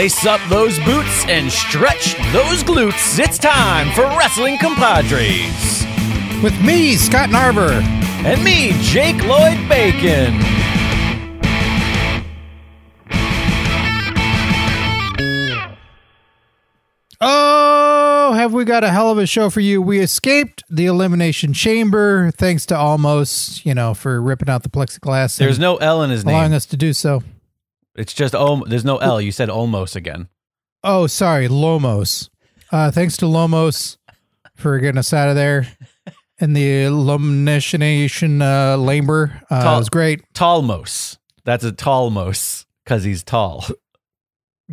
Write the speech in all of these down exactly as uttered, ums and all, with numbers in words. Lace up those boots and stretch those glutes. It's time for Wrestling Compadres. With me, Scott Narver. And me, Jake Lloyd Bacon. Oh, have we got a hell of a show for you. We escaped the Elimination Chamber thanks to Almost, you know, for ripping out the plexiglass. There's no L in his name. Allowing us to do so. It's just, oh, there's no L. You said almost again. Oh, sorry. Lomos. Uh, thanks to Lomos for getting us out of there. And the Elimination uh, Chamber uh, Tal was great. Talmos. That's a Talmos because he's tall.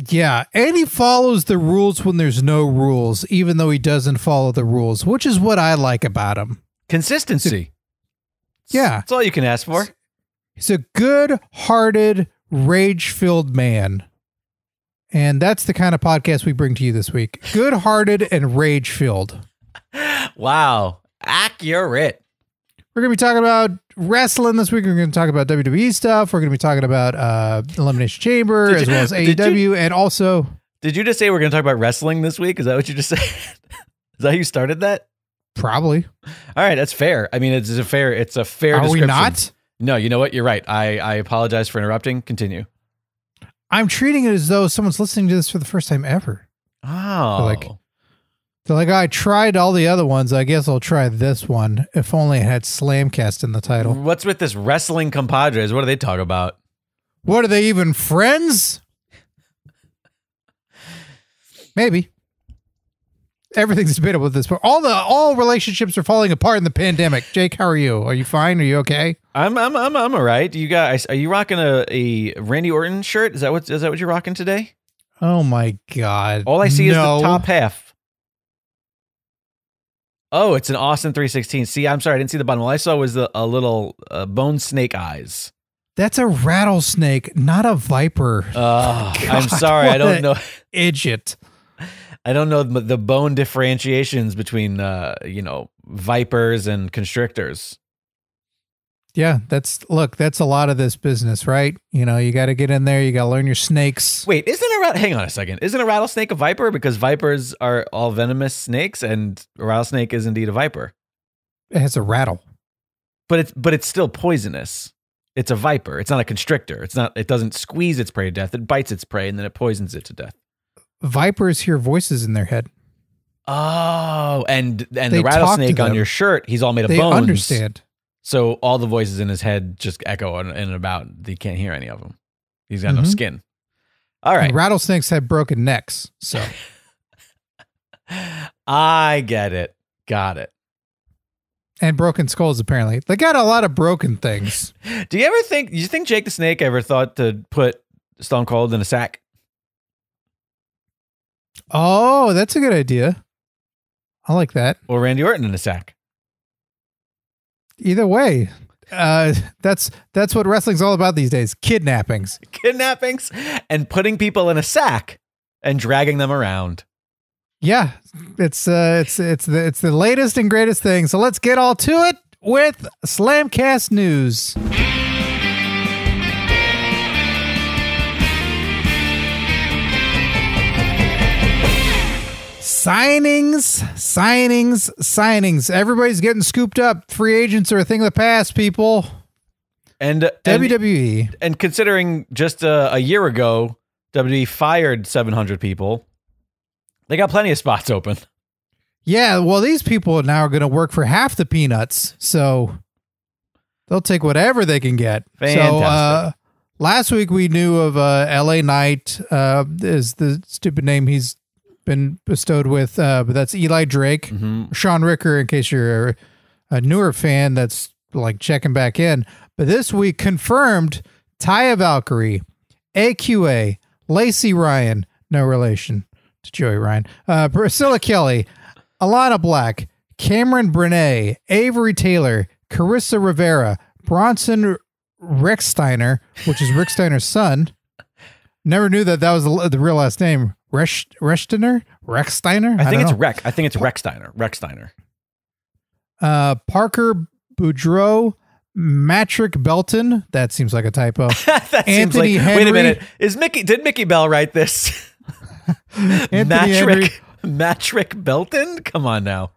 Yeah, and he follows the rules when there's no rules, even though he doesn't follow the rules, which is what I like about him. Consistency. A, yeah. That's all you can ask for. He's a good-hearted, rage-filled man. And that's the kind of podcast we bring to you this week. Good-hearted and rage-filled. Wow. Accurate. We're going to be talking about wrestling this week. We're going to talk about W W E stuff. We're going to be talking about uh, Elimination Chamber as well as A E W. And also... Did you just say we're going to talk about wrestling this week? Is that what you just said? Is that how you started that? Probably. All right. That's fair. I mean, it's a fair, it's a fair description. Are we not? No, you know what? You're right. I, I apologize for interrupting. Continue. I'm treating it as though someone's listening to this for the first time ever. Oh. They're like, they're like, I tried all the other ones. I guess I'll try this one. If only it had Slamcast in the title. What's with this Wrestling Compadres? What do they talk about? What, are they even friends? Maybe. Everything's debatable at this point. All the all relationships are falling apart in the pandemic. Jake, how are you? Are you fine? Are you okay? I'm I'm I'm I'm all right. You guys, are you rocking a, a Randy Orton shirt? Is that what is that what you're rocking today? Oh my god! All I see no. is the top half. Oh, it's an Austin three sixteen. See, I'm sorry, I didn't see the bottom. All I saw was the, a little uh, bone snake eyes. That's a rattlesnake, not a viper. Uh, oh, god, I'm sorry, I don't know. Idiot. I don't know the bone differentiations between, uh, you know, vipers and constrictors. Yeah, that's, look, that's a lot of this business, right? You know, you got to get in there. You got to learn your snakes. Wait, isn't a hang on a second. Isn't a rattlesnake a viper? Because vipers are all venomous snakes, and a rattlesnake is indeed a viper. It has a rattle. But it's, but it's still poisonous. It's a viper. It's not a constrictor. It's not, it doesn't squeeze its prey to death. It bites its prey and then it poisons it to death. Vipers hear voices in their head. Oh, and and the rattlesnake on your shirt, he's all made of bones. They understand. So all the voices in his head just echo in and about. They can't hear any of them. He's got mm-hmm. no skin. All right. And rattlesnakes have broken necks, so. I get it. Got it. And broken skulls, apparently. They got a lot of broken things. Do you ever think, do you think Jake the Snake ever thought to put Stone Cold in a sack? Oh, that's a good idea. I like that. Or Randy Orton in a sack. Either way, uh, that's that's what wrestling's all about these days. Kidnappings. Kidnappings and putting people in a sack and dragging them around. Yeah, it's uh, it's it's the, it's the latest and greatest thing. So let's get all to it with Slamcast News. Signings, signings, signings. Everybody's getting scooped up. Free agents are a thing of the past, people. And uh, W W E. And, and considering just uh, a year ago, W W E fired seven hundred people, they got plenty of spots open. Yeah, well, these people now are going to work for half the peanuts, so they'll take whatever they can get. Fantastic. So, uh, last week we knew of uh, La Knight uh, is the stupid name he's been bestowed with, uh, but that's Eli Drake, mm-hmm. Sean Ricker, in case you're a newer fan that's like checking back in. But this week confirmed Taya Valkyrie, A Q A, Lacey Ryan, no relation to Joey Ryan, uh, Priscilla Kelly, Alana Black, Cameron Brenay, Avery Taylor, Carissa Rivera, Bronson Rex Steiner, which is Rick Steiner's son. Never knew that that was the, the real last name. Rex Steiner? Rex Steiner? I, I think it's Rex. I think it's Rex Steiner. Rex Steiner. Uh, Parker Boudreaux, Matrick Belton. That seems like a typo. Anthony seems like, Henry. Wait a minute. Is Mickey? Did Mickey Bell write this? Matrick, Matrick Belton? Come on now.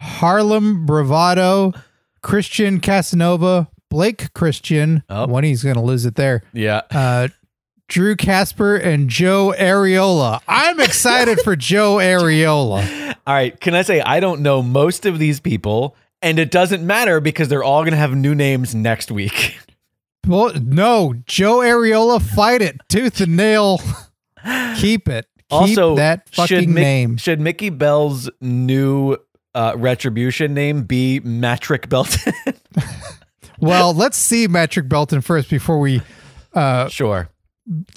Harlem Bravado, Christian Casanova, Blake Christian. Oh. One, he's going to lose it there. Yeah. Uh, Drew Casper and Joe Ariola. I'm excited for Joe Ariola. All right. Can I say I don't know most of these people, and it doesn't matter because they're all going to have new names next week. Well, no. Joe Ariola, fight it. Tooth and nail. Keep it. Keep also, that fucking should name. Should Mickey Bell's new uh, retribution name be Matrick Belton? Well, let's see Matrick Belton first before we uh, sure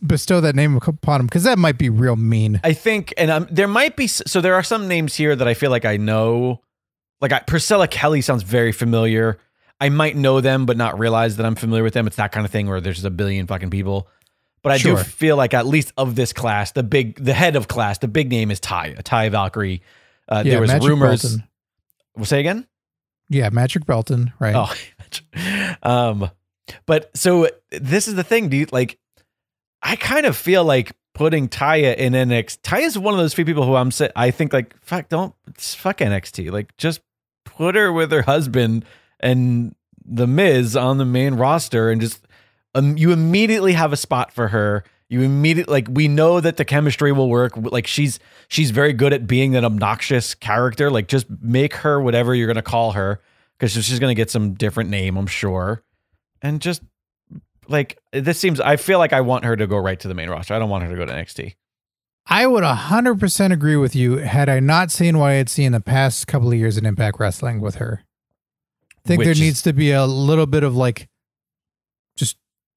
bestow that name upon him, because that might be real mean. I think, and um, there might be, so there are some names here that I feel like I know. Like I, Priscilla Kelly sounds very familiar. I might know them, but not realize that I'm familiar with them. It's that kind of thing where there's just a billion fucking people. But I sure. do feel like at least of this class, the big, the head of class, the big name is Taya, Taya Valkyrie. Uh, yeah, there was Matrick rumors. Belton. We'll say again. Yeah, Matrick Belton, right? Oh, um, but so this is the thing, dude. Like, I kind of feel like putting Taya in N X T. Taya is one of those few people who I'm saying I think like fuck, don't fuck N X T. Like, just put her with her husband and the Miz on the main roster, and just. Um, you immediately have a spot for her. You immediately, like, we know that the chemistry will work. Like, she's she's very good at being that obnoxious character. Like, just make her whatever you're going to call her, because she's going to get some different name, I'm sure. And just, like, this seems, I feel like I want her to go right to the main roster. I don't want her to go to N X T. I would one hundred percent agree with you had I not seen what I had seen the past couple of years in Impact Wrestling with her. I think Which, there needs to be a little bit of, like, just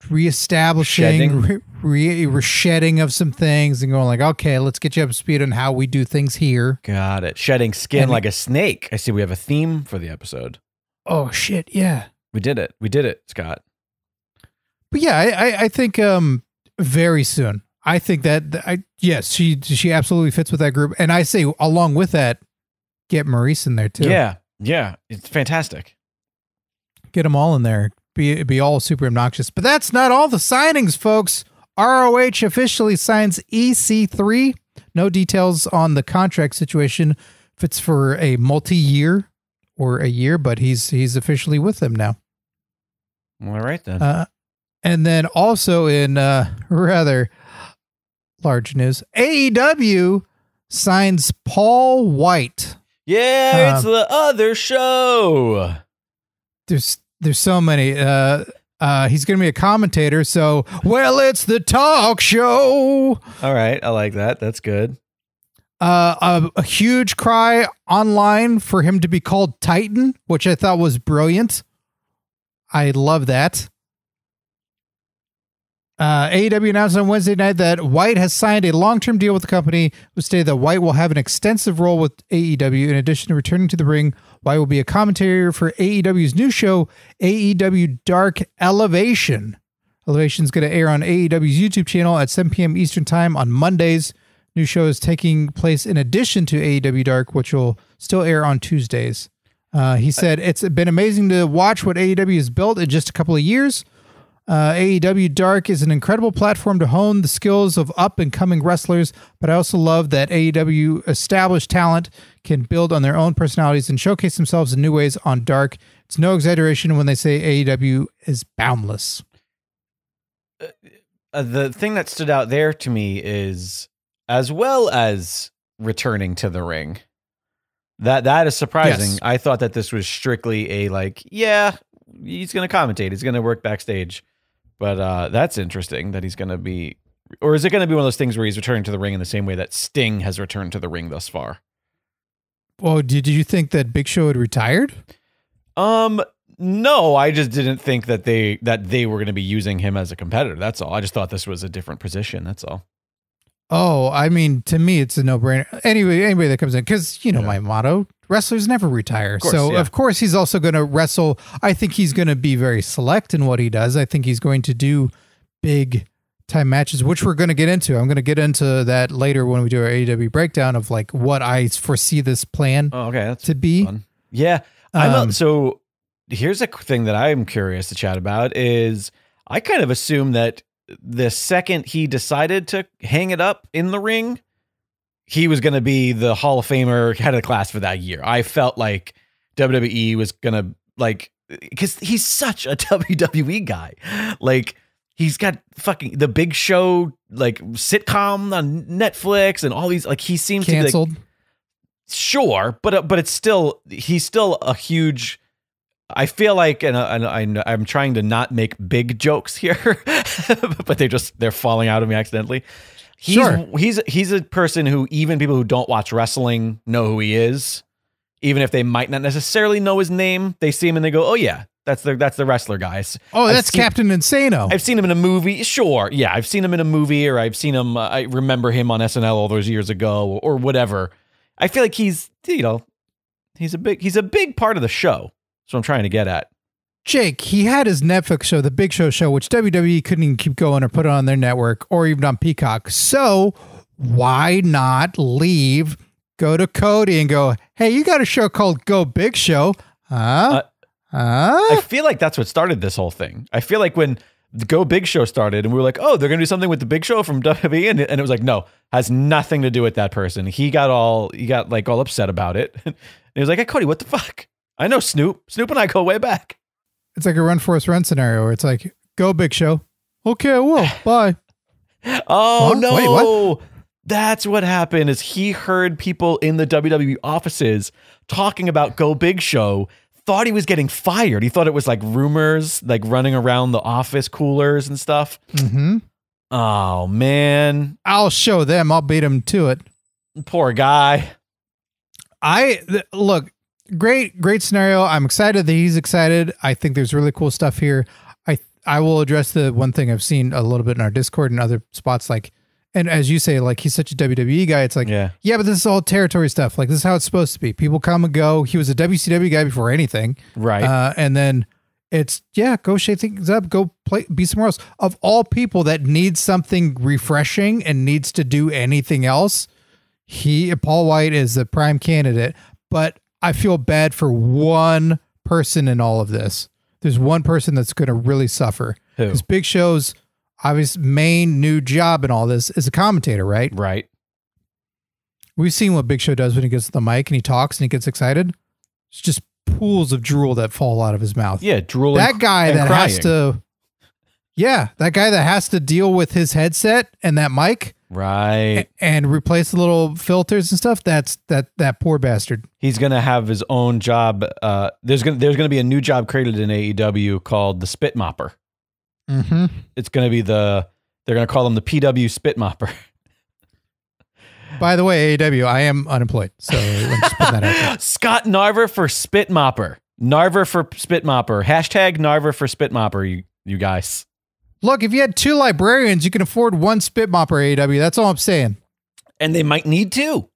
reestablishing, re, re, re shedding of some things, and going like, okay, let's get you up to speed on how we do things here. Got it. Shedding skin and like it, a snake. I see we have a theme for the episode. Oh shit! Yeah, we did it. We did it, Scott. But yeah, I, I, I think um very soon. I think that I yes, she she absolutely fits with that group, and I say along with that, get Maurice in there too. Yeah, yeah, it's fantastic. Get them all in there. Be, be all super obnoxious. But that's not all the signings, folks. R O H officially signs E C three. No details on the contract situation. If it's for a multi-year or a year, but he's he's officially with them now. All right, then. Uh, and then also in uh, rather large news, A E W signs Paul White. Yeah, uh, it's the other show. There's... There's so many. Uh, uh, he's going to be a commentator. So, well, it's the talk show. All right. I like that. That's good. Uh, a, a huge cry online for him to be called Titan, which I thought was brilliant. I love that. Uh, A E W announced on Wednesday night that White has signed a long-term deal with the company. We stated that White will have an extensive role with A E W. In addition to returning to the ring, White will be a commentator for A E W's new show, A E W Dark Elevation. Elevation is going to air on A E W's YouTube channel at seven P M Eastern Time on Mondays. New show is taking place in addition to A E W Dark, which will still air on Tuesdays. Uh, he said, it's been amazing to watch what A E W has built in just a couple of years. Uh, A E W Dark is an incredible platform to hone the skills of up-and-coming wrestlers, but I also love that A E W established talent can build on their own personalities and showcase themselves in new ways on Dark. It's no exaggeration when they say A E W is boundless. Uh, the thing that stood out there to me is, as well as returning to the ring, that that is surprising. Yes. I thought that this was strictly a, like, yeah, he's going to commentate, he's going to work backstage. But uh, that's interesting that he's going to be... Or is it going to be one of those things where he's returning to the ring in the same way that Sting has returned to the ring thus far? Well, did you think that Big Show had retired? Um, no, I just didn't think that they that they were going to be using him as a competitor. That's all. I just thought this was a different position. That's all. Oh, I mean, to me, it's a no-brainer. Anyway, anybody that comes in, because, you know, yeah. my motto, wrestlers never retire. Of course, so, yeah. of course, he's also going to wrestle. I think he's going to be very select in what he does. I think he's going to do big-time matches, which we're going to get into. I'm going to get into that later when we do our A E W breakdown of, like, what I foresee this plan oh, okay. That's to be. Fun. Yeah. I'm um, a, so, here's a thing that I'm curious to chat about is I kind of assume that the second he decided to hang it up in the ring, he was going to be the Hall of Famer, head of the class for that year. I felt like W W E was going to, like, because he's such a W W E guy. Like, he's got fucking the Big Show, like, sitcom on Netflix and all these, like, he seems canceled. To be like, sure, but, uh, but it's still, he's still a huge, I feel like, and, uh, and I, I'm trying to not make big jokes here, but they just, they're falling out of me accidentally. He's, sure. he's, he's a person who even people who don't watch wrestling know who he is. Even if they might not necessarily know his name, they see him and they go, oh yeah, that's the, that's the wrestler guys. Oh, that's seen, Captain Insano. I've seen him in a movie. Sure. Yeah. I've seen him in a movie, or I've seen him, uh, I remember him on S N L all those years ago, or, or whatever. I feel like he's, you know, he's a big, he's a big part of the show. That's what I'm trying to get at. Jake, he had his Netflix show, the Big Show show, which W W E couldn't even keep going or put it on their network or even on Peacock. So why not leave, go to Cody and go, hey, you got a show called Go Big Show. Huh? Uh, huh? I feel like that's what started this whole thing. I feel like when the Go Big Show started and we were like, oh, they're going to do something with the Big Show from W W E. And, and it was like, no, has nothing to do with that person. He got all, he got like all upset about it. And he was like, hey, Cody, what the fuck? I know Snoop. Snoop and I go way back. It's like a Run Forrest Run scenario where it's like, go Big Show. Okay, I will. Bye. oh, huh? no. Wait, what? That's what happened is he heard people in the W W E offices talking about Go Big Show, thought he was getting fired. He thought it was like rumors, like running around the office coolers and stuff. Mm-hmm. Oh, man. I'll show them. I'll beat him to it. Poor guy. I look. Great, great scenario. I'm excited that he's excited. I think there's really cool stuff here. I I will address the one thing I've seen a little bit in our Discord and other spots. Like, and as you say, like he's such a W W E guy. It's like, yeah, yeah, but this is all territory stuff. Like this is how it's supposed to be. People come and go. He was a W C W guy before anything, right? Uh, and then it's yeah, go shake things up, go play, be somewhere else. Of all people that needs something refreshing and needs to do anything else, he Paul White is the prime candidate, but. I feel bad for one person in all of this. There's one person that's going to really suffer. Because Big Show's obvious main new job in all this is a commentator, right? Right. We've seen what Big Show does when he gets to the mic and he talks and he gets excited. It's just pools of drool that fall out of his mouth. Yeah, drool. That guy that crying. has to, yeah, that guy that has to deal with his headset and that mic. Right. And replace the little filters and stuff. That's that, that poor bastard. He's going to have his own job. Uh, there's going to, there's going to be a new job created in A E W called the Spit Mopper. Mm-hmm. It's going to be the, they're going to call him the P W Spit Mopper. By the way, A E W, I am unemployed. So I'm just putting that out there. Scott Narver for Spit Mopper. Narver for Spit Mopper. Hashtag Narver for Spit Mopper, you, you guys. Look, if you had two librarians, you can afford one spit mopper, A E W. That's all I'm saying. And they might need two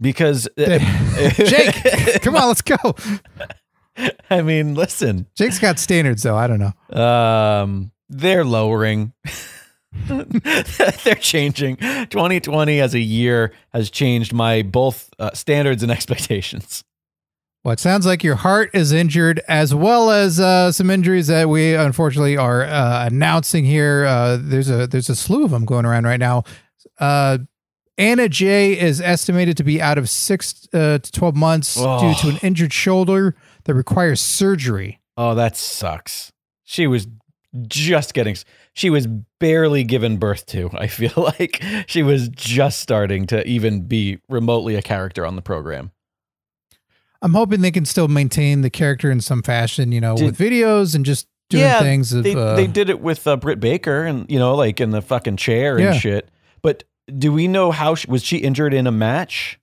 because... They, Jake, come on, let's go. I mean, listen. Jake's got standards, though. I don't know. Um, they're lowering. They're changing. twenty twenty as a year has changed my both uh, standards and expectations. Well, it sounds like your heart is injured, as well as uh, some injuries that we unfortunately are uh, announcing here. Uh, there's a there's a slew of them going around right now. Uh, Anna Jay is estimated to be out of six uh, to twelve months oh. due to an injured shoulder that requires surgery. Oh, that sucks. She was just getting. She was barely given birth to. I feel like she was just starting to even be remotely a character on the program. I'm hoping they can still maintain the character in some fashion, you know, did, with videos and just doing yeah, things. Of, they, uh, they did it with uh, Britt Baker and, you know, like in the fucking chair and yeah. shit. But do we know how she, was she injured in a match,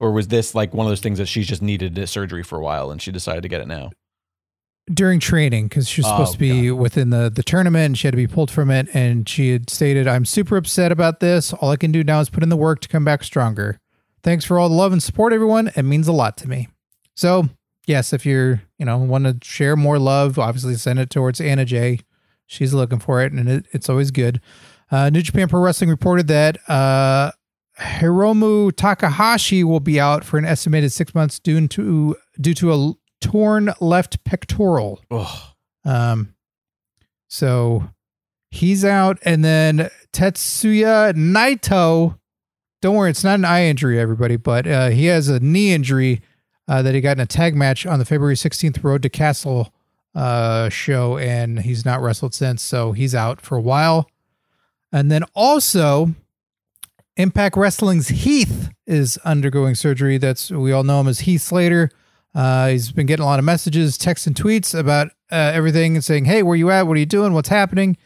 or was this like one of those things that she just needed a surgery for a while and she decided to get it now? During training, because she was supposed oh, to be God. within the, the tournament and she had to be pulled from it. And she had stated, I'm super upset about this. All I can do now is put in the work to come back stronger. Thanks for all the love and support, everyone. It means a lot to me. So yes, if you're, you know, want to share more love, obviously send it towards Anna Jay. She's looking for it, and it, it's always good. Uh, New Japan Pro Wrestling reported that uh, Hiromu Takahashi will be out for an estimated six months due to due to a torn left pectoral. Ugh. Um, so He's out. And then Tetsuya Naito. Don't worry, it's not an eye injury, everybody, but uh, he has a knee injury uh, that he got in a tag match on the February sixteenth Road to Castle uh, show, and he's not wrestled since, so he's out for a while. And then also, Impact Wrestling's Heath is undergoing surgery. That's, we all know him as Heath Slater. Uh, he's been getting a lot of messages, texts, and tweets about uh, everything and saying, hey, where you at? What are you doing? What's happening?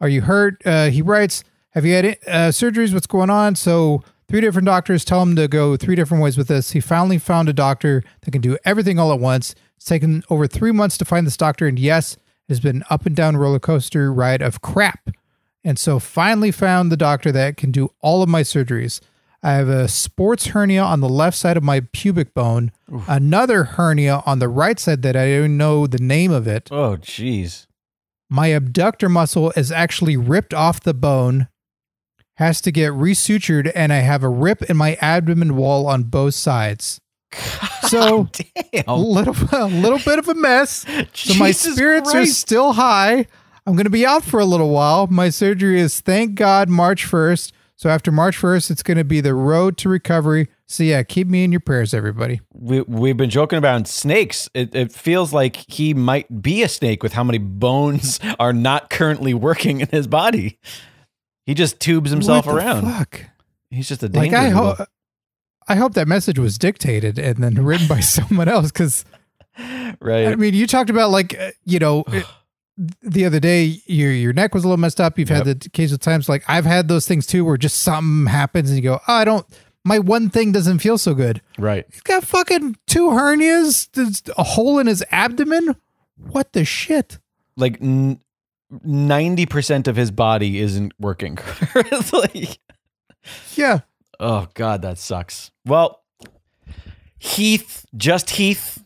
Are you hurt? Uh, he writes, have you had uh, surgeries? What's going on? So three different doctors tell him to go three different ways with this. He finally found a doctor that can do everything all at once. It's taken over three months to find this doctor. And yes, it's been an up and down roller coaster ride of crap. And so finally found the doctor that can do all of my surgeries. I have a sports hernia on the left side of my pubic bone, oof, another hernia on the right side that I don't know the name of it. Oh, geez. My abductor muscle is actually ripped off the bone, has to get resutured, and I have a rip in my abdomen wall on both sides. God, so damn. A little, a little bit of a mess. So my spirits Christ. are still high. I'm going to be out for a little while. My surgery is, thank God, March first. So after March first, it's going to be the road to recovery. So yeah, keep me in your prayers, everybody. We, we've been joking about snakes. It, it feels like he might be a snake with how many bones are not currently working in his body. He just tubes himself what the around. Fuck? He's just a dangerous. Like I, ho I hope that message was dictated and then written by someone else, because right. I mean, you talked about, like, you know, it, the other day, your your neck was a little messed up. You've yep. had the case of times, like I've had those things too, where just something happens and you go, oh, I don't, my one thing doesn't feel so good. Right. He's got fucking two hernias, there's a hole in his abdomen. What the shit? Like ninety percent of his body isn't working correctly. Yeah. Oh God, that sucks. Well, Heath, just Heath.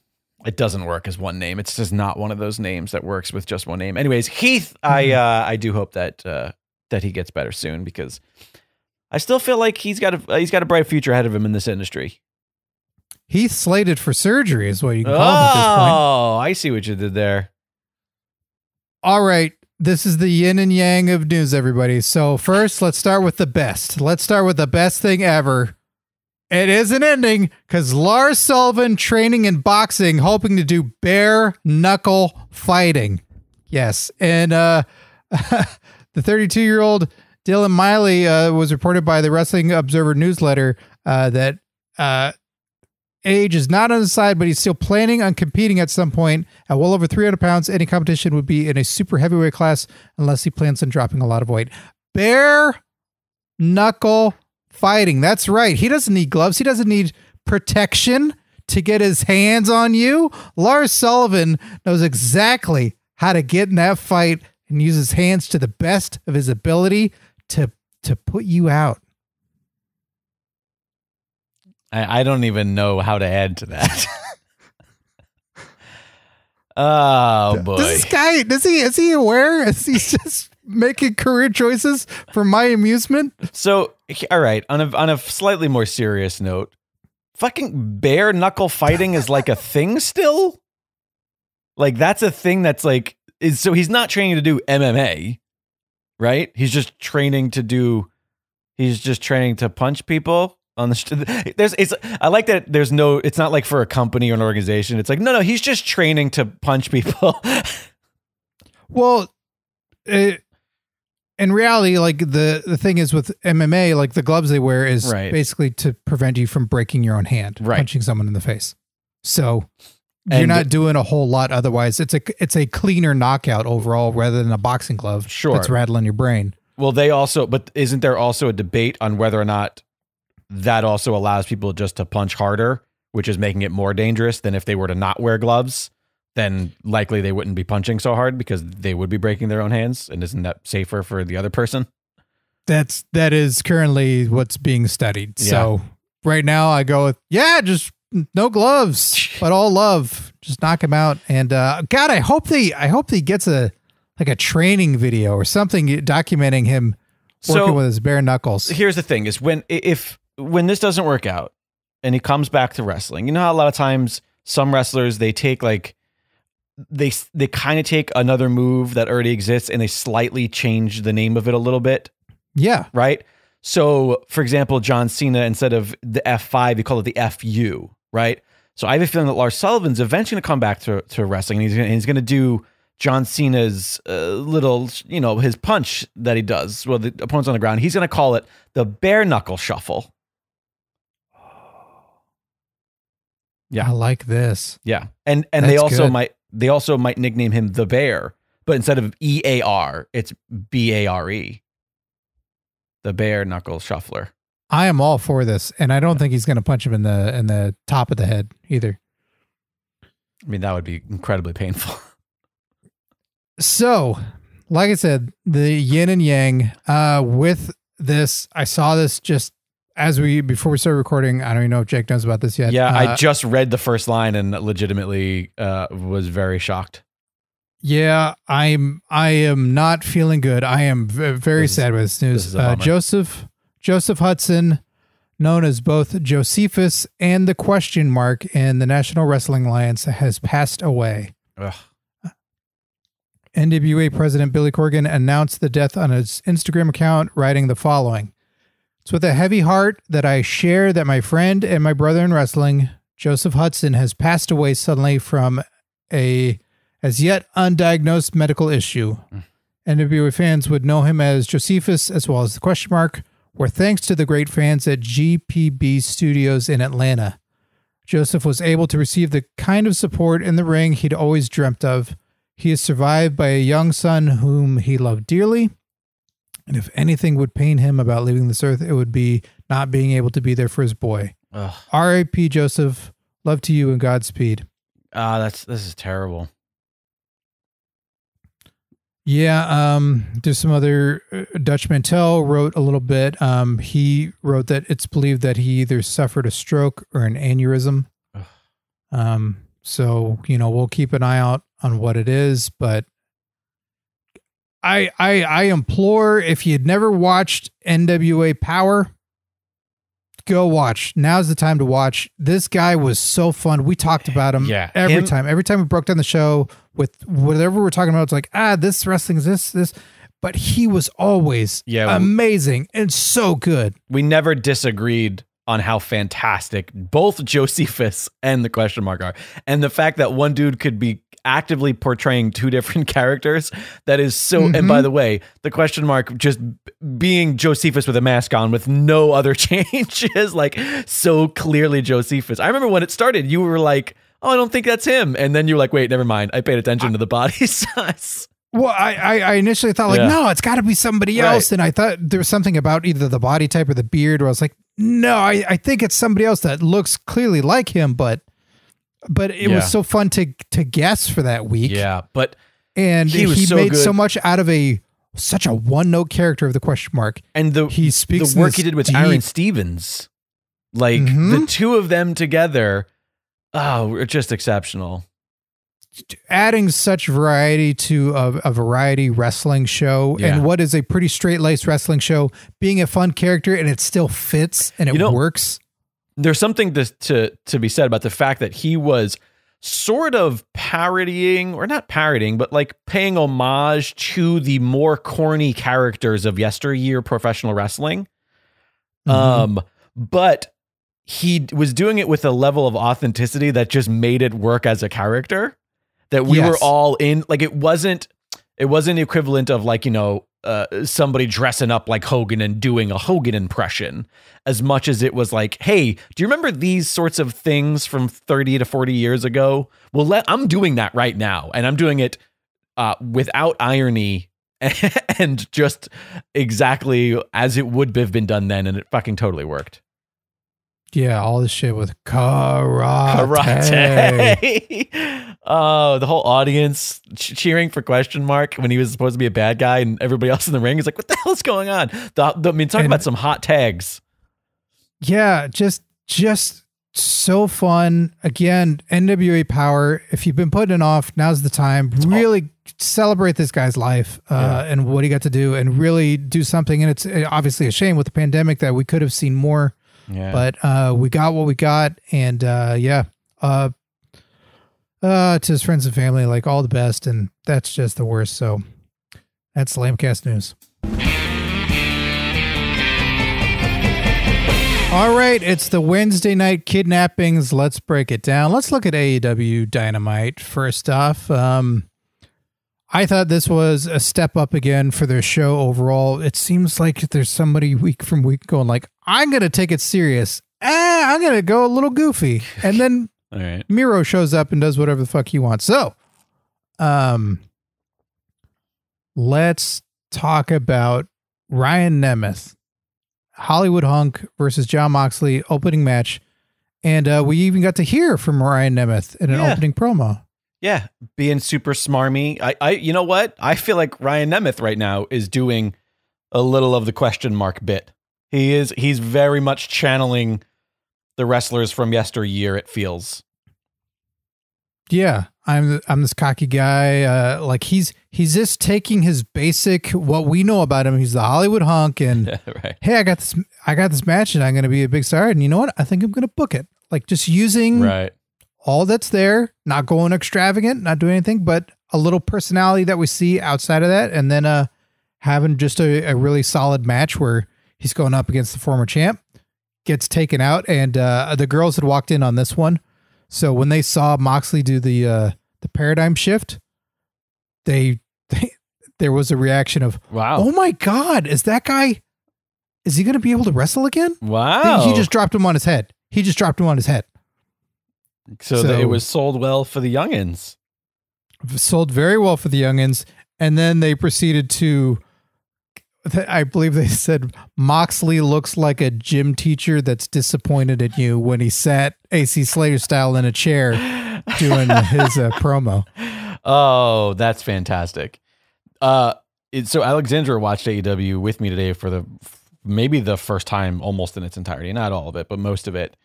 It doesn't work as one name. It's just not one of those names that works with just one name. Anyways, Heath, I uh, I do hope that uh, that he gets better soon, because I still feel like he's got a he's got a bright future ahead of him in this industry. Heath slated for surgery is what you can call him at this point. Oh, I see what you did there. All right, this is the yin and yang of news, everybody. So first, let's start with the best. Let's start with the best thing ever. It isn't ending, because Lars Sullivan training in boxing, hoping to do bare knuckle fighting. Yes. And uh, the thirty-two-year-old Dylan Miley uh, was reported by the Wrestling Observer newsletter uh, that uh, age is not on his side, but he's still planning on competing at some point. At well over three hundred pounds, any competition would be in a super heavyweight class unless he plans on dropping a lot of weight. Bare knuckle fighting. Fighting. That's right. He doesn't need gloves. He doesn't need protection to get his hands on you. Lars Sullivan knows exactly how to get in that fight and use his hands to the best of his ability to to put you out. I, I don't even know how to add to that. Oh boy! Does this guy does he is he aware? Is he just making career choices for my amusement? So, all right, on a on a slightly more serious note, fucking bare knuckle fighting is like a thing still? Like that's a thing that's like is so he's not training to do M M A, right? He's just training to do he's just training to punch people on the there's it's I like that there's no it's not like for a company or an organization. It's like no, no, he's just training to punch people. Well, it in reality, like the, the thing is with M M A, like the gloves they wear is right. basically to prevent you from breaking your own hand, right. punching someone in the face. So and you're not doing a whole lot otherwise. It's a, it's a cleaner knockout overall rather than a boxing glove. Sure. That's rattling your brain. Well, they also, but isn't there also a debate on whether or not that also allows people just to punch harder, which is making it more dangerous than if they were to not wear gloves? Then likely they wouldn't be punching so hard because they would be breaking their own hands. And isn't that safer for the other person? That's, that is currently what's being studied. Yeah. So right now I go with, yeah, just no gloves, but all love, just knock him out. And, uh, God, I hope they, I hope he gets a, like a training video or something documenting him working so, with his bare knuckles. Here's the thing is when, if, when this doesn't work out and he comes back to wrestling, you know how a lot of times some wrestlers, they take like, they they kind of take another move that already exists and they slightly change the name of it a little bit. Yeah. Right. So, for example, John Cena, instead of the F five, you call it the F U, right? So I have a feeling that Lars Sullivan's eventually going to come back to, to wrestling, and he's going he's to do John Cena's uh, little, you know, his punch that he does, well, the opponent's on the ground. He's going to call it the bare knuckle shuffle. Yeah. I like this. Yeah. And and That's they also good. might they also might nickname him the Bear, but instead of E A R, it's B A R E. The bare knuckle shuffler. I am all for this, and I don't think he's going to punch him in the in the top of the head either. I mean, that would be incredibly painful. So, like I said, the yin and yang uh, with this, I saw this just as we before we started recording. I don't even know if Jake knows about this yet. Yeah, uh, I just read the first line and legitimately uh, was very shocked. Yeah, I'm. I am not feeling good. I am very sad with this news. Uh, Joseph Joseph Hudson, known as both Josephus and the question mark in the National Wrestling Alliance, has passed away. Ugh. N W A President Billy Corgan announced the death on his Instagram account, writing the following: "It's with a heavy heart that I share that my friend and my brother in wrestling, Joseph Hudson, has passed away suddenly from a as yet undiagnosed medical issue. N W A fans would know him as Josephus, as well as the question mark, were thanks to the great fans at G P B Studios in Atlanta. Joseph was able to receive the kind of support in the ring he'd always dreamt of. He is survived by a young son whom he loved dearly, and if anything would pain him about leaving this earth, it would be not being able to be there for his boy. R I P Joseph, love to you and Godspeed." Ah, uh, that's this is terrible. Yeah, um, there's some other, uh, Dutch Mantel wrote a little bit. Um, he wrote that it's believed that he either suffered a stroke or an aneurysm. Ugh. Um, so, you know, we'll keep an eye out on what it is, but I, I, I implore, if you'd never watched N W A Power, go watch. Now's the time to watch. This guy was so fun. We talked about him yeah. every him? time. Every time we broke down the show with whatever we're talking about, it's like, ah, this wrestling is this, this. But he was always yeah, well, amazing and so good. We never disagreed on how fantastic both Josephus and the question mark are. And the fact that one dude could be actively portraying two different characters, that is so mm-hmm. And by the way, the question mark just being Josephus with a mask on with no other changes, like so clearly Josephus. I remember when it started, you were like, oh, I don't think that's him, and then you're like, wait, never mind, I paid attention I, to the body size. Well, I, I I initially thought like yeah. no, it's got to be somebody else, right. And I thought there was something about either the body type or the beard where I was like, no, I, I think it's somebody else that looks clearly like him, but But it yeah. was so fun to to guess for that week. Yeah, but and he, was he so made good. so much out of a such a one note character of the question mark. And the he speaks the work he did with deep. Aaron Stevens, like mm-hmm. the two of them together, oh, just exceptional. Adding such variety to a, a variety wrestling show yeah. and what is a pretty straight laced wrestling show being a fun character, and it still fits and it you know, works. There's something to, to to be said about the fact that he was sort of parodying, or not parodying, but like paying homage to the more corny characters of yesteryear professional wrestling. Mm-hmm. Um, but he was doing it with a level of authenticity that just made it work as a character that we yes. were all in. Like it wasn't, it wasn't the equivalent of like, you know, Uh, somebody dressing up like Hogan and doing a Hogan impression, as much as it was like, hey, do you remember these sorts of things from thirty to forty years ago? Well, let, I'm doing that right now. And I'm doing it uh, without irony and just exactly as it would have been done then. And it fucking totally worked. Yeah. All this shit with karate. Karate. Oh, the whole audience cheering for question mark when he was supposed to be a bad guy, and everybody else in the ring is like, what the hell is going on? The, the, I mean, talk and, about some hot tags. Yeah, just just so fun. Again, N W A Power, if you've been putting it off, now's the time. Really celebrate this guy's life uh, yeah. and what he got to do, and really do something. And it's obviously a shame with the pandemic that we could have seen more. Yeah. But uh, we got what we got, and uh, yeah. Uh, uh, to his friends and family, like all the best. And that's just the worst. So that's Lamecast News. All right, it's the Wednesday night kidnappings. Let's break it down. Let's look at A E W Dynamite first off. Um, I thought this was a step up again for their show overall. It seems like there's somebody week from week going like, I'm going to take it serious. Eh, I'm going to go a little goofy. And then all right, Miro shows up and does whatever the fuck he wants. So um, let's talk about Ryan Nemeth. Hollywood Hunk versus John Moxley opening match. And uh, we even got to hear from Ryan Nemeth in an yeah. opening promo. Yeah. Being super smarmy. I, I, you know what? I feel like Ryan Nemeth right now is doing a little of the question mark bit. He is, he's very much channeling the wrestlers from yesteryear. It feels. Yeah. I'm, I'm this cocky guy. Uh, like he's, he's just taking his basic, what we know about him. He's the Hollywood Hunk and yeah, right. Hey, I got this, I got this match and I'm going to be a big star. And you know what? I think I'm going to book it. Like just using right. all that's there, not going extravagant, not doing anything, but a little personality that we see outside of that. And then, uh, having just a, a really solid match where he's going up against the former champ, gets taken out. And, uh, the girls had walked in on this one. So when they saw Moxley do the uh, the paradigm shift, they, they there was a reaction of, wow, oh my God, is that guy, is he going to be able to wrestle again? Wow. He, he just dropped him on his head. He just dropped him on his head. So, so it was sold well for the youngins. Sold very well for the youngins. And then they proceeded to, I believe they said, Moxley looks like a gym teacher that's disappointed at you when he sat A C Slater style in a chair doing his uh, promo. Oh, that's fantastic. Uh, it, so Alexandra watched A E W with me today for the maybe the first time almost in its entirety. Not all of it, but most of it.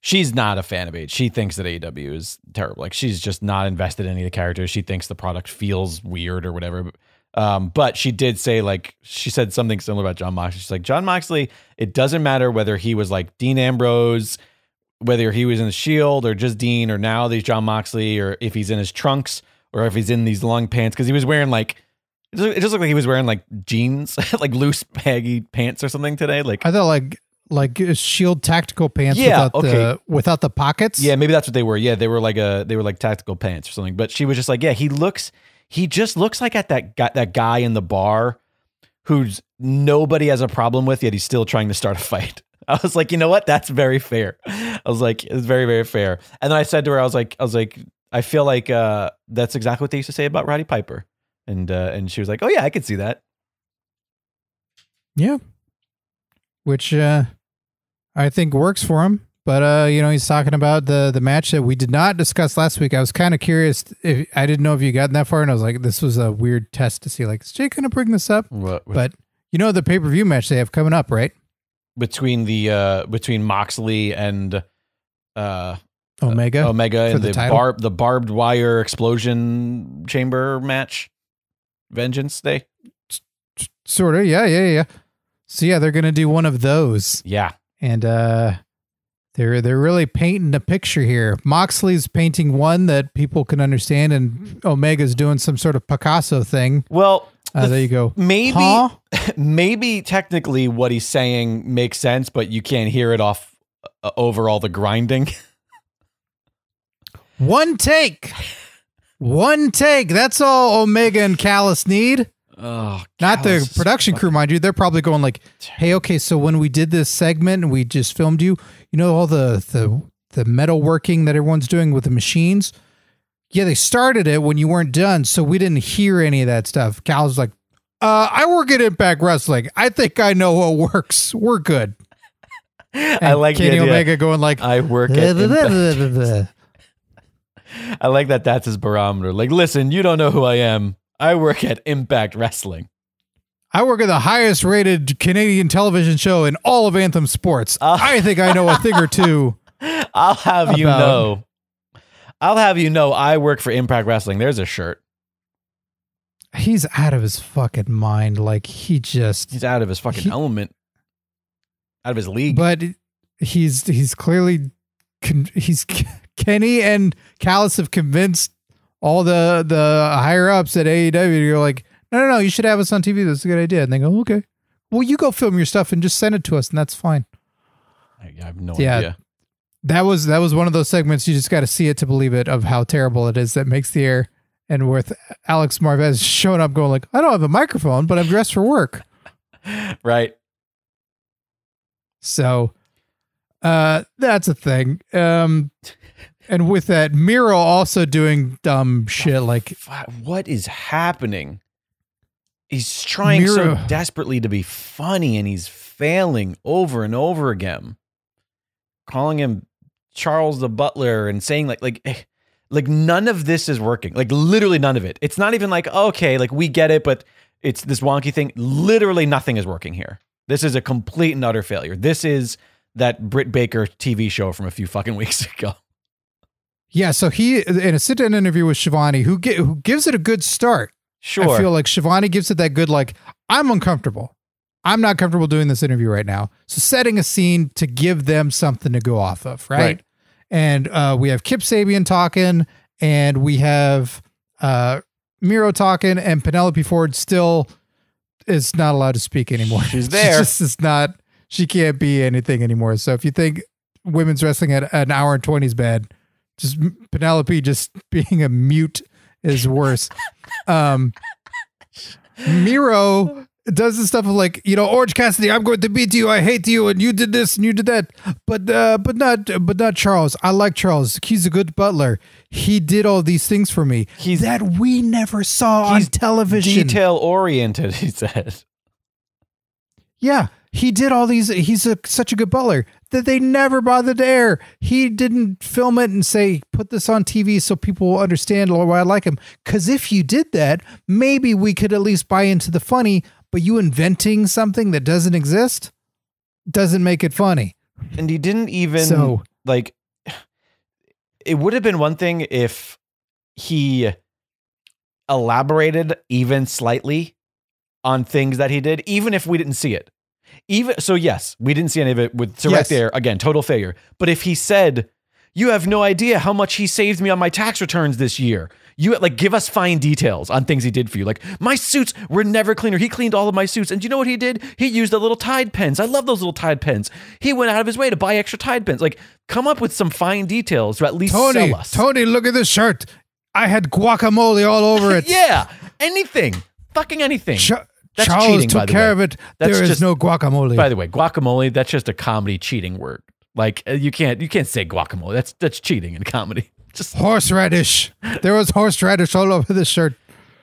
She's not a fan of it. She thinks that A E W is terrible. Like she's just not invested in any of the characters. She thinks the product feels weird or whatever. But, Um, but she did say, like, she said something similar about John Moxley. She's like, John Moxley, it doesn't matter whether he was like Dean Ambrose, whether he was in the Shield or just Dean, or now there's John Moxley, or if he's in his trunks or if he's in these long pants. Cause he was wearing like, it just looked like he was wearing like jeans, like loose baggy pants or something today. Like I thought like, like Shield tactical pants yeah, without, okay. the, without the pockets. Yeah. Maybe that's what they were. Yeah. They were like a, they were like tactical pants or something, but she was just like, yeah, he looks, He just looks like at that guy, that guy in the bar who's nobody has a problem with, yet he's still trying to start a fight. I was like, you know what? That's very fair. I was like, it's very, very fair. And then I said to her, I was like, I was like, I feel like uh, that's exactly what they used to say about Roddy Piper. And, uh, and she was like, oh yeah, I could see that. Yeah. Which uh, I think works for him. But, uh, you know, he's talking about the the match that we did not discuss last week. I was kind of curious. If, I didn't know if you gotten that far. And I was like, this was a weird test to see, like, is Jake going to bring this up? What, what, but, you know, the pay-per-view match they have coming up, right? Between the uh, between Moxley and uh, Omega, uh, Omega and the, the, barb, the barbed wire explosion chamber match. Vengeance Day. Sort of. Yeah, yeah, yeah. So, yeah, they're going to do one of those. Yeah. And, uh. They're, they're really painting a picture here. Moxley's painting one that people can understand, and Omega's doing some sort of Picasso thing. Well, uh, there you go. Maybe, huh? maybe technically what he's saying makes sense, but you can't hear it off uh, over all the grinding. One take. One take. That's all Omega and Callis need. Oh, not the production crew, mind you. They're probably going like, hey, okay, so when we did this segment and we just filmed you, you know, all the, the, the metal working that everyone's doing with the machines. Yeah. They started it when you weren't done. So we didn't hear any of that stuff. Cal's like, uh, I work at Impact Wrestling. I think I know what works. We're good. And I like Kenny Omega going like, I work at Impact. I like that. That's his barometer. Like, listen, you don't know who I am. I work at Impact Wrestling. I work at the highest rated Canadian television show in all of Anthem Sports. Uh, I think I know a thing or two. I'll have about. you know. I'll have you know I work for Impact Wrestling. There's a shirt. He's out of his fucking mind. Like he just He's out of his fucking he, element. Out of his league. But he's he's clearly con he's Kenny and Callis have convinced all the the higher ups at A E W to go like, no, no, no, you should have us on T V. That's a good idea. And they go, okay, well, you go film your stuff and just send it to us, and that's fine. I have no yeah, idea. That was that was one of those segments you just got to see it to believe it, of how terrible it is that makes the air. And with Alex Marvez showing up going like, I don't have a microphone, but I'm dressed for work. Right. So uh, that's a thing. Um, and with that, Miro also doing dumb shit. Like, what is happening? He's trying Miro. so desperately to be funny, and he's failing over and over again. Calling him Charles the Butler and saying like, like, like none of this is working. Like literally none of it. It's not even like, okay, like we get it, but it's this wonky thing. Literally nothing is working here. This is a complete and utter failure. This is that Britt Baker T V show from a few fucking weeks ago. Yeah. So he, in a sit down interview with Shivani, who, gi who gives it a good start. Sure. I feel like Shivani gives it that good, like, I'm uncomfortable. I'm not comfortable doing this interview right now. So setting a scene to give them something to go off of, right? right. And uh, we have Kip Sabian talking, and we have uh, Miro talking, and Penelope Ford still is not allowed to speak anymore. She's there. She just is not, she can't be anything anymore. So if you think women's wrestling at an hour and twenty is bad, just Penelope just being a mute is worse. um, Miro does the stuff of like, you know, Orange Cassidy, I'm going to beat you, I hate you, and you did this and you did that, but uh, but not but not Charles. I like Charles. He's a good butler. He did all these things for me he's, that we never saw he's on television. Detail oriented, he says. Yeah, he did all these. He's a, such a good butler that they never bothered to air. He didn't film it and say, put this on T V so people will understand why I like him. Because if you did that, maybe we could at least buy into the funny. But you inventing something that doesn't exist doesn't make it funny. And he didn't even so, like, it would have been one thing if he elaborated even slightly on things that he did, even if we didn't see it. Even so, yes, we didn't see any of it with so yes. right there. Again, total failure. But if he said, you have no idea how much he saved me on my tax returns this year. You like give us fine details on things he did for you. Like my suits were never cleaner. He cleaned all of my suits. And you know what he did? He used the little Tide pens. I love those little Tide pens. He went out of his way to buy extra Tide pens. Like come up with some fine details to at least Tony, sell us. Tony, look at this shirt. I had guacamole all over it. Yeah. Anything. Fucking anything. Ch that's Charles cheating, took by the care way. of it. That's there just, is no guacamole. By the way, guacamole, that's just a comedy cheating word. Like you can't you can't say guacamole. That's that's cheating in comedy. Just horseradish. There was horseradish all over this shirt.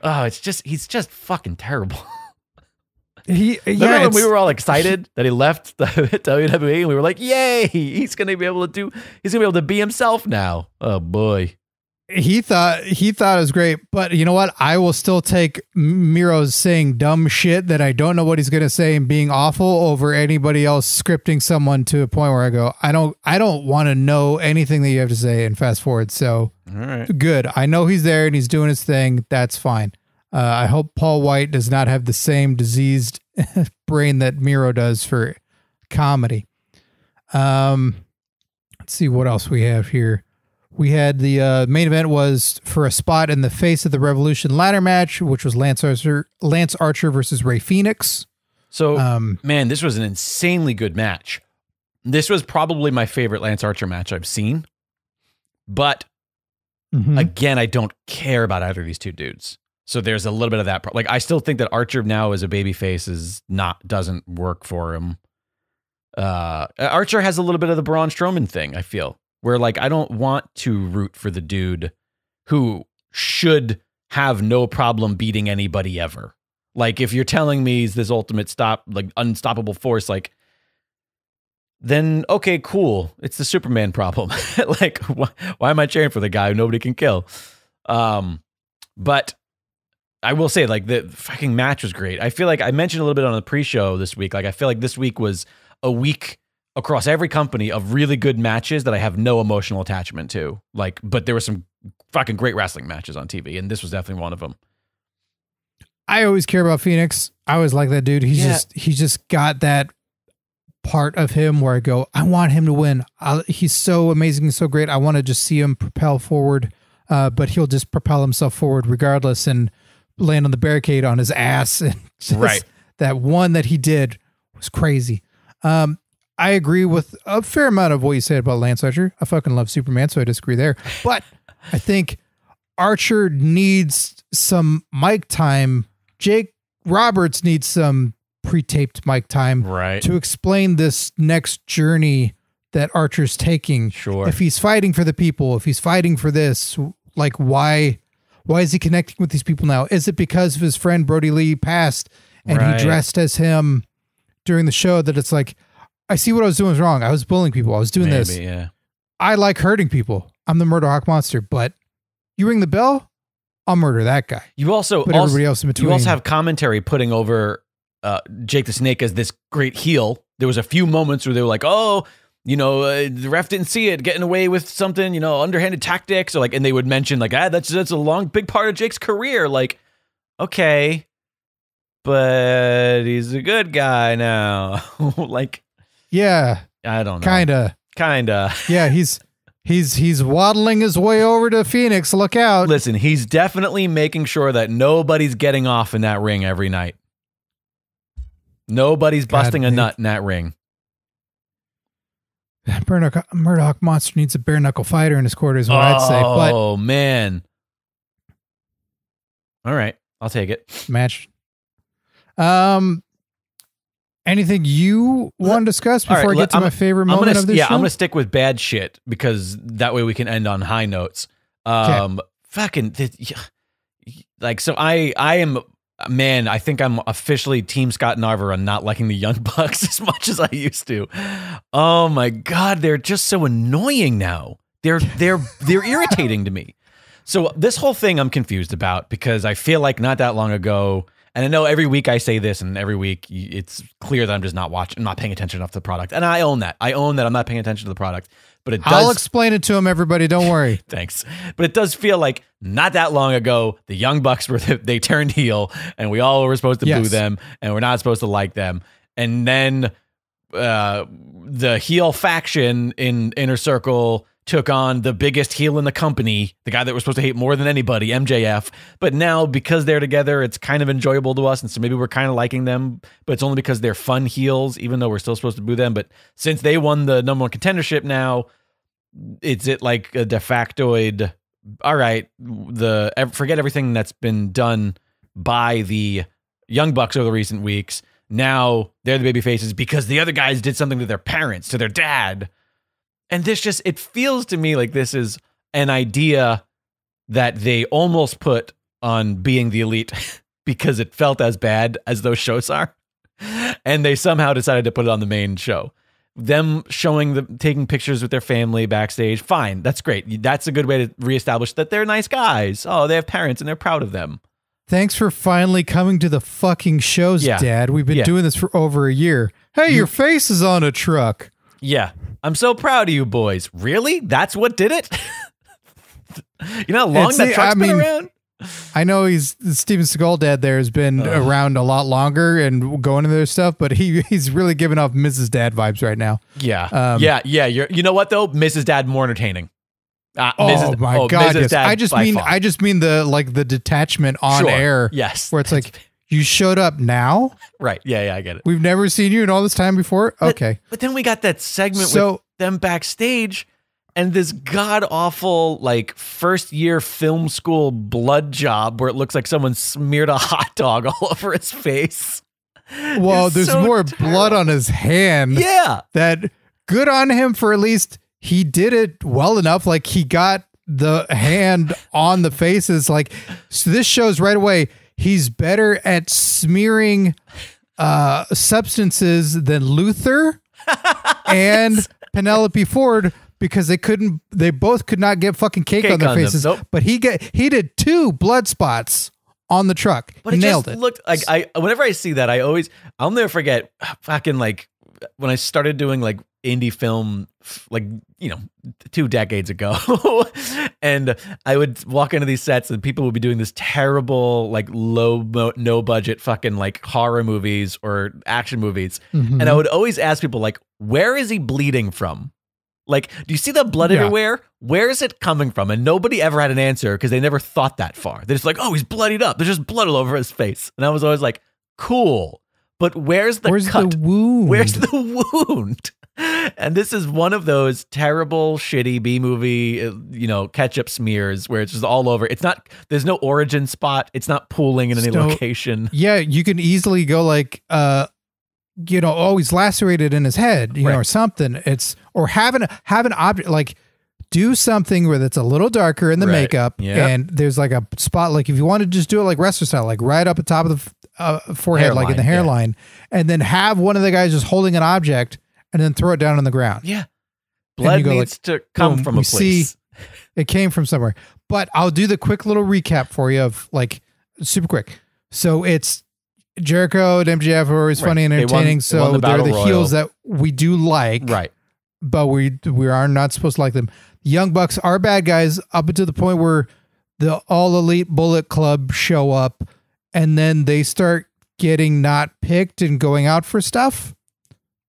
Oh, it's just he's just fucking terrible. He yeah, remember when we were all excited that he left the W W E and we were like, yay, he's gonna be able to do he's gonna be able to be himself now. Oh boy. He thought he thought it was great, but you know what? I will still take Miro's saying dumb shit that I don't know what he's gonna say and being awful over anybody else scripting someone to a point where I go, I don't, I don't want to know anything that you have to say and fast forward. So, all right, good. I know he's there and he's doing his thing. That's fine. Uh, I hope Paul White does not have the same diseased brain that Miro does for comedy. Um, let's see what else we have here. We had the uh, main event was for a spot in the Face of the Revolution ladder match, which was Lance Archer, Lance Archer versus Rey Fénix. So, um, man, this was an insanely good match. This was probably my favorite Lance Archer match I've seen. But, mm-hmm. again, I don't care about either of these two dudes. So there's a little bit of that. Like, I still think that Archer now as a babyface is not, doesn't work for him. Uh, Archer has a little bit of the Braun Strowman thing, I feel. Where, like, I don't want to root for the dude who should have no problem beating anybody ever. Like, if you're telling me he's this ultimate stop, like, unstoppable force, like, then, okay, cool. It's the Superman problem. Like, why, why am I cheering for the guy who nobody can kill? Um, but I will say, like, the fucking match was great. I feel like I mentioned a little bit on the pre-show this week. Like, I feel like this week was a week across every company of really good matches that I have no emotional attachment to. Like, but there were some fucking great wrestling matches on T V, and this was definitely one of them. I always care about Fénix. I always like that dude. He's yeah. just, he's just got that part of him where I go, I want him to win. I, he's so amazing, so great. I want to just see him propel forward, uh, but he'll just propel himself forward regardless and land on the barricade on his ass. And just, right. That one that he did was crazy. Um, I agree with a fair amount of what you said about Lance Archer. I fucking love Superman, so I disagree there. But I think Archer needs some mic time. Jake Roberts needs some pre-taped mic time, right, to explain this next journey that Archer's taking. Sure. If he's fighting for the people, if he's fighting for this, like why, why is he connecting with these people now? Is it because of his friend Brody Lee passed and right. he dressed as him during the show that it's like, I see what I was doing was wrong. I was bullying people. I was doing Maybe, this. Yeah. I like hurting people. I'm the murder hawk monster, but you ring the bell, I'll murder that guy. You also, Put also everybody else in between. You also have commentary putting over uh, Jake the Snake as this great heel. There was a few moments where they were like, "Oh, you know, uh, the ref didn't see it, getting away with something, you know, underhanded tactics," or like, and they would mention like, "Ah, that's that's a long, big part of Jake's career." Like, okay, but he's a good guy now. Like, yeah, I don't know, kinda, kinda, yeah, he's. He's he's waddling his way over to Phoenix. Look out. Listen, he's definitely making sure that nobody's getting off in that ring every night. Nobody's God, busting a he, nut in that ring. Murdoch, Murdoch Monster needs a bare-knuckle fighter in his quarters, is what oh, I'd say. Oh, man. All right. I'll take it. Match. Um... Anything you want to discuss before right, I get to I'm, my favorite moment gonna, of this yeah, show? Yeah, I'm going to stick with bad shit because that way we can end on high notes. Um, fucking, like, so I, I am, man, I think I'm officially Team Scott Narver on not liking the Young Bucks as much as I used to. Oh my God, they're just so annoying now. They're, they're, they're irritating to me. So this whole thing I'm confused about because I feel like not that long ago, and I know every week I say this, and every week it's clear that I'm just not watching, I'm not paying attention enough to the product. And I own that. I own that I'm not paying attention to the product. But it does, I'll explain it to them, everybody. Don't worry. Thanks. But it does feel like not that long ago, the Young Bucks were, they turned heel, and we all were supposed to yes. boo them, and we're not supposed to like them. And then uh, the heel faction in Inner Circle took on the biggest heel in the company, the guy that we're supposed to hate more than anybody, M J F. But now, because they're together, it's kind of enjoyable to us, and so maybe we're kind of liking them, but it's only because they're fun heels, even though we're still supposed to boo them. But since they won the number one contendership now, it's it like a de factoid, all right, the forget everything that's been done by the Young Bucks over the recent weeks. Now, they're the baby faces because the other guys did something to their parents, to their dad. And this just, it feels to me like this is an idea that they almost put on Being the Elite because it felt as bad as those shows are. And they somehow decided to put it on the main show. Them showing them, taking pictures with their family backstage. Fine. That's great. That's a good way to reestablish that they're nice guys. Oh, they have parents and they're proud of them. Thanks for finally coming to the fucking shows, yeah. Dad. We've been yeah. doing this for over a year. Hey, your face is on a truck. Yeah. I'm so proud of you boys. Really? That's what did it? You know how long it's, that truck's I been mean, around? I know he's Steven Seagal dad there has been uh, around a lot longer and going into their stuff, but he he's really giving off Missus Dad vibes right now. Yeah. Um, yeah. Yeah. You're, you know what though? Missus Dad more entertaining. Uh, oh Missus my oh, God. Missus Yes. Dad I just mean, far. I just mean the, like the detachment on sure. air. Yes. Where it's like, you showed up now? Right. Yeah, yeah, I get it. We've never seen you in all this time before? Okay. But, but then we got that segment so, with them backstage and this god-awful, like, first-year film school blood job where it looks like someone smeared a hot dog all over his face. Well, there's so more terrible. blood on his hand. Yeah. That good on him for at least he did it well enough. Like, he got the hand on the faces. Like, so this shows right away... He's better at smearing uh, substances than Luther and Penelope Ford because they couldn't. They both could not get fucking cake, cake on their on faces. Nope. But he get he did two blood spots on the truck. But it Nailed just it. Looked like I. Whenever I see that, I always I'll never forget. Fucking like when I started doing like indie film, like, you know, two decades ago. And I would walk into these sets and people would be doing this terrible, like, low, no budget fucking like horror movies or action movies. Mm-hmm. And I would always ask people, like, where is he bleeding from? Like, do you see the blood yeah. everywhere? Where is it coming from? And nobody ever had an answer because they never thought that far. They're just like, oh, he's bloodied up. There's just blood all over his face. And I was always like, cool. But where's the where's cut? The wound? Where's the wound? And this is one of those terrible, shitty B-movie, you know, ketchup smears where it's just all over. It's not, there's no origin spot. It's not pooling in any so, location. Yeah, you can easily go like, uh, you know, always lacerated in his head, you right. know, or something. It's, or have an, have an object, like, do something where that's a little darker in the right. makeup. Yep. And there's like a spot, like if you want to just do it like wrestler style, like right up at the top of the Uh, forehead, hairline, like in the hairline, yeah. and then have one of the guys just holding an object and then throw it down on the ground. Yeah. Blood needs like, to come from a place. See, it came from somewhere. But I'll do the quick little recap for you of like super quick. So it's Jericho and M J F are always right. funny and entertaining. They won, so they won the Battle they're the Royal. Heels that we do like. Right. But we we are not supposed to like them. Young Bucks are bad guys up until the point where the All Elite Bullet Club show up. And then they start getting not picked and going out for stuff.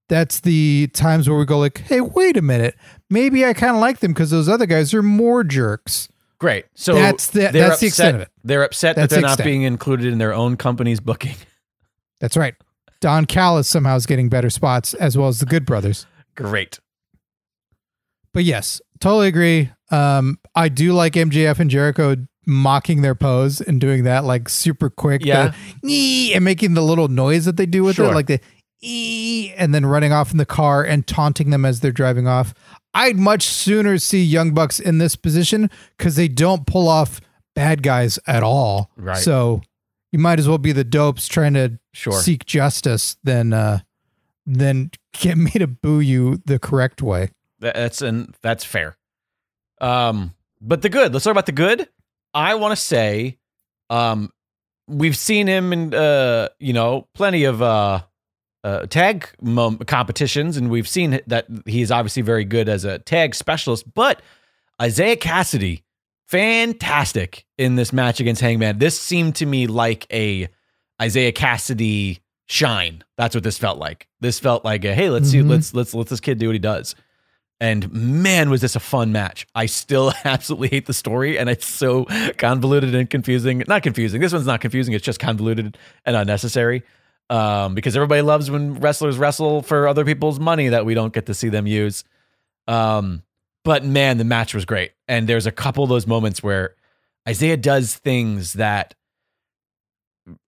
That's the times where we go like, hey, wait a minute. Maybe I kind of like them because those other guys are more jerks. Great. So that's the, that's upset, the extent of it. They're upset that's that they're not being included in their own company's booking. That's right. Don Callis somehow is getting better spots as well as the Good Brothers. Great. But yes, totally agree. Um, I do like M J F and Jericho mocking their pose and doing that like super quick yeah the, and making the little noise that they do with sure. it like the ee, and then running off in the car and taunting them as they're driving off. I'd much sooner see Young Bucks in this position because they don't pull off bad guys at all, right? So you might as well be the dopes trying to sure. seek justice than uh than get me to boo you the correct way. That's and that's fair. Um but the good, let's talk about the good. I want to say, um, we've seen him in, uh, you know, plenty of uh, uh, tag competitions, and we've seen that he's obviously very good as a tag specialist. But Isiah Kassidy, fantastic in this match against Hangman. This seemed to me like a Isiah Kassidy shine. That's what this felt like. This felt like a, hey, let's mm-hmm. see, let's let's let this kid do what he does. And man, was this a fun match. I still absolutely hate the story, and it's so convoluted and confusing. Not confusing. This one's not confusing. It's just convoluted and unnecessary um, because everybody loves when wrestlers wrestle for other people's money that we don't get to see them use. Um, but man, the match was great. And there's a couple of those moments where Isiah does things that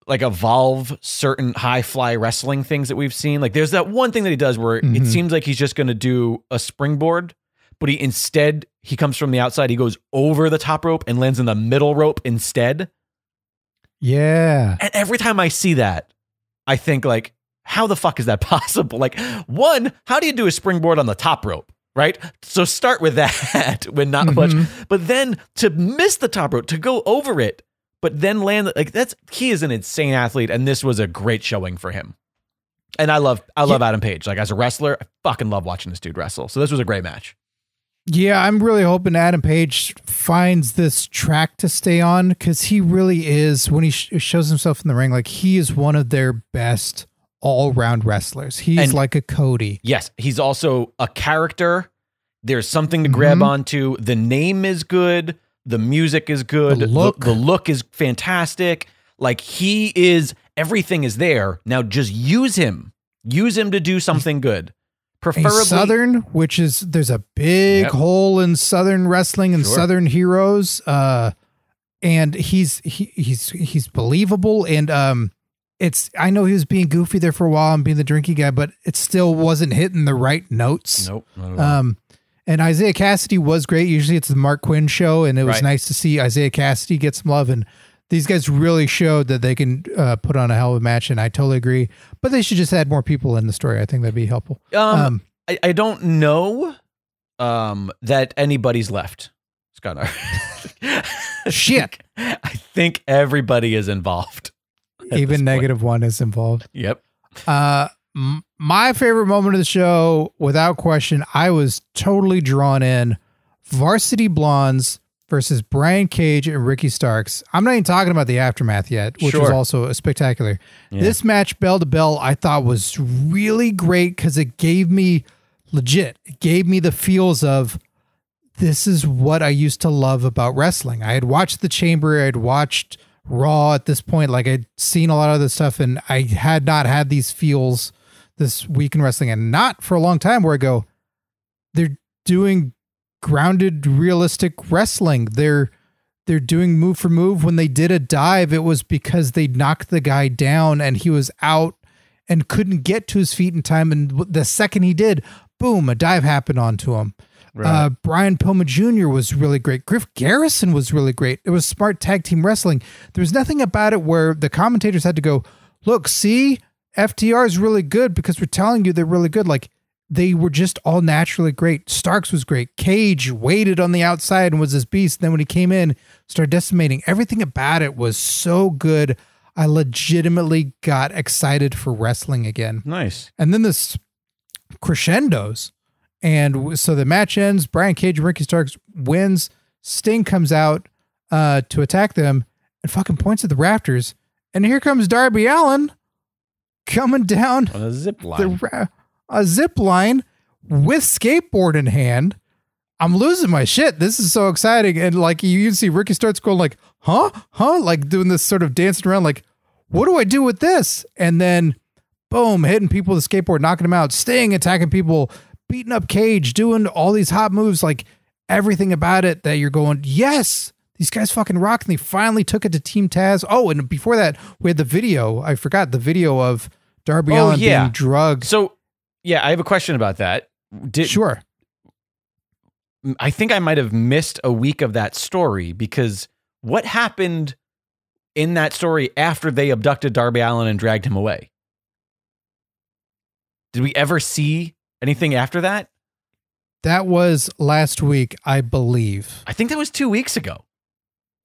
like evolve certain high fly wrestling things that we've seen. Like there's that one thing that he does where mm-hmm. it seems like he's just going to do a springboard, but he instead, he comes from the outside. He goes over the top rope and lands in the middle rope instead. Yeah. And every time I see that, I think like, how the fuck is that possible? Like one, how do you do a springboard on the top rope? Right? So start with that when not mm-hmm. much, but then to miss the top rope, to go over it, but then land like that's he is an insane athlete, and this was a great showing for him. And I love I love yeah. Adam Page. Like as a wrestler, I fucking love watching this dude wrestle. So this was a great match. Yeah, I'm really hoping Adam Page finds this track to stay on because he really is when he sh shows himself in the ring. Like he is one of their best all round wrestlers. He's and, like a Cody. Yes, he's also a character. There's something to grab mm-hmm. onto. The name is good. The music is good. The look. The, the look is fantastic. Like he is, everything is there. Now just use him. Use him to do something good. Preferably. A Southern, which is, there's a big yep. hole in Southern wrestling and sure. Southern heroes. Uh, and he's, he, he's, he's believable. And um, it's, I know he was being goofy there for a while and being the drinky guy, but it still wasn't hitting the right notes. Nope. Not at all. Um, And Isiah Kassidy was great. Usually it's the Mark Quinn show, and it was right. nice to see Isiah Kassidy get some love. And these guys really showed that they can uh, put on a hell of a match, and I totally agree. But they should just add more people in the story. I think that'd be helpful. Um, um, I, I don't know um, that anybody's left. Scott Narver. Shit. I think everybody is involved. Even negative one is involved. Yep. Uh, m- my favorite moment of the show, without question, I was totally drawn in. Varsity Blondes versus Brian Cage and Ricky Starks. I'm not even talking about the aftermath yet, which sure. was also a spectacular. Yeah. This match, bell to bell, I thought was really great because it gave me legit. It gave me the feels of this is what I used to love about wrestling. I had watched The Chamber. I had watched Raw at this point. Like, I'd seen a lot of this stuff, and I had not had these feels this week in wrestling, and not for a long time, where I go, they're doing grounded, realistic wrestling. They're they're doing move for move. When they did a dive, it was because they knocked the guy down and he was out and couldn't get to his feet in time. And the second he did, boom, a dive happened onto him. Right. Uh, Brian Pillman Junior was really great. Griff Garrison was really great. It was smart tag team wrestling. There was nothing about it where the commentators had to go, look, see, F T R is really good because we're telling you they're really good. Like, they were just all naturally great. Starks was great. Cage waited on the outside and was this beast. And then when he came in, started decimating. Everything about it was so good. I legitimately got excited for wrestling again. Nice. And then this crescendos. And so the match ends. Brian Cage and Ricky Starks wins. Sting comes out uh, to attack them and fucking points at the rafters. And here comes Darby Allin coming down on a zip line. The a zip line with skateboard in hand. I'm losing my shit. This is so exciting. And like, you see Ricky starts going like, huh? Huh? Like doing this sort of dancing around. Like, what do I do with this? And then boom, hitting people with the skateboard, knocking them out, Sting, attacking people, beating up Cage, doing all these hot moves, like everything about it that you're going, yes, these guys fucking rock. And they finally took it to Team Taz. Oh, and before that we had the video. I forgot the video of Darby Allin oh, yeah. being drugged. So, yeah, I have a question about that. Did, sure. I think I might have missed a week of that story, because what happened in that story after they abducted Darby Allin and dragged him away? Did we ever see anything after that? That was last week, I believe. I think that was two weeks ago.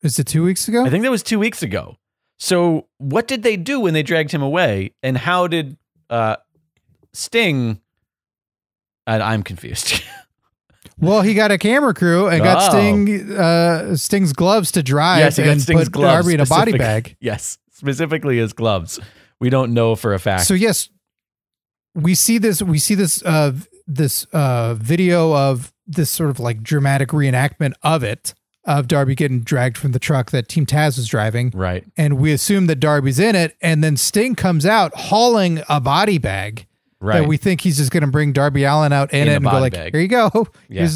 Is it two weeks ago? I think that was two weeks ago. So what did they do when they dragged him away, and how did... Uh, Sting, and I'm confused. Well, he got a camera crew and got oh. Sting, uh, Sting's gloves to dry. Yes, he got and Sting's put gloves Darby in a body bag. Yes, specifically his gloves. We don't know for a fact. So yes, we see this. We see this. Uh, this uh, video of this sort of like dramatic reenactment of it, of Darby getting dragged from the truck that Team Taz was driving. Right, and we assume that Darby's in it, and then Sting comes out hauling a body bag. Right. That we think he's just going to bring Darby Allin out in, in it and go like, bag. Here you go. Yeah.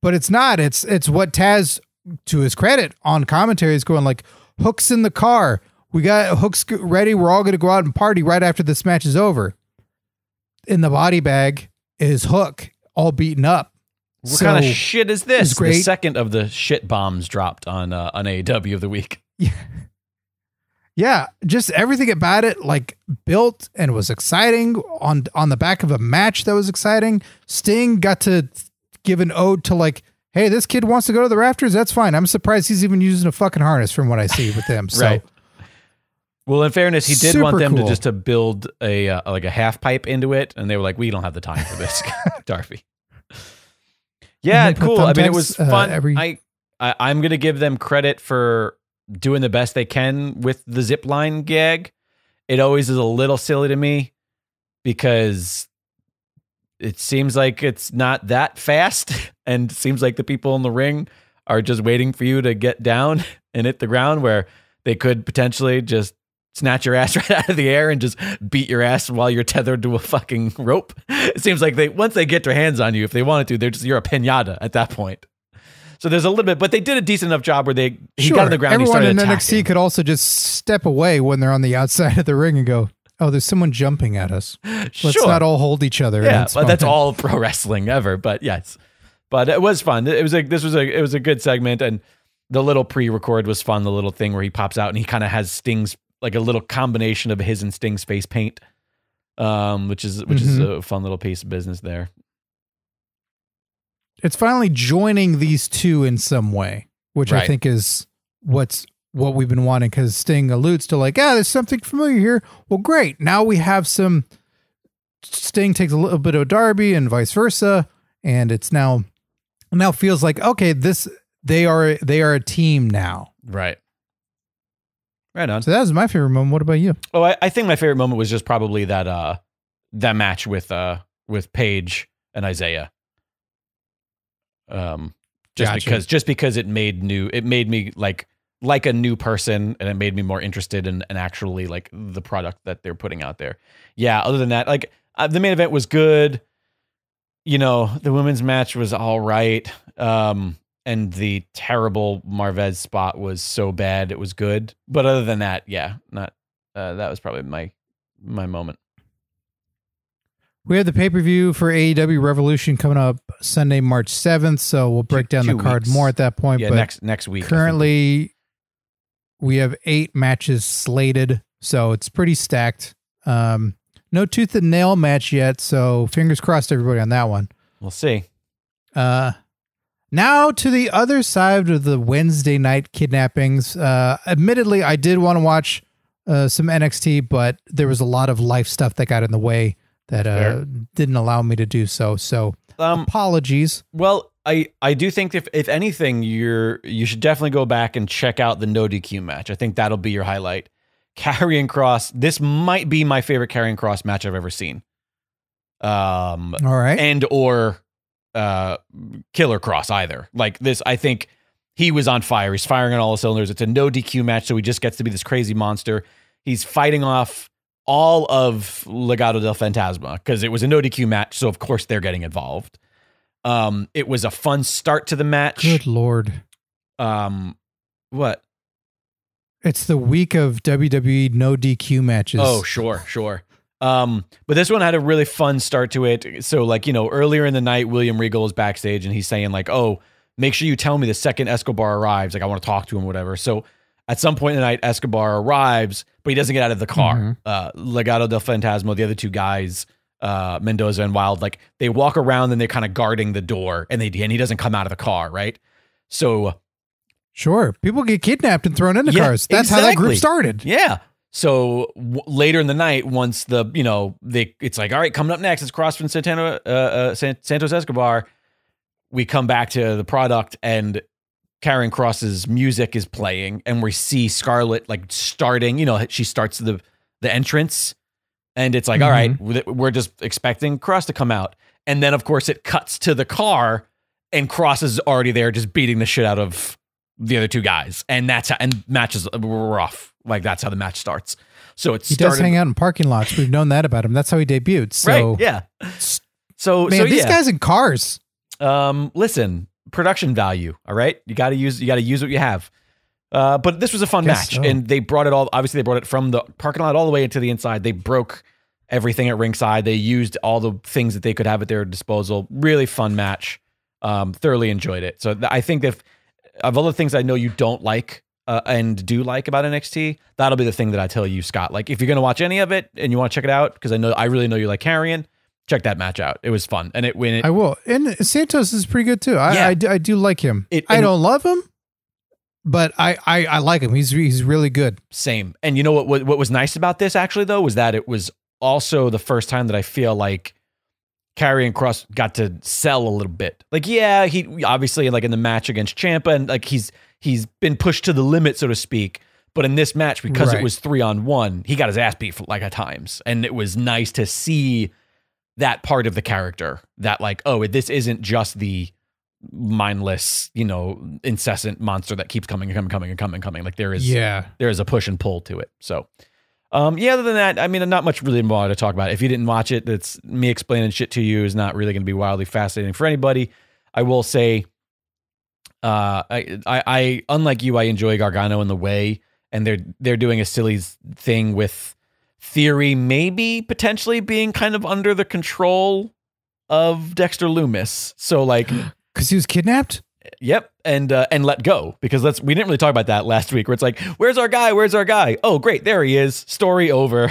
But it's not. It's it's what Taz, to his credit, on commentary is going like, Hook's in the car. We got Hook's ready. We're all going to go out and party right after this match is over. In the body bag is Hook, all beaten up. What so kind of shit is this? Great. The second of the shit bombs dropped on, uh, on A E W of the week. Yeah. Yeah, just everything about it, like, built and was exciting on on the back of a match that was exciting. Sting got to give an ode to, like, hey, this kid wants to go to the rafters. That's fine. I'm surprised he's even using a fucking harness from what I see with him. Right. So, well, in fairness, he did want them cool. to just to build a uh, like a half pipe into it, and they were like, we don't have the time for this, Darby. Yeah, cool. I mean, it was fun. Uh, every I, I I'm gonna give them credit for doing the best they can with the zip line gag. It always is a little silly to me because it seems like it's not that fast, and it seems like the people in the ring are just waiting for you to get down and hit the ground, where they could potentially just snatch your ass right out of the air and just beat your ass while you're tethered to a fucking rope. It seems like they, once they get their hands on you, if they wanted to, they're just, you're a pinata at that point. So there's a little bit, but they did a decent enough job where they he sure. got on the ground. Everyone and he started attacking. N X T could also just step away when they're on the outside of the ring and go, "Oh, there's someone jumping at us. Let's sure. not all hold each other." Yeah, well, that's all pro wrestling ever. But yes, but it was fun. It was like this was a it was a good segment, and the little pre-record was fun. The little thing where he pops out and he kind of has Sting's, like a little combination of his and Sting's face paint, um, which is which mm-hmm. is a fun little piece of business there. It's finally joining these two in some way, which right. I think is what's what we've been wanting, because Sting alludes to like, ah, there's something familiar here. Well, great. Now we have some Sting takes a little bit of Darby and vice versa, and it's now now feels like, okay, this they are they are a team now. Right. Right on. So that was my favorite moment. What about you? Oh, I, I think my favorite moment was just probably that uh that match with uh with Paige and Isiah. Um just gotcha. because just because it made new it made me like like a new person, and it made me more interested in, in actually like the product that they're putting out there. Yeah, other than that, like uh, the main event was good. You know, the women's match was all right. Um and the terrible Marvez spot was so bad it was good. But other than that, yeah, not uh, that was probably my my moment. We have the pay-per-view for A E W Revolution coming up Sunday, March seventh, so we'll break down the card more at that point. Yeah, but next next week. Currently, we have eight matches slated, so it's pretty stacked. Um, no tooth and nail match yet, so fingers crossed everybody on that one. We'll see. Uh, now to the other side of the Wednesday night kidnappings. Uh, admittedly, I did want to watch uh, some N X T, but there was a lot of life stuff that got in the way that uh, Fair. didn't allow me to do so. So um, apologies. Well, I, I do think if, if anything, you're, you should definitely go back and check out the no D Q match. I think that'll be your highlight. Karrion Kross. This might be my favorite Karrion Kross match I've ever seen. Um, All right. And or uh, Killer Kross either. Like this, I think he was on fire. He's firing on all the cylinders. It's a no D Q match, so he just gets to be this crazy monster. He's fighting off all of Legado del Fantasma because it was a no D Q match, so of course they're getting involved. Um, it was a fun start to the match. Good Lord. Um, what? It's the week of W W E no D Q matches. Oh, sure, sure. Um, but this one had a really fun start to it. So, like, you know, earlier in the night, William Regal is backstage and he's saying, like, oh, make sure you tell me the second Escobar arrives. Like, I want to talk to him, whatever. So at some point in the night, Escobar arrives, but he doesn't get out of the car. Mm-hmm. Uh, Legado del Fantasma, the other two guys, uh, Mendoza and Wild, like, they walk around and they're kind of guarding the door, and they and he doesn't come out of the car, right? So... Sure. People get kidnapped and thrown into yeah, cars. That's exactly how that group started. Yeah. So w later in the night, once the, you know, they, it's like, all right, coming up next, it's Cross from Santana, uh, uh, San Santos Escobar. We come back to the product and Karrion Kross's music is playing, and we see Scarlett like starting, you know, she starts the, the entrance, and it's like, mm-hmm. all right, we're just expecting Cross to come out. And then of course it cuts to the car, and Cross is already there just beating the shit out of the other two guys, and that's how, and matches were off. Like, that's how the match starts. So it's he started, does hang out in parking lots. We've known that about him. That's how he debuted. So right, yeah. So man, so, these yeah. guys in cars. Um, listen, production value. All right, you got to use you got to use what you have. Uh, but this was a fun match, so. and they brought it all. Obviously, they brought it from the parking lot all the way into the inside. They broke everything at ringside. They used all the things that they could have at their disposal. Really fun match. Um, thoroughly enjoyed it. So th I think if of all the things I know you don't like uh, and do like about N X T, that'll be the thing that I tell you, Scott. Like, if you're going to watch any of it and you want to check it out, because I know I really know you like Karrion, check that match out. It was fun. And it when it, I will. And Santos is pretty good too. I, yeah. I, I do like him. It, I don't love him, but I, I, I like him. He's he's really good. Same. And you know what, what, what was nice about this actually though, was that it was also the first time that I feel like Karrion Kross got to sell a little bit. Like, yeah, he obviously, like in the match against Ciampa, and like he's he's been pushed to the limit, so to speak. But in this match, because right. it was three on one, he got his ass beat for, like at times, and it was nice to see that part of the character. That like, oh, this isn't just the mindless, you know, incessant monster that keeps coming and coming, coming and coming, coming. Like there is, yeah, there is a push and pull to it. So. Um, yeah, other than that, I mean, not much really more to talk about. If you didn't watch it, that's me explaining shit to you is not really going to be wildly fascinating for anybody. I will say, uh, I, I, I, unlike you, I enjoy Gargano in the way, and they're, they're doing a silly thing with Theory, maybe potentially being kind of under the control of Dexter Lumis. So like, cause he was kidnapped. Yep. And, uh, and let go, because let's, we didn't really talk about that last week where it's like, where's our guy? Where's our guy? Oh, great. There he is. Story over.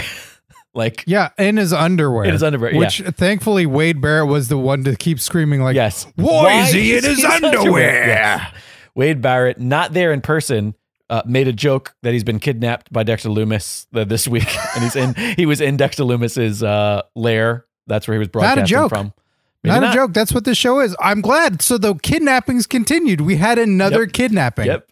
Like, yeah. In his underwear, in his underwear, which yeah. thankfully Wade Barrett was the one to keep screaming like, yes, why is he in his, his underwear? underwear? Yes. Wade Barrett, not there in person, uh, made a joke that he's been kidnapped by Dexter Lumis uh, this week. And he's in, he was in Dexter Lumis's, uh, lair That's where he was broadcasting from. Not a joke. From. Not, not a joke. That's what this show is. I'm glad. So the kidnappings continued. We had another yep. kidnapping. Yep.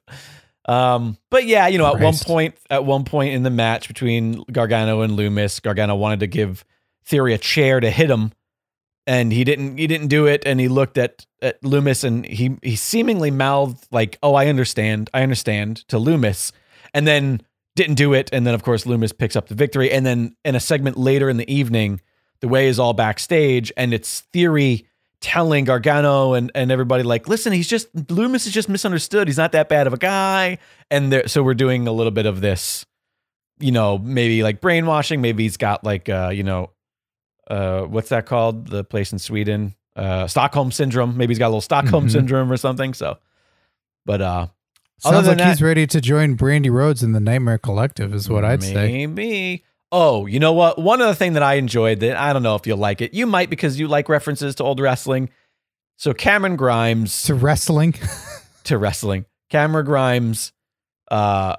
Um, but yeah, you know, Christ. at one point, at one point in the match between Gargano and Loomis, Gargano wanted to give Theory a chair to hit him, and he didn't. He didn't do it, and he looked at at Loomis, and he he seemingly mouthed like, "Oh, I understand. I understand," to Loomis, and then didn't do it, and then of course Loomis picks up the victory, and then in a segment later in the evening, the way is all backstage, and it's Theory telling Gargano and, and everybody like, listen, he's just, Loomis is just misunderstood. He's not that bad of a guy. And there, so we're doing a little bit of this, you know, maybe like brainwashing. Maybe he's got like, uh, you know, uh, what's that called? The place in Sweden, uh, Stockholm syndrome. Maybe he's got a little Stockholm mm-hmm. syndrome or something. So, but, uh, sounds other than like that, he's ready to join Brandy Rhodes in the Nightmare Collective is what I'd maybe. say. Maybe. Oh, you know what? One other thing that I enjoyed that I don't know if you'll like it. You might because you like references to old wrestling. So Cameron Grimes. To wrestling. to wrestling. Cameron Grimes, uh,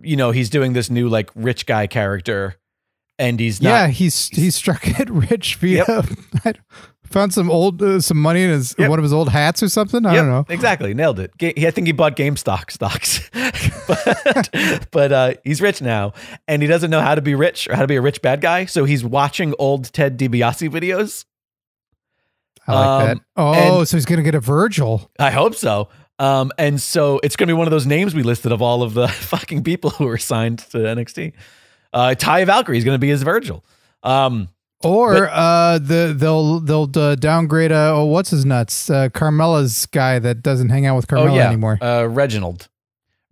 you know, he's doing this new like rich guy character and he's not. Yeah, he's, he's, he's struck it rich via. Yep. I found some old, uh, some money in his, yep. one of his old hats or something. I yep, don't know. Exactly. Nailed it. I think he bought GameStop stocks. but but uh, he's rich now, and he doesn't know how to be rich or how to be a rich bad guy. So he's watching old Ted DiBiase videos. I like um, that. Oh, and, so he's going to get a Virgil. I hope so. Um, and so it's going to be one of those names we listed of all of the fucking people who were signed to N X T. Uh, Taya Valkyrie is going to be his Virgil. Um, or but, uh, the they'll they'll uh, downgrade. Uh, oh, what's his nuts? Uh, Carmella's guy that doesn't hang out with Carmella oh, yeah. anymore. Uh, Reginald.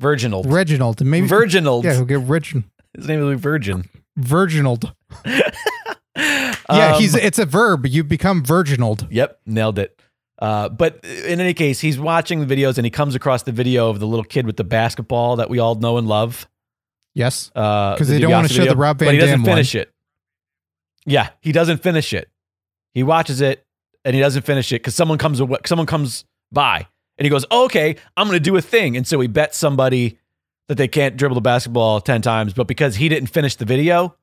Virginald. Reginald. Maybe Virginald. Yeah, he'll get Virgin. His name will be Virgin. Virginald. yeah, um, he's it's a verb. You become Virginald. Yep, nailed it. Uh, but in any case, he's watching the videos and he comes across the video of the little kid with the basketball that we all know and love. Yes. Because uh, the they don't want to show the Rob Van Dam one. But he doesn't finish it. Yeah, he doesn't finish it. He watches it and he doesn't finish it because someone comes away, someone comes by. And he goes, oh, okay, I'm going to do a thing. And so he bets somebody that they can't dribble the basketball ten times. But because he didn't finish the video,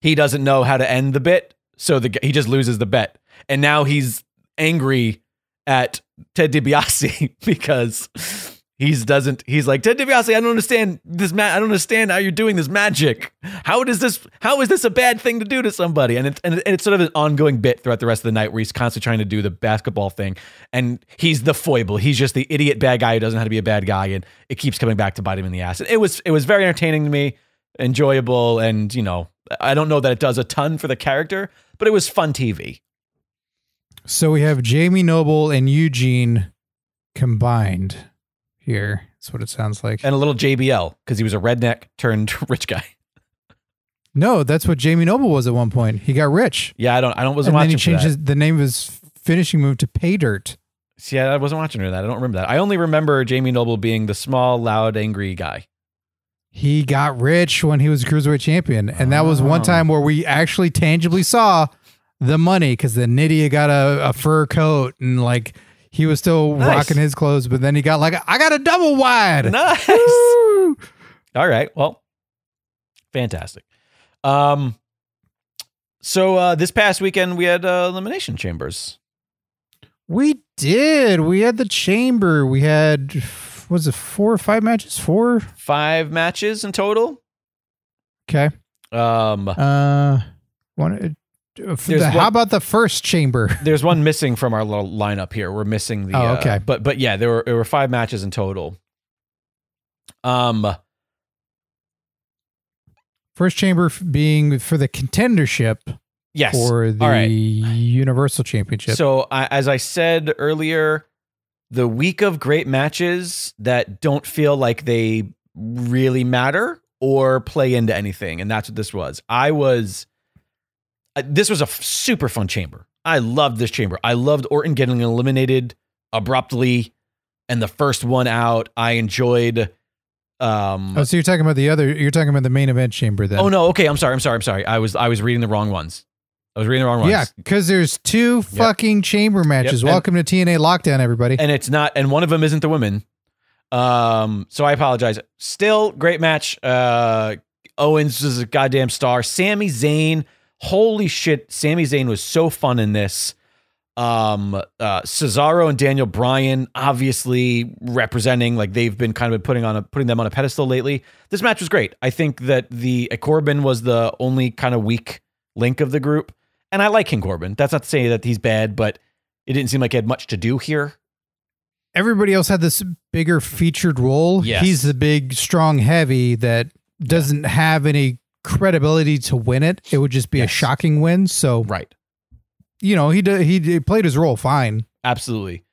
he doesn't know how to end the bit. So the, he just loses the bet. And now he's angry at Ted DiBiase because he's doesn't. He's like, Ted DiBiase, I don't understand this. Ma I don't understand how you're doing this magic. How does this? How is this a bad thing to do to somebody? And it's, and it's sort of an ongoing bit throughout the rest of the night where he's constantly trying to do the basketball thing, and he's the foible. He's just the idiot bad guy who doesn't know how to be a bad guy, and it keeps coming back to bite him in the ass. It was it was very entertaining to me, enjoyable, and you know, I don't know that it does a ton for the character, but it was fun T V. So we have Jamie Noble and Eugene combined. Here, that's what it sounds like. And a little J B L, because he was a redneck turned rich guy. No, that's what Jamie Noble was at one point. He got rich. Yeah, I don't I don't wasn't and watching. And then he changed his, the name of his finishing move to Pay Dirt. See, I wasn't watching for that. I don't remember that. I only remember Jamie Noble being the small, loud, angry guy. He got rich when he was cruiserweight champion. And oh. that was one time where we actually tangibly saw the money because then Nydia got a, a fur coat and like he was still nice. rocking his clothes, but then he got like, I got a double wide. Nice. Woo! All right. Well, fantastic. Um, so uh, this past weekend, we had uh, Elimination Chambers. We did. We had the chamber. We had, was it four or five matches? Four? Five matches in total. Okay. Um. Uh. One. The, one, how about the first chamber? There's one missing from our little lineup here. We're missing the. Oh, okay. Uh, but but yeah, there were there were five matches in total. Um, first chamber being for the contendership. Yes. For the right. Universal Championship. So I, as I said earlier, the week of great matches that don't feel like they really matter or play into anything, and that's what this was. I was. This was a super fun chamber. I loved this chamber. I loved Orton getting eliminated abruptly and the first one out. I enjoyed. Um, oh, so you're talking about the other, you're talking about the main event chamber then. Oh no. Okay. I'm sorry. I'm sorry. I'm sorry. I was, I was reading the wrong ones. I was reading the wrong ones. Yeah. Cause there's two yep. fucking chamber matches. Yep. Welcome and, to T N A Lockdown, everybody. And it's not, and one of them isn't the women. Um, so I apologize. Still great match. Uh, Owens is a goddamn star. Sami Zayn Holy shit, Sami Zayn was so fun in this. Um, uh, Cesaro and Daniel Bryan obviously representing, like, they've been kind of putting on a, putting them on a pedestal lately. This match was great. I think that the Corbin was the only kind of weak link of the group, and I like King Corbin. That's not to say that he's bad, but it didn't seem like he had much to do here. Everybody else had this bigger featured role. Yes. He's the big, strong, heavy that doesn't yeah. have any credibility to win it. It would just be yes. a shocking win. So right. You know, he did, he did, played his role fine. Absolutely.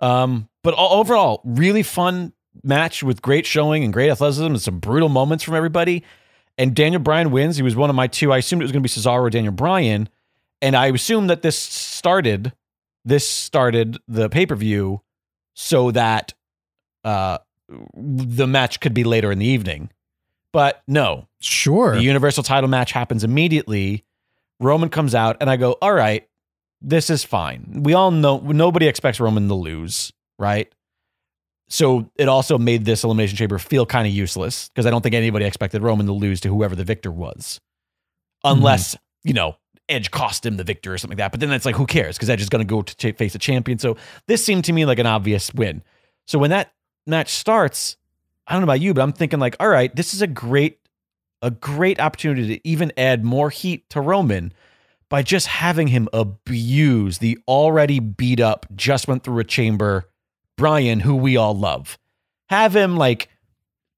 Um, but all, overall, really fun match with great showing and great athleticism and some brutal moments from everybody. And Daniel Bryan wins. He was one of my two. I assumed it was going to be Cesaro or Daniel Bryan. And I assumed that this started, this started the pay-per-view so that uh, the match could be later in the evening. But no. Sure. The Universal title match happens immediately. Roman comes out, and I go, all right. This is fine. We all know nobody expects Roman to lose, right? So it also made this Elimination Chamber feel kind of useless because I don't think anybody expected Roman to lose to whoever the victor was. Unless, mm. you know, Edge cost him the victor or something like that. But then it's like, who cares? Because Edge is going to go to face a champion. So this seemed to me like an obvious win. So when that match starts, I don't know about you, but I'm thinking like, all right, this is a great, a great opportunity to even add more heat to Roman by just having him abuse the already beat up, just went through a chamber Bryan, who we all love. Have him like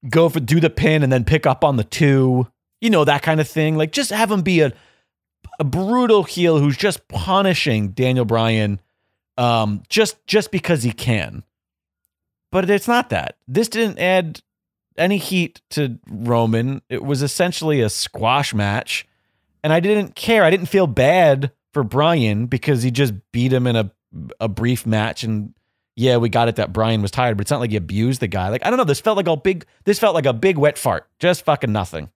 go for, do the pin and then pick up on the two, you know, that kind of thing. Like just have him be a, a brutal heel who's just punishing Daniel Bryan um, just, just because he can. But it's not that. This didn't add any heat to Roman. It was essentially a squash match. And I didn't care. I didn't feel bad for Bryan because he just beat him in a a brief match. And yeah, we got it that Bryan was tired, but it's not like he abused the guy. Like, I don't know. This felt like a big, this felt like a big wet fart. Just fucking nothing.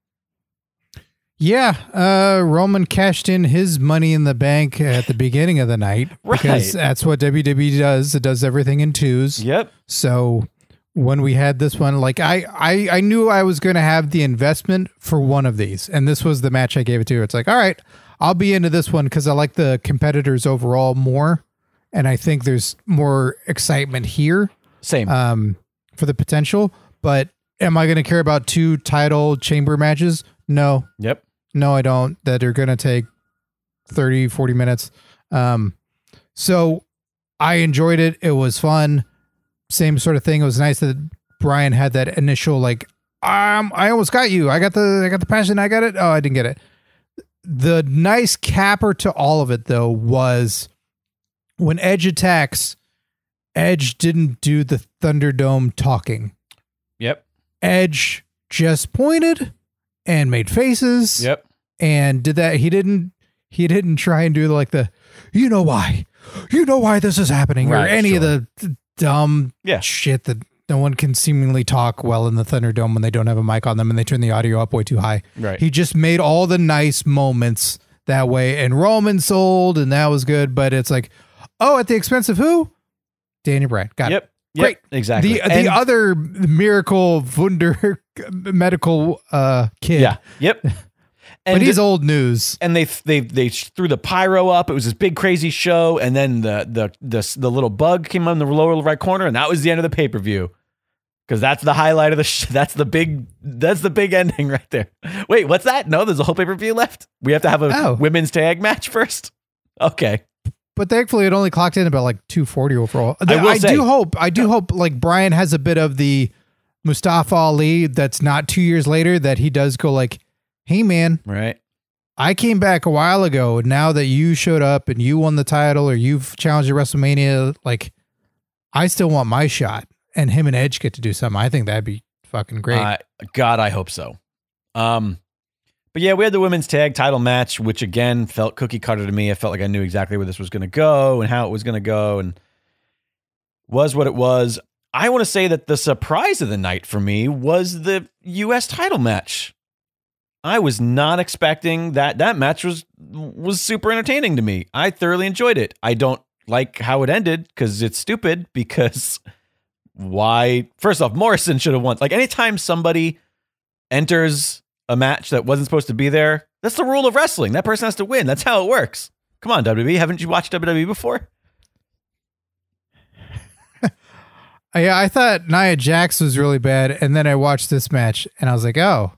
Yeah. Uh, Roman cashed in his money in the bank at the beginning of the night. Right. Because that's what W W E does. It does everything in twos. Yep. So when we had this one, like I, I, I knew I was going to have the investment for one of these. And this was the match I gave it to. It's like, all right, I'll be into this one because I like the competitors overall more. And I think there's more excitement here. Same. Um, for the potential. But am I going to care about two title chamber matches? No. Yep. No, I don't. That are going to take thirty, forty minutes. Um, so I enjoyed it. It was fun. Same sort of thing. It was nice that Bryan had that initial like, um, I almost got you. I got the, I got the passion. I got it. Oh, I didn't get it. The nice capper to all of it though was when Edge attacks, Edge didn't do the Thunderdome talking. Yep. Edge just pointed and made faces. Yep. And did that. He didn't, he didn't try and do like the, you know why, you know why this is happening, right, or any sure. of the dumb yeah. shit that no one can seemingly talk well in the Thunderdome when they don't have a mic on them and they turn the audio up way too high. Right. He just made all the nice moments that way, and Roman sold, and that was good, but it's like, oh, at the expense of who? Daniel Bryan. Got yep. it. Yep. Great. Exactly. The, and the other miracle Wunder medical uh, kid. Yeah. Yep. And but he's old news. And they they they threw the pyro up. It was this big crazy show, and then the the the, the little bug came on the lower right corner, and that was the end of the pay per view. Because that's the highlight of the sh that's the big that's the big ending right there. Wait, what's that? No, there's a whole pay per view left. We have to have a oh. women's tag match first. Okay, but thankfully it only clocked in about like two forty overall. I, I say, do hope I do hope like Bryan has a bit of the Mustafa Ali. That's not two years later that he does go like, hey man, right? I came back a while ago. Now that you showed up and you won the title or you've challenged at WrestleMania, like I still want my shot. And him and Edge get to do something. I think that'd be fucking great. Uh, God, I hope so. Um, but yeah, we had the women's tag title match, which again felt cookie cutter to me. I felt like I knew exactly where this was going to go and how it was going to go, and was what it was. I want to say that the surprise of the night for me was the U S title match. I was not expecting that. That match was was super entertaining to me. I thoroughly enjoyed it. I don't like how it ended because it's stupid, because why? First off, Morrison should have won. Like anytime somebody enters a match that wasn't supposed to be there, That's the rule of wrestling. That person has to win. That's how it works. Come on, W W E. Haven't you watched W W E before? Yeah, I thought Nia Jax was really bad, and then I watched this match, and I was like, oh.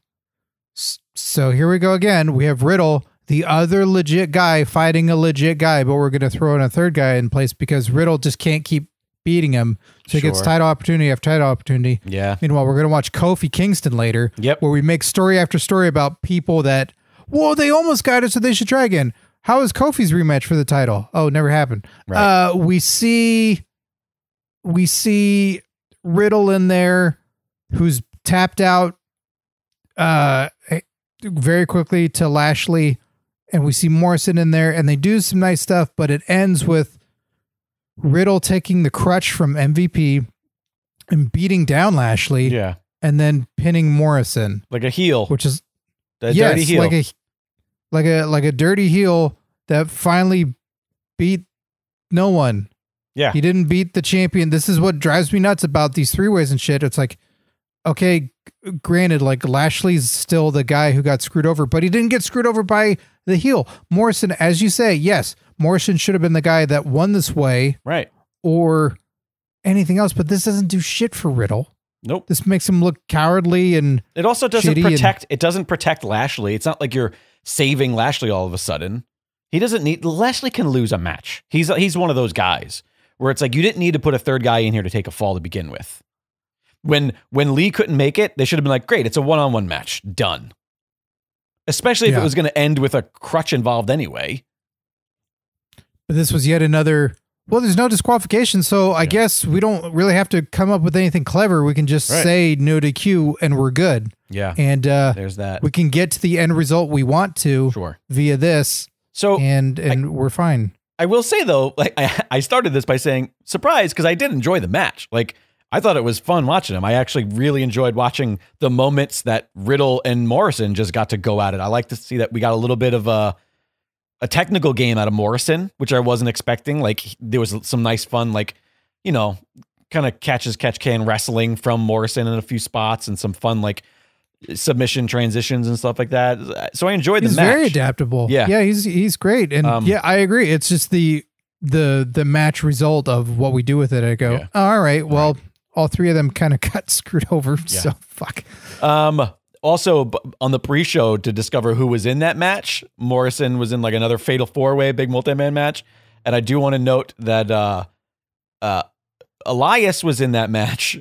So here we go again. We have Riddle, the other legit guy, fighting a legit guy, but we're going to throw in a third guy in place because Riddle just can't keep beating him. So sure. He gets title opportunity after title opportunity. Yeah. Meanwhile, we're going to watch Kofi Kingston later, yep. where we make story after story about people that, whoa, they almost got it, so they should try again. How is Kofi's rematch for the title? Oh, never happened. Right. Uh, we see... We see Riddle in there, who's tapped out uh, very quickly to Lashley, and we see Morrison in there, and they do some nice stuff, but it ends with Riddle taking the crutch from M V P and beating down Lashley, yeah, and then pinning Morrison like a heel, which is a yes, dirty heel, like a like a like a dirty heel that finally beat no one. Yeah. He didn't beat the champion. This is what drives me nuts about these three ways and shit. It's like, okay, granted, like Lashley's still the guy who got screwed over, but he didn't get screwed over by the heel. Morrison, as you say, yes, Morrison should have been the guy that won this way. Right. Or anything else, but this doesn't do shit for Riddle. Nope. This makes him look cowardly, and it also doesn't protect it doesn't protect Lashley. It's not like you're saving Lashley all of a sudden. He doesn't need Lashley can lose a match. He's he's one of those guys where it's like, you didn't need to put a third guy in here to take a fall to begin with. When when Lee couldn't make it, they should have been like, great, it's a one-on-one match. Done. Especially if yeah. it was going to end with a crutch involved anyway. But this was yet another, well, there's no disqualification, so yeah. I guess we don't really have to come up with anything clever. We can just right. say no to Q and we're good. Yeah. And uh, there's that. We can get to the end result we want to sure. via this, so and, and I, we're fine. I will say, though, like I, I started this by saying, surprise, because I did enjoy the match. Like, I thought it was fun watching him. I actually really enjoyed watching the moments that Riddle and Morrison just got to go at it. I like to see that we got a little bit of a, a technical game out of Morrison, which I wasn't expecting. Like, there was some nice fun, like, you know, kind of catch-as-catch-can wrestling from Morrison in a few spots and some fun, like, submission transitions and stuff like that. So I enjoyed the he's match. He's very adaptable. Yeah. Yeah. He's, he's great. And um, yeah, I agree. It's just the, the, the match result of what we do with it. I go, yeah. all right, well, all, right. all three of them kind of got screwed over. Yeah. So fuck. Um, also on the pre-show to discover who was in that match, Morrison was in like another fatal four way, big multi-man match. And I do want to note that, uh, uh, Elias was in that match.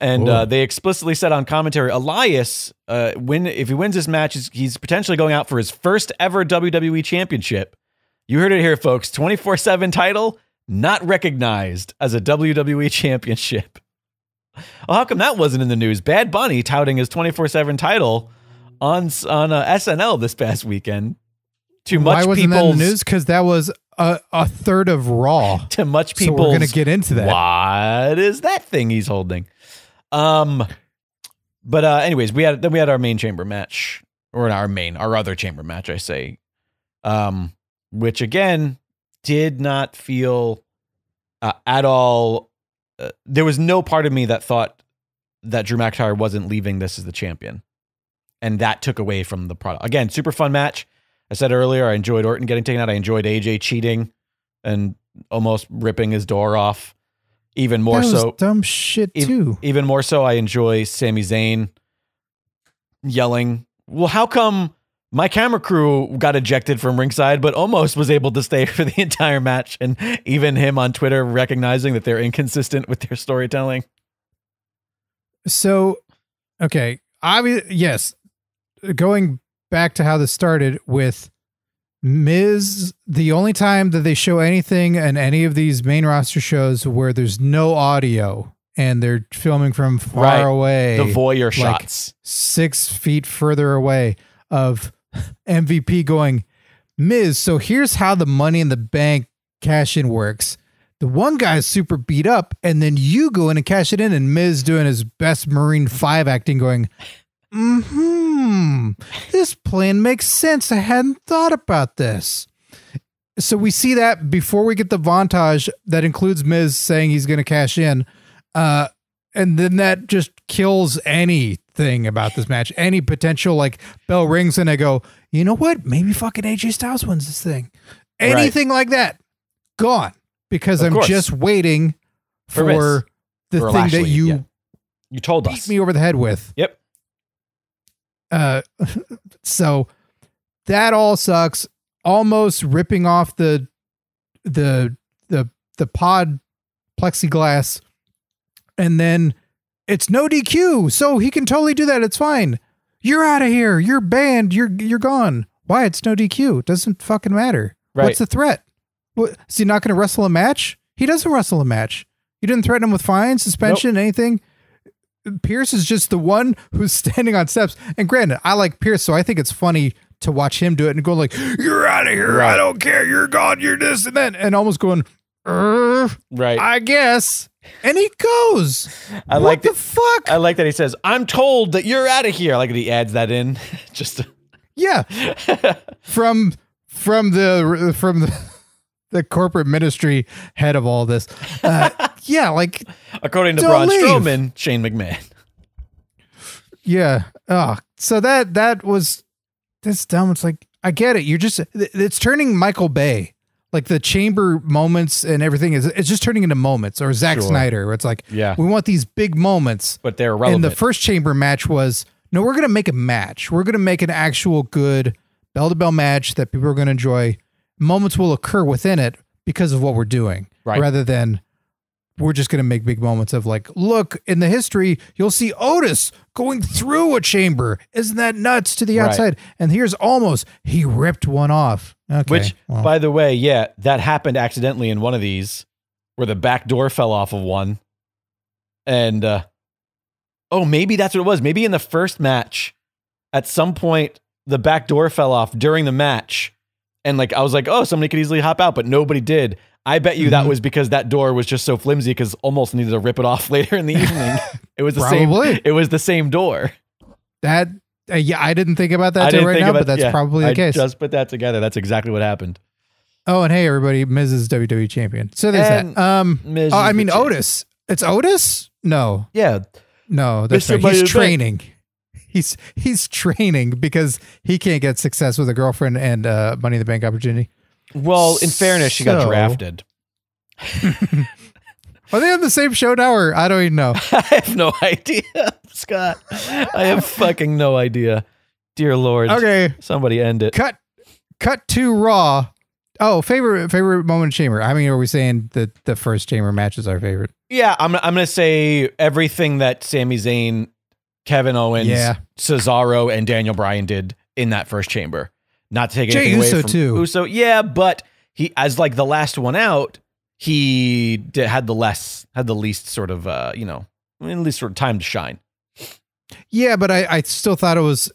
And uh, they explicitly said on commentary, Elias, uh, when if he wins this match, he's, he's potentially going out for his first ever W W E championship. You heard it here, folks. twenty-four seven title, not recognized as a W W E championship. Well, how come that wasn't in the news? Bad Bunny touting his twenty-four seven title on, on uh, S N L this past weekend. To much Why wasn't that in the news? Because that was a, a third of Raw. To much people. So we're going to get into that. What is that thing he's holding? Um, but, uh, anyways, we had, then we had our main chamber match or our main, our other chamber match, I say, um, which again, did not feel, uh, at all. Uh, there was no part of me that thought that Drew McIntyre wasn't leaving this as the champion. And that took away from the product. Again, super fun match. I said earlier, I enjoyed Orton getting taken out. I enjoyed A J cheating and almost ripping his door off. Even more that was so dumb shit too. Even, even more so, I enjoy Sami Zayn yelling, well, how come my camera crew got ejected from ringside, but almost was able to stay for the entire match? And even him on Twitter recognizing that they're inconsistent with their storytelling. So, okay. Obviously, yes. Going back to how this started with Miz, the only time that they show anything in any of these main roster shows where there's no audio and they're filming from far right. away, the voyeur like shots six feet further away of M V P going, Miz, so here's how the Money in the Bank cash in works. The one guy is super beat up and then you go in and cash it in, and Miz doing his best Marine five acting going, Mm-hmm. this plan makes sense. I hadn't thought about this. So we see that before we get the montage that includes Miz saying he's going to cash in. Uh, and then that just kills anything about this match. Any potential, like, bell rings and I go, you know what? Maybe fucking A J Styles wins this thing. Anything right. like that, gone. Because of I'm course. just waiting for, for the for thing Lashley, that you yeah. you told beat us. me over the head with. Yep. Uh, so that all sucks. Almost ripping off the the the the pod plexiglass, and then it's no D Q, so he can totally do that. It's fine. You're out of here. You're banned. You're you're gone. Why? It's no D Q. It doesn't fucking matter. Right. What's the threat? What, is he not going to wrestle a match? He doesn't wrestle a match. You didn't threaten him with fine, suspension, nope. anything. Pierce is just the one who's standing on steps. And granted, I like Pierce, so I think it's funny to watch him do it and go like, "You're out of here. Right. I don't care. You're gone. You're this and that," and almost going, "Right, I guess." And he goes, "I what like the that, fuck." I like that he says, "I'm told that you're out of here." I like that he adds that in, just to yeah, from from the from the. the corporate ministry head of all this. Uh, yeah, like... According to Braun leave. Strowman, Shane McMahon. Yeah. Oh, so that that was... That's dumb. It's like, I get it. You're just... It's turning Michael Bay. Like, the chamber moments and everything is... It's just turning into moments. Or Zack sure. Snyder, where it's like, yeah. we want these big moments. But they're relevant. And the first chamber match was, no, we're going to make a match. We're going to make an actual good bell-to-bell match that people are going to enjoy. Moments will occur within it because of what we're doing, right. rather than we're just going to make big moments of like, look, in the history, you'll see Otis going through a chamber. Isn't that nuts to the outside? Right. And here's almost, he ripped one off. Okay, Which, well. by the way, yeah, that happened accidentally in one of these where the back door fell off of one. And, uh, oh, maybe that's what it was. Maybe in the first match, at some point, the back door fell off during the match. And like, I was like, oh, somebody could easily hop out, but nobody did. I bet you that was because that door was just so flimsy because almost needed to rip it off later in the evening. It was the probably. same. It was the same door. That, uh, yeah, I didn't think about that till right now, about, but that's yeah, probably the I case. Just put that together. That's exactly what happened. Oh, and hey, everybody, Miz is W W E champion. So there's and that. Um, Miz oh, I mean, Otis. It's Otis? No. Yeah. No, that's right. He's training. Been. He's he's training because he can't get success with a girlfriend and uh, Money in the Bank opportunity. Well, in fairness, so. she got drafted. Are they on the same show now, or I don't even know? I have no idea, Scott. I have fucking no idea. Dear Lord. Okay. Somebody end it. Cut cut to Raw. Oh, favorite favorite moment of chamber. I mean, are we saying that the first chamber match is our favorite? Yeah, I'm I'm gonna say everything that Sami Zayn, Kevin Owens, yeah. Cesaro, and Daniel Bryan did in that first chamber. Not to take anything Jey away Uso from too. Uso, yeah, but he as like the last one out, he did, had the less had the least sort of uh, you know, at least sort of time to shine. Yeah, but I, I still thought it was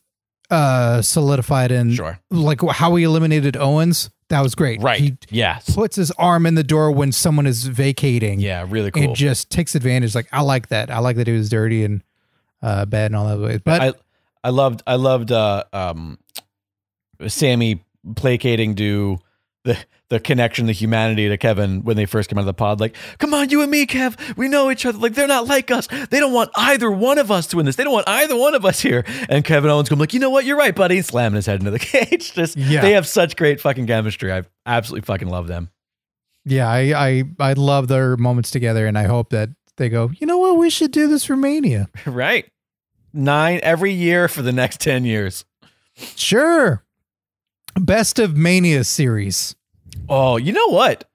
uh, solidified in sure. like how he eliminated Owens. That was great. Right. He yeah. puts his arm in the door when someone is vacating. Yeah, really cool. It just takes advantage. Like I like that. I like that he was dirty and Uh, bad and all that way, but I, I loved, I loved, uh, um, Sammy placating to the the connection, the humanity to Kevin when they first came out of the pod. Like, come on, you and me, Kev, we know each other. Like, they're not like us. They don't want either one of us to win this. They don't want either one of us here. And Kevin Owens going like, you know what? You're right, buddy. Slamming his head into the cage. Just yeah. they have such great fucking chemistry. I absolutely fucking love them. Yeah, I I I love their moments together, and I hope that they go, you know what? We should do this for Mania, right? Nine every year for the next ten years. Sure. Best of Mania series. Oh, you know what?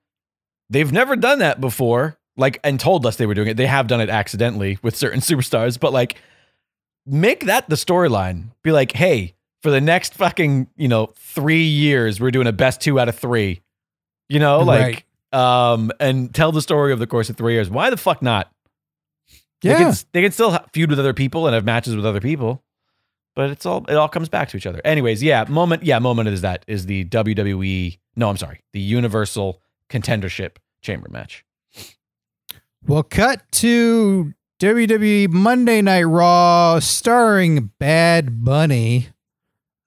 They've never done that before. Like, and told us they were doing it. They have done it accidentally with certain superstars, but like, make that the storyline. Be like, hey, for the next fucking, you know, three years, we're doing a best two out of three, you know, like, right. um, and tell the story of the course of three years. Why the fuck not? Yeah, they can, they can still feud with other people and have matches with other people, but it's all it all comes back to each other. Anyways, yeah, moment, yeah, moment is that is the W W E. No, I'm sorry, the Universal Contendership Chamber match. Well, cut to W W E Monday Night Raw, starring Bad Bunny.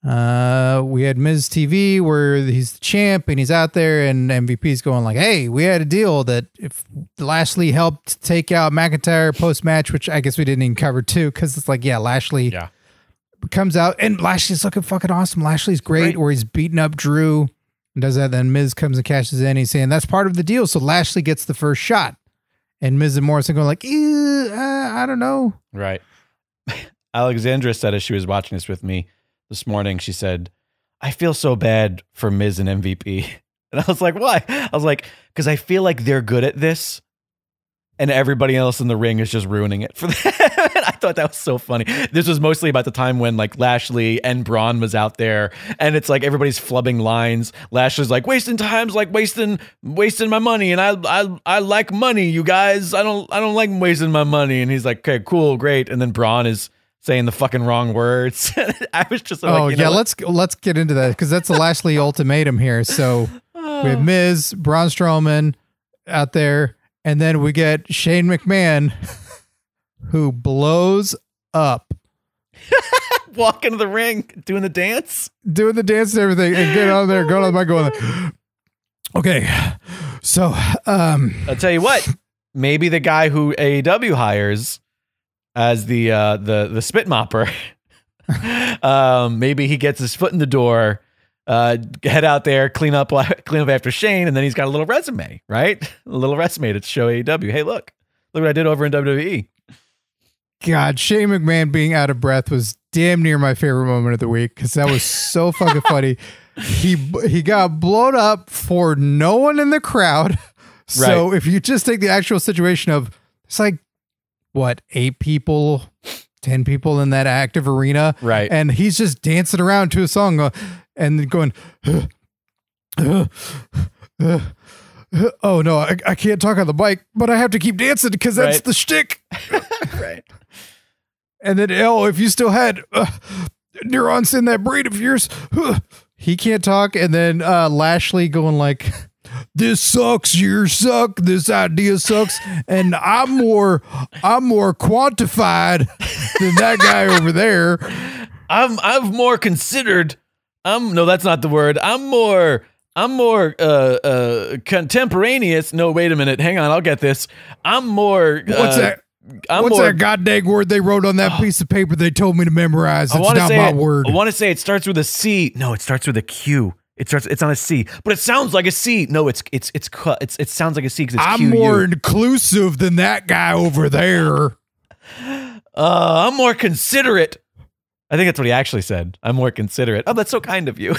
Uh, we had Miz T V where he's the champ and he's out there, and M V P's going like, hey, we had a deal that if Lashley helped take out McIntyre post match, which I guess we didn't even cover too, because it's like, yeah, Lashley yeah. comes out, and Lashley's looking fucking awesome. Lashley's great, right. Or he's beating up Drew and does that. Then Miz comes and cashes in. He's saying that's part of the deal. So Lashley gets the first shot, and Miz and Morrison go like, uh, I don't know. Right. Alexandra said as she was watching this with me this morning, she said, I feel so bad for Miz and M V P. And I was like, why? I was like, because I feel like they're good at this, and everybody else in the ring is just ruining it for them. I thought that was so funny. This was mostly about the time when like Lashley and Braun was out there, and it's like everybody's flubbing lines. Lashley's like wasting time's like wasting wasting my money, and I I I like money, you guys. I don't I don't like wasting my money. And he's like, okay, cool, great. And then Braun is saying the fucking wrong words. I was just like, oh you know yeah, what? let's let's get into that because that's the Lashley ultimatum here. So we have Miz, Braun Strowman out there, and then we get Shane McMahon, who blows up. Walk into the ring, doing the dance. Doing the dance and everything. And get out of there, going on the mic, going like, okay, so. Um, I'll tell you what. Maybe the guy who A E W hires as the, uh, the, the spit mopper, um, maybe he gets his foot in the door. Uh, head out there, clean up, clean up after Shane, and then he's got a little resume, right? A little resume to show A E W. Hey, look, look what I did over in W W E. God, Shane McMahon being out of breath was damn near my favorite moment of the week because that was so fucking funny. He he got blown up for no one in the crowd. So right. If you just take the actual situation of it's like what eight people, ten people in that active arena, right? And he's just dancing around to a song. Uh, And then going, uh, uh, uh, uh, oh no, I, I can't talk on the bike, but I have to keep dancing because that's right. the shtick. Right. And then, oh, if you still had uh, neurons in that brain of yours, uh, he can't talk. And then uh, Lashley going like, this sucks, you suck, this idea sucks. And I'm more, I'm more quantified than that guy over there. I'm, I'm more considered. Um, no, that's not the word. I'm more, I'm more, uh, uh, contemporaneous. No, wait a minute. Hang on. I'll get this. I'm more, uh, what's that? I'm what's more, that goddamn word they wrote on that uh, piece of paper they told me to memorize? It's not my it, word. I want to say it starts with a C. No, it starts with a Q. It starts, it's not a C, but it sounds like a C. No, it's, it's, it's, it's, it sounds like a C because it's I'm Q U. More inclusive than that guy over there. Uh, I'm more considerate. I think that's what he actually said. I'm more considerate. Oh, that's so kind of you.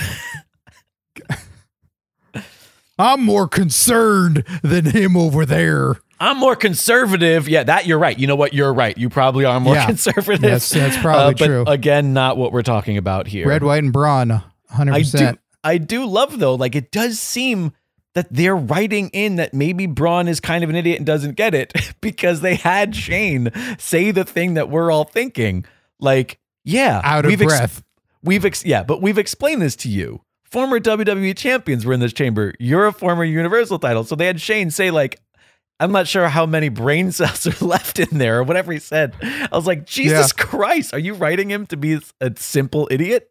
I'm more concerned than him over there. I'm more conservative. Yeah, that you're right. You know what? You're right. You probably are more yeah. conservative. Yes, that's probably uh, but true. Again, not what we're talking about here. Red, white, and brawn, one hundred percent. I do, I do love, though, like it does seem that they're writing in that maybe Braun is kind of an idiot and doesn't get it because they had Shane say the thing that we're all thinking. Like, yeah, out of we've breath. We've ex yeah, but we've explained this to you. Former W W E champions were in this chamber. You're a former Universal title, so they had Shane say like, "I'm not sure how many brain cells are left in there," or whatever he said. I was like, Jesus yeah. Christ, are you writing him to be a simple idiot?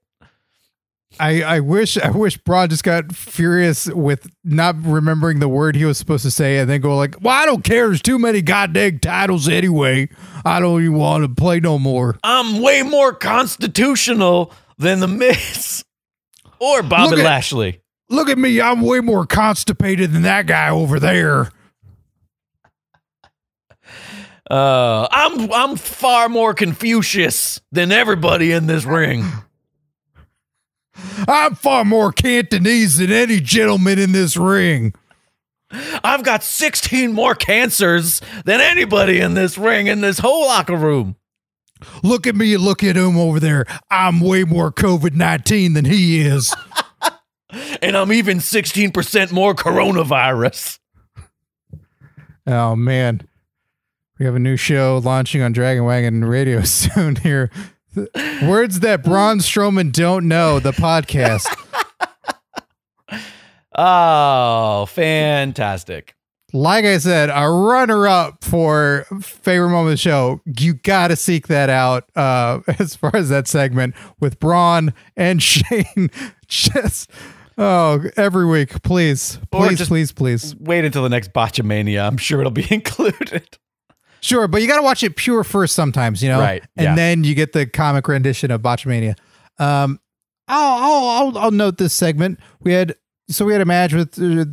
I I wish I wish Braun just got furious with not remembering the word he was supposed to say, and then go like, "Well, I don't care. There's too many goddamn titles anyway. I don't even want to play no more. I'm way more constitutional than the Miz or Bobby look at, Lashley. Look at me. I'm way more constipated than that guy over there. Uh, I'm I'm far more Confucius than everybody in this ring." I'm far more Cantonese than any gentleman in this ring. I've got sixteen more cancers than anybody in this ring, in this whole locker room. Look at me and look at him over there. I'm way more COVID nineteen than he is. And I'm even sixteen percent more coronavirus. Oh, man. We have a new show launching on Dragon Wagon Radio soon here. Words that Braun Strowman don't know, the podcast. Oh, fantastic. Like I said, a runner-up for favorite moment of the show. You got to seek that out uh, as far as that segment with Braun and Shane. Just, oh, every week. Please, please, please, please. Wait until the next Botchamania. I'm sure it'll be included. Sure, but you got to watch it pure first sometimes, you know? Right. And yeah. then you get the comic rendition of Botchamania. Um, I'll, I'll, I'll, I'll note this segment. We had, so we had a match with the,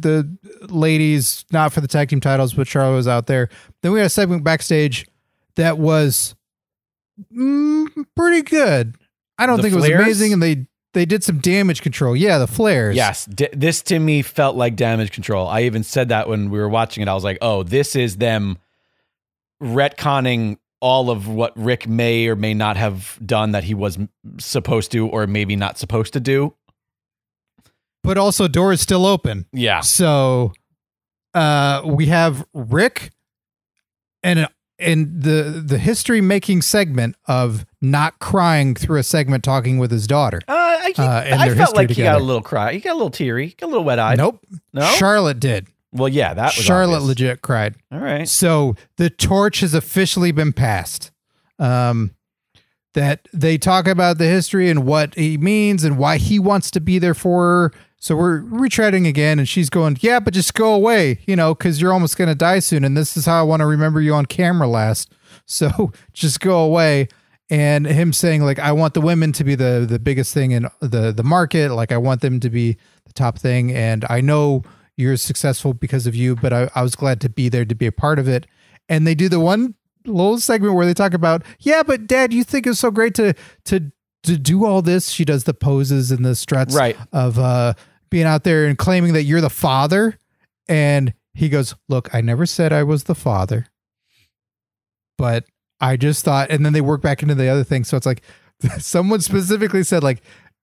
the ladies, not for the tag team titles, but Charlotte was out there. Then we had a segment backstage that was mm, pretty good. I don't the think flares? It was amazing. And they, they did some damage control. Yeah. The flares. Yes. D this to me felt like damage control. I even said that when we were watching it, I was like, oh, this is them retconning all of what Rick may or may not have done that he was supposed to or maybe not supposed to do. But also, door is still open. Yeah. So uh, we have Rick and and the the history making segment of not crying through a segment talking with his daughter. Uh, I, he, uh, and I felt like together. He got a little cry. He got a little teary. He got a little wet eyed. Nope. No. Charlotte did. Well, yeah, that was Charlotte obvious. legit cried. All right. So the torch has officially been passed. Um, that they talk about the history and what he means and why he wants to be there for her. So we're retreading again, and she's going, yeah, but just go away, you know, because you're almost going to die soon. And this is how I want to remember you on camera last. So just go away. And him saying, like, I want the women to be the, the biggest thing in the, the market. Like, I want them to be the top thing. And I know you're successful because of you, but I, I was glad to be there to be a part of it. And they do the one little segment where they talk about, yeah, but Dad, you think it's so great to to to do all this. She does the poses and the struts right. of uh, being out there and claiming that you're the father. And he goes, look, I never said I was the father, but I just thought, and then they work back into the other thing. So it's like someone specifically said, like,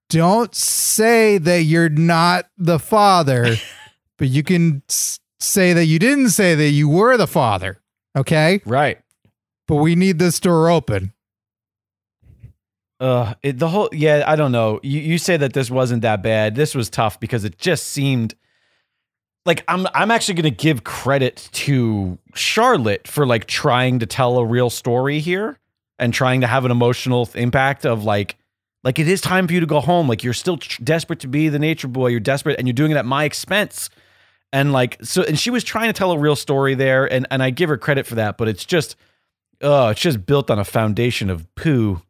don't say that you're not the father. But you can say that you didn't say that you were the father. Okay. Right. But we need this door open. Uh, it, the whole, yeah, I don't know. You, you say that this wasn't that bad. This was tough because it just seemed like I'm, I'm actually going to give credit to Charlotte for like trying to tell a real story here and trying to have an emotional impact of like, like it is time for you to go home. Like you're still desperate to be the nature boy. You're desperate and you're doing it at my expense. And like, so, and she was trying to tell a real story there, and, and I give her credit for that, but it's just, oh, it's just built on a foundation of poo.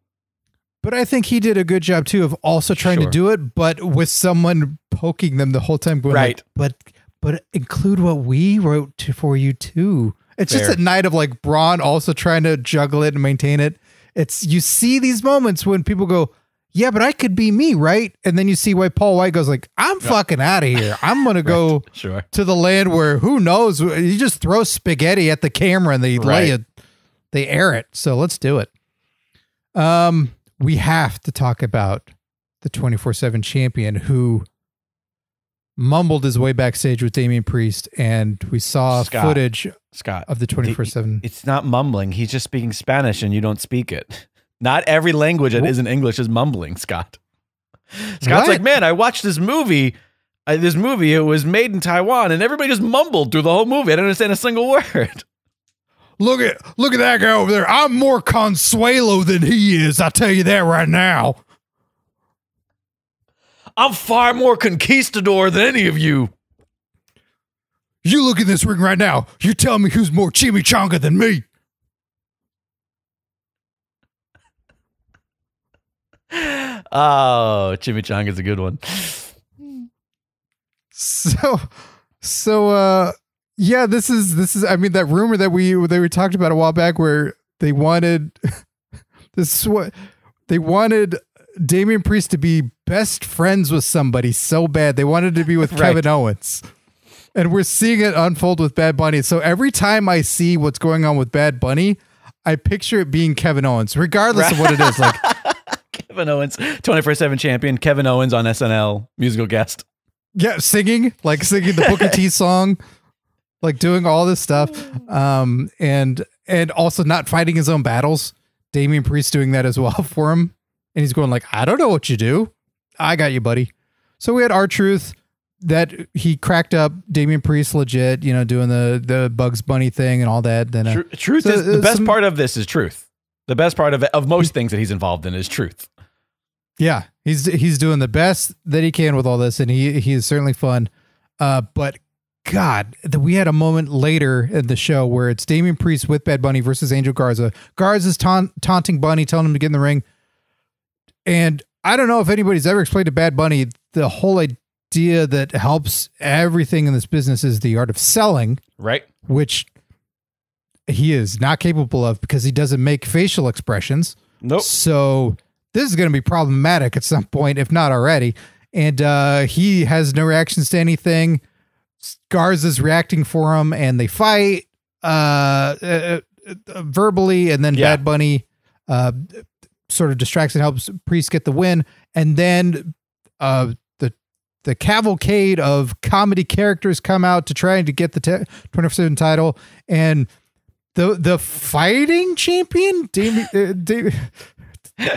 But I think he did a good job too of also trying sure. to do it, but with someone poking them the whole time going, right. Like, but, but include what we wrote to, for you too. It's Fair. Just a night of like Braun also trying to juggle it and maintain it. It's, you see these moments when people go, yeah, but I could be me, right? And then you see why Paul White goes like, I'm yeah. fucking out of here. I'm going to go right. sure. to the land where who knows? You just throw spaghetti at the camera and they right. lay it, they air it. So let's do it. Um, we have to talk about the twenty-four seven champion who mumbled his way backstage with Damian Priest, and we saw Scott, footage Scott, of the twenty-four seven. It's not mumbling. He's just speaking Spanish and you don't speak it. Not every language that isn't English is mumbling, Scott. Scott's what? Like, man, I watched this movie. I, this movie, it was made in Taiwan, and everybody just mumbled through the whole movie. I don't understand a single word. Look at look at that guy over there. I'm more Consuelo than he is. I'll tell you that right now. I'm far more conquistador than any of you. You look at this ring right now. You tell me who's more chimichanga than me. Oh, chimichanga is a good one. So, so, uh, yeah, this is, this is, I mean, that rumor that we, that we talked about a while back where they wanted this, is what they wanted Damian Priest to be best friends with somebody so bad. They wanted to be with right. Kevin Owens, and we're seeing it unfold with Bad Bunny. So every time I see what's going on with Bad Bunny, I picture it being Kevin Owens, regardless right. of what it is. Like, Kevin Owens, twenty-four seven champion, Kevin Owens on S N L, musical guest. Yeah, singing, like singing the Booker T song, like doing all this stuff. Um, and and also not fighting his own battles. Damian Priest doing that as well for him. And he's going like, I don't know what you do. I got you, buddy. So we had R-Truth that he cracked up Damian Priest legit, you know, doing the, the Bugs Bunny thing and all that. Then uh, Truth so, is, the best some, part of this is Truth. The best part of, of most things that he's involved in is Truth. Yeah, he's he's doing the best that he can with all this, and he he is certainly fun. Uh, but God, that we had a moment later in the show where it's Damian Priest with Bad Bunny versus Angel Garza. Garza's taunt, taunting Bunny, telling him to get in the ring. And I don't know if anybody's ever explained to Bad Bunny the whole idea that helps everything in this business is the art of selling. Right. Which he is not capable of because he doesn't make facial expressions. Nope. So this is going to be problematic at some point, if not already. And uh, he has no reactions to anything. Garza's reacting for him, and they fight uh, uh, uh verbally, and then yeah. Bad Bunny uh sort of distracts and helps Priest get the win, and then uh the the cavalcade of comedy characters come out to try to get the twenty-four seven title, and the the fighting champion Damian uh, Dam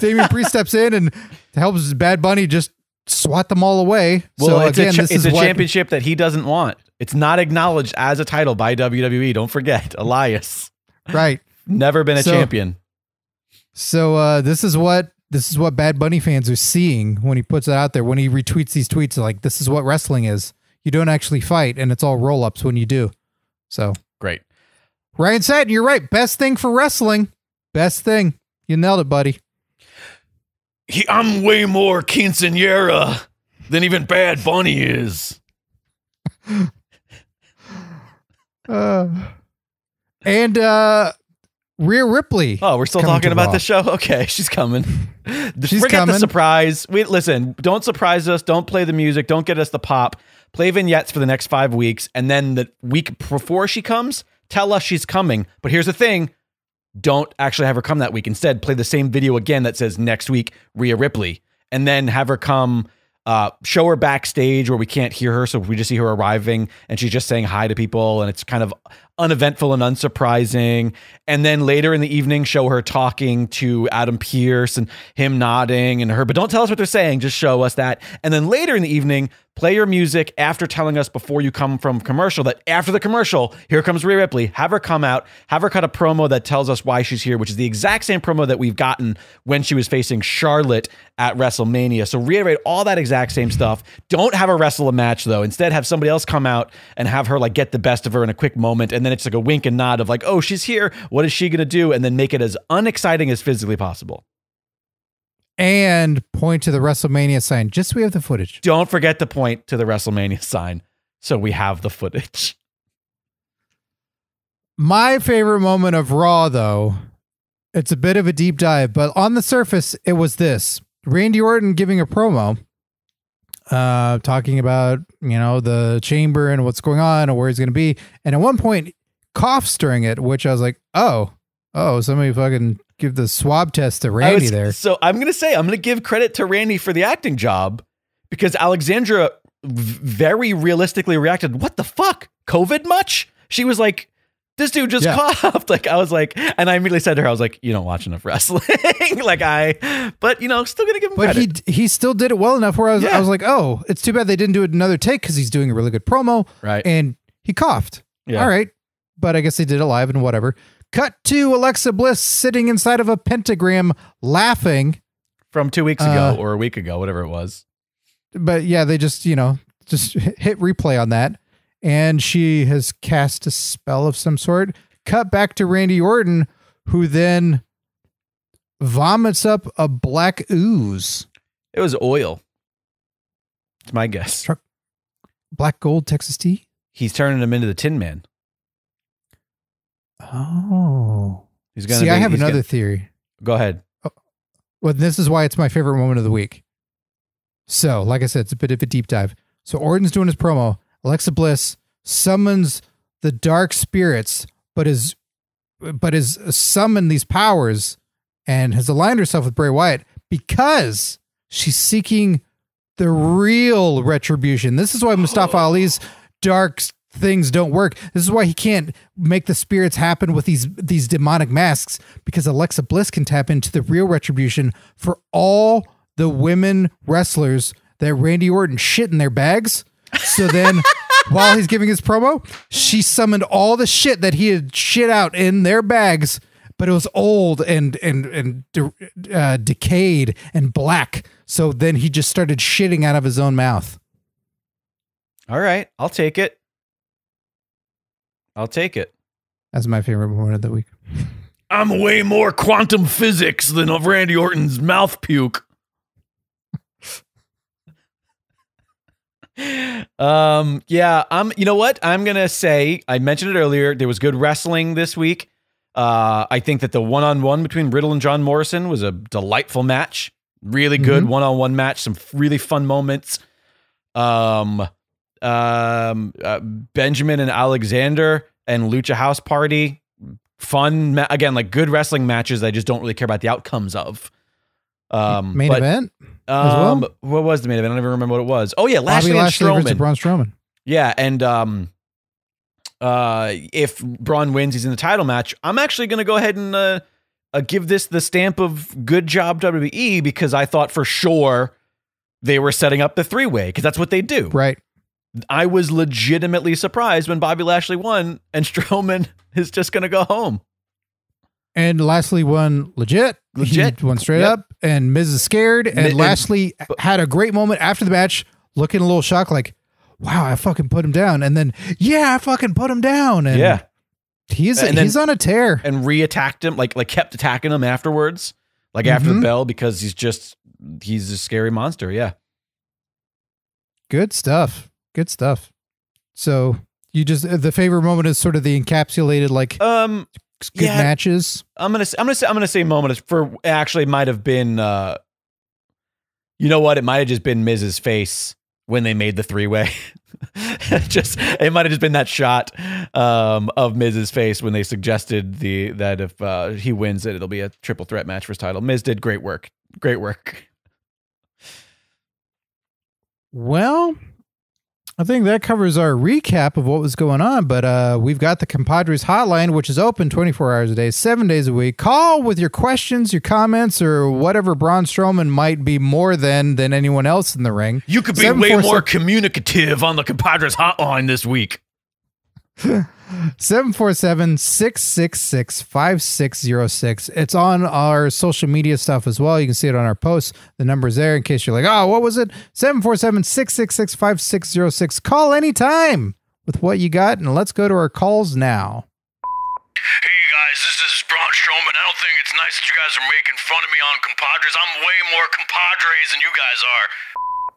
Damian Priest steps in and helps Bad Bunny just swat them all away. Well, so it's again, a, this it's is a championship that he doesn't want. It's not acknowledged as a title by W W E. Don't forget, Elias. Right. Never been a so, champion. So uh, this is what this is what Bad Bunny fans are seeing when he puts it out there. When he retweets these tweets, like, this is what wrestling is. You don't actually fight, and it's all roll-ups when you do. So great. Ryan said, you're right. Best thing for wrestling. Best thing. You nailed it, buddy. He, I'm way more quinceañera than even Bad Bunny is. uh, and uh, Rhea Ripley. Oh, we're still talking about the show? Okay, she's coming. She's Forget coming. the surprise. We, listen, don't surprise us. Don't play the music. Don't get us the pop. Play vignettes for the next five weeks. And then the week before she comes, tell us she's coming. But here's the thing. Don't actually have her come that week. Instead, play the same video again that says next week, Rhea Ripley, and then have her come, uh, show her backstage where we can't hear her. So we just see her arriving and she's just saying hi to people. And it's kind of uneventful and unsurprising. And then later in the evening, show her talking to Adam Pearce and him nodding and her, but don't tell us what they're saying. Just show us that. And then later in the evening, play your music after telling us before you come from commercial that after the commercial, here comes Rhea Ripley. Have her come out, have her cut a promo that tells us why she's here, which is the exact same promo that we've gotten when she was facing Charlotte at WrestleMania. So reiterate all that exact same stuff. Don't have her wrestle a match though. Instead, have somebody else come out and have her like get the best of her in a quick moment. And then it's like a wink and nod of like, oh, she's here. What is she going to do? And then make it as unexciting as physically possible. And point to the WrestleMania sign. Just so we have the footage. Don't forget to point to the WrestleMania sign so we have the footage. My favorite moment of Raw, though, it's a bit of a deep dive, but on the surface, it was this. Randy Orton giving a promo, uh, talking about, you know, the chamber and what's going on and where he's going to be. And at one point, coughs during it, which I was like, oh, oh, somebody fucking... give the swab test to Randy was, there. So I'm going to say, I'm going to give credit to Randy for the acting job because Alexandra very realistically reacted. What the fuck? COVID much? She was like, this dude just yeah. coughed. Like I was like, and I immediately said to her, I was like, you don't watch enough wrestling. like I, but you know, still going to give him but credit. But he, he still did it well enough where I was, yeah. I was like, oh, it's too bad they didn't do it another take because he's doing a really good promo. Right. And he coughed. Yeah. All right. But I guess they did it live and whatever. Cut to Alexa Bliss sitting inside of a pentagram laughing. From two weeks ago uh, or a week ago, whatever it was. But yeah, they just, you know, just hit replay on that. And she has cast a spell of some sort. Cut back to Randy Orton, who then vomits up a black ooze. It was oil. It's my guess. Truck, black gold, Texas tea? He's turning him into the Tin Man. Oh, he's gonna see. Be, I have another gonna, theory. Go ahead. Oh, well, this is why it's my favorite moment of the week. So, like I said, it's a bit of a deep dive. So, Orton's doing his promo. Alexa Bliss summons the dark spirits, but is but is summoned these powers and has aligned herself with Bray Wyatt because she's seeking the real retribution. This is why Mustafa oh. Ali's dark. Things don't work. This is why he can't make the spirits happen with these these demonic masks, because Alexa Bliss can tap into the real retribution for all the women wrestlers that Randy Orton shit in their bags. So then while he's giving his promo, she summoned all the shit that he had shit out in their bags, but it was old and and and uh, decayed and black. So then he just started shitting out of his own mouth. All right, I'll take it. I'll take it. That's my favorite moment of the week. I'm way more quantum physics than of Randy Orton's mouth puke. um, yeah, I'm, you know what? I'm going to say, I mentioned it earlier, there was good wrestling this week. Uh, I think that the one-on-one between Riddle and John Morrison was a delightful match. Really good mm-hmm. one-on-one match. Some really fun moments. Um, um, uh, Benjamin and Alexander and Lucha House Party. Fun. Again, like good wrestling matches. I just don't really care about the outcomes of. Um, main but, event? Um, well? What was the main event? I don't even remember what it was. Oh, yeah. Lashley, Lashley and Strowman. Braun Strowman. Yeah. And um, uh, if Braun wins, he's in the title match. I'm actually going to go ahead and uh, uh, give this the stamp of good job W W E, because I thought for sure they were setting up the three-way, because that's what they do. Right. I was legitimately surprised when Bobby Lashley won and Strowman is just going to go home. And Lashley won legit. Legit. He won straight yep. up. And Miz is scared. And, and Lashley but, had a great moment after the match, looking a little shocked, like, wow, I fucking put him down. And then, yeah, I fucking put him down. And yeah. He's, and he's then, on a tear. And re-attacked him, like, like kept attacking him afterwards, like mm-hmm. after the bell, because he's just, he's a scary monster. Yeah. Good stuff. Good stuff. So you just, the favorite moment is sort of the encapsulated, like, um, good yeah, matches. I'm going to, I'm going to, I'm going to say moment is for actually might've been, uh, you know what? It might've just been Miz's face when they made the three way. Just, it might've just been that shot, um, of Miz's face when they suggested the, that if, uh, he wins it, it'll be a triple threat match for his title. Miz did great work. Great work. Well, I think that covers our recap of what was going on, but uh, we've got the Compadres hotline, which is open twenty-four hours a day, seven days a week. Call with your questions, your comments, or whatever Braun Strowman might be more than than anyone else in the ring. You could be way more communicative on the Compadres hotline this week. seven four seven, six six six, five six zero six. It's on our social media stuff as well. You can see it on our posts. The number's there in case you're like, oh, what was it? seven four seven, six six six, five six zero six. Call anytime with what you got, and let's go to our calls now. Hey, you guys, this is Braun Strowman. I don't think it's nice that you guys are making fun of me on Compadres. I'm way more Compadres than you guys are.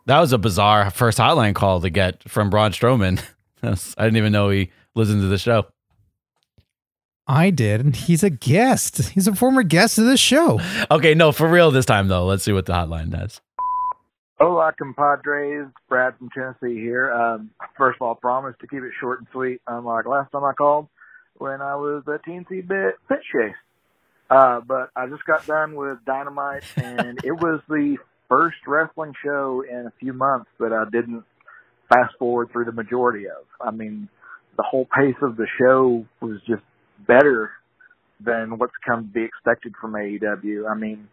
That was a bizarre first hotline call to get from Braun Strowman. I didn't even know he listened to the show. I did, and he's a guest. He's a former guest of this show. Okay, no, for real this time, though. Let's see what the hotline does. Hola, compadres. Brad from Tennessee here. Um, first of all, I promise to keep it short and sweet, unlike last time I called when I was a teensy bit pit chase. Uh, but I just got done with Dynamite, and it was the first wrestling show in a few months that I didn't fast forward through the majority of. I mean, the whole pace of the show was just better than what's come to be expected from A E W. I mean,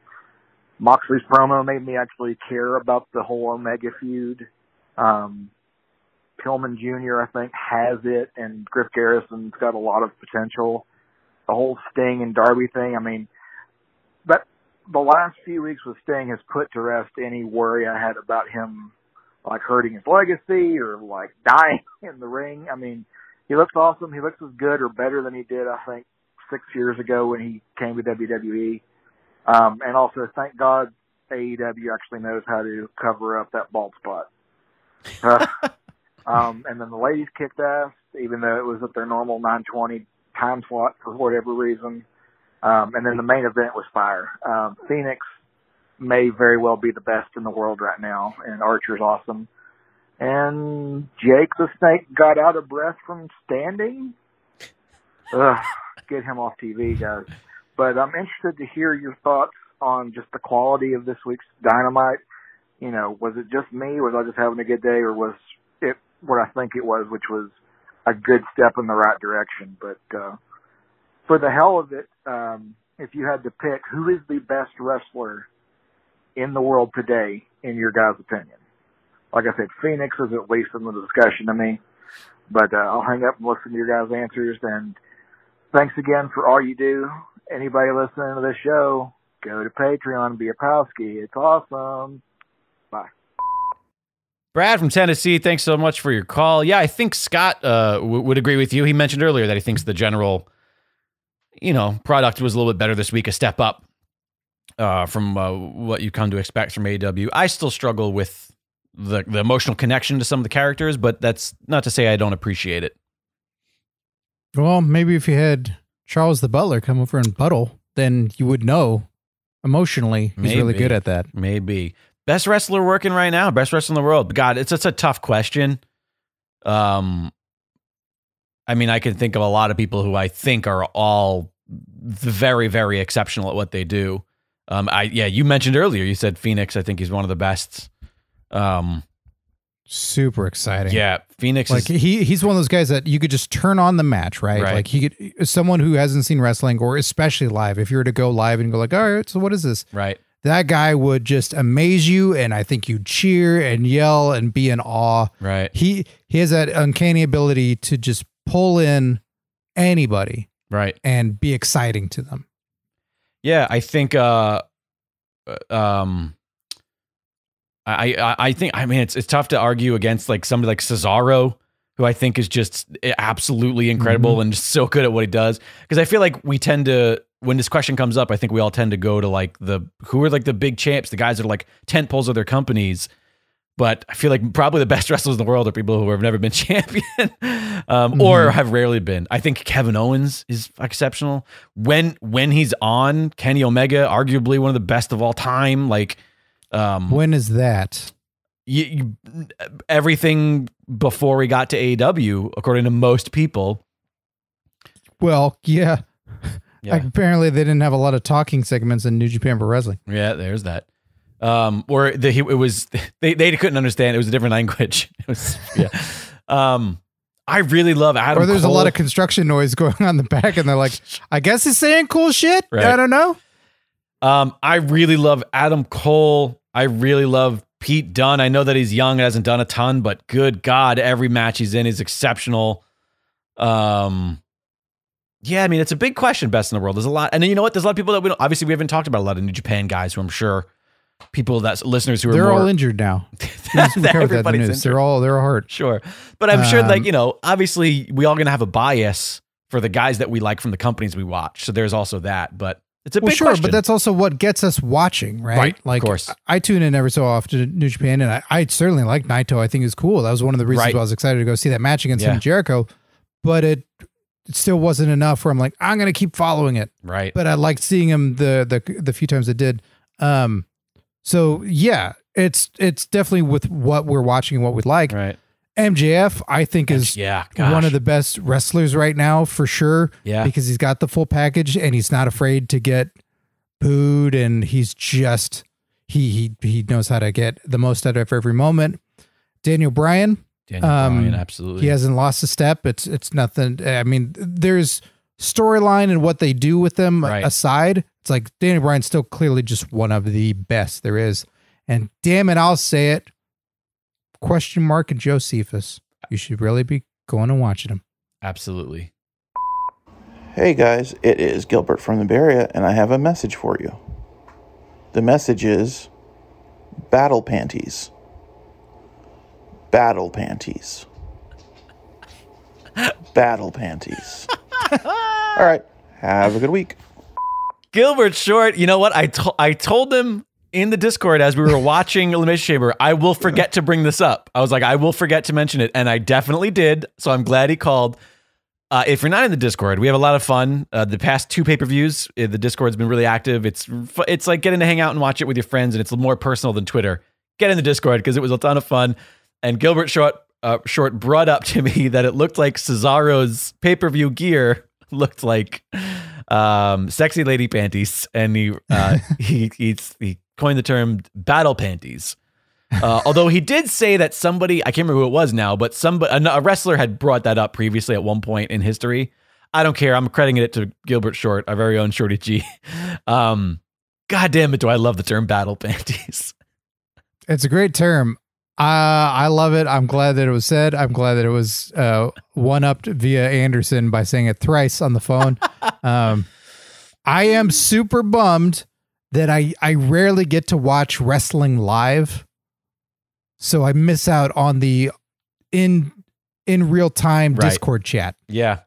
Moxley's promo made me actually care about the whole Omega feud. Um, Pillman Junior, I think, has it, and Griff Garrison's got a lot of potential. The whole Sting and Darby thing, I mean, that, the last few weeks with Sting has put to rest any worry I had about him like hurting his legacy or like dying in the ring. I mean, he looks awesome. He looks as good or better than he did, I think, six years ago when he came to W W E. Um, and also, thank God A E W actually knows how to cover up that bald spot. Uh, um, and then the ladies kicked ass, even though it was at their normal nine twenty time slot for whatever reason. Um, and then the main event was fire. Um, Phoenix may very well be the best in the world right now, and Archer's awesome. And Jake the Snake got out of breath from standing. Ugh, get him off T V, guys. But I'm interested to hear your thoughts on just the quality of this week's Dynamite. You know, was it just me? Was I just having a good day? Or was it what I think it was, which was a good step in the right direction? But uh, for the hell of it, um, if you had to pick, who is the best wrestler in the world today, in your guys' opinion? Like I said, Phoenix is at least in the discussion to me, but uh, I'll hang up and listen to your guys' answers, and thanks again for all you do. Anybody listening to this show, go to Patreon and be a Powski. It's awesome. Bye. Brad from Tennessee, thanks so much for your call. Yeah, I think Scott uh, would agree with you. He mentioned earlier that he thinks the general, you know, product was a little bit better this week, a step up uh, from uh, what you come to expect from A E W. I still struggle with the, the emotional connection to some of the characters, but that's not to say I don't appreciate it. Well, maybe if you had Charles the Butler come over and buttle, then you would know emotionally he's maybe, really good at that. Maybe. Best wrestler working right now, best wrestler in the world. God, it's, it's a tough question. Um, I mean, I can think of a lot of people who I think are all very, very exceptional at what they do. Um, I yeah, you mentioned earlier, you said Phoenix. I think he's one of the best. Um, Super exciting. Yeah, Phoenix. Like is, he he's one of those guys that you could just turn on the match, right? right? Like he could, someone who hasn't seen wrestling or especially live. If you were to go live and go like, all right, so what is this? Right. That guy would just amaze you, and I think you'd cheer and yell and be in awe. Right. He he has that uncanny ability to just pull in anybody. Right. And be exciting to them. Yeah, I think uh um I I, I think I mean it's it's tough to argue against like somebody like Cesaro, who I think is just absolutely incredible mm-hmm. and just so good at what he does. Because I feel like we tend to, when this question comes up, I think we all tend to go to like the, who are like the big champs, the guys that are like tent poles of their companies. But I feel like probably the best wrestlers in the world are people who have never been champion um, mm-hmm. or have rarely been. I think Kevin Owens is exceptional. When, when he's on, Kenny Omega, arguably one of the best of all time. Like, um, when is that? You, you, everything before we got to A E W, according to most people. Well, yeah. Yeah. Like apparently they didn't have a lot of talking segments in New Japan Pro Wrestling. Yeah, there's that. Um, or the, it was they they couldn't understand. It was a different language. It was, yeah. um, I really love Adam. Or there's Cole. A lot of construction noise going on in the back, and they're like, "I guess he's saying cool shit." Right. I don't know. Um, I really love Adam Cole. I really love Pete Dunne. I know that he's young and hasn't done a ton, but good God, every match he's in is exceptional. Um. Yeah, I mean, it's a big question, best in the world. There's a lot. And then, you know what? There's a lot of people that we don't, obviously we haven't talked about a lot of New Japan guys who I'm sure people that's listeners who are, they're more, all injured now. that, that everybody's that injured. They're all, they're hurt. Sure. But I'm um, sure like, you know, obviously we all going to have a bias for the guys that we like from the companies we watch. So there's also that, but it's a well, big sure, question. But that's also what gets us watching, right? Right. Like, of course. I tune in every so often to New Japan, and I, I certainly like Naito. I think it's cool. That was one of the reasons right. why I was excited to go see that match against yeah. him in Jericho, but it, it still wasn't enough where I'm like, I'm going to keep following it. Right. But I liked seeing him the, the, the few times it did. Um, so yeah, it's, it's definitely with what we're watching and what we like. Right. M J F, I think is yeah, one of the best wrestlers right now for sure. Yeah. Because he's got the full package and he's not afraid to get booed, and he's just, he, he, he knows how to get the most out of every moment. Daniel Bryan. Daniel um, Bryan, absolutely. He hasn't lost a step. It's it's nothing. I mean, there's storyline and what they do with them right. aside. It's like Daniel Bryan's still clearly just one of the best there is. And damn it, I'll say it. Question mark and Josephus. You should really be going and watching him. Absolutely. Hey guys, it is Gilbert from the Bay Area, and I have a message for you. The message is battle panties. Battle panties. Battle panties. All right. Have a good week. Gilbert Short, you know what? I, to I told him in the Discord as we were watching Elimination Chamber, I will forget to bring this up. I was like, I will forget to mention it. And I definitely did. So I'm glad he called. Uh, if you're not in the Discord, we have a lot of fun. Uh, the past two pay-per-views, the Discord's been really active. It's, it's like getting to hang out and watch it with your friends, and it's more personal than Twitter. Get in the Discord because it was a ton of fun. And Gilbert Short, uh, Short brought up to me that it looked like Cesaro's pay-per-view gear looked like um, sexy lady panties. And he, uh, he, he, he coined the term battle panties. Uh, although he did say that somebody, I can't remember who it was now, but somebody, a wrestler had brought that up previously at one point in history. I don't care. I'm crediting it to Gilbert Short, our very own Shorty G. Um, God damn it, do I love the term battle panties. It's a great term. Uh, I love it. I'm glad that it was said. I'm glad that it was uh, one-upped via Anderson by saying it thrice on the phone. um, I am super bummed that I, I rarely get to watch wrestling live. so I miss out on the in in real time right. Discord chat. Yeah,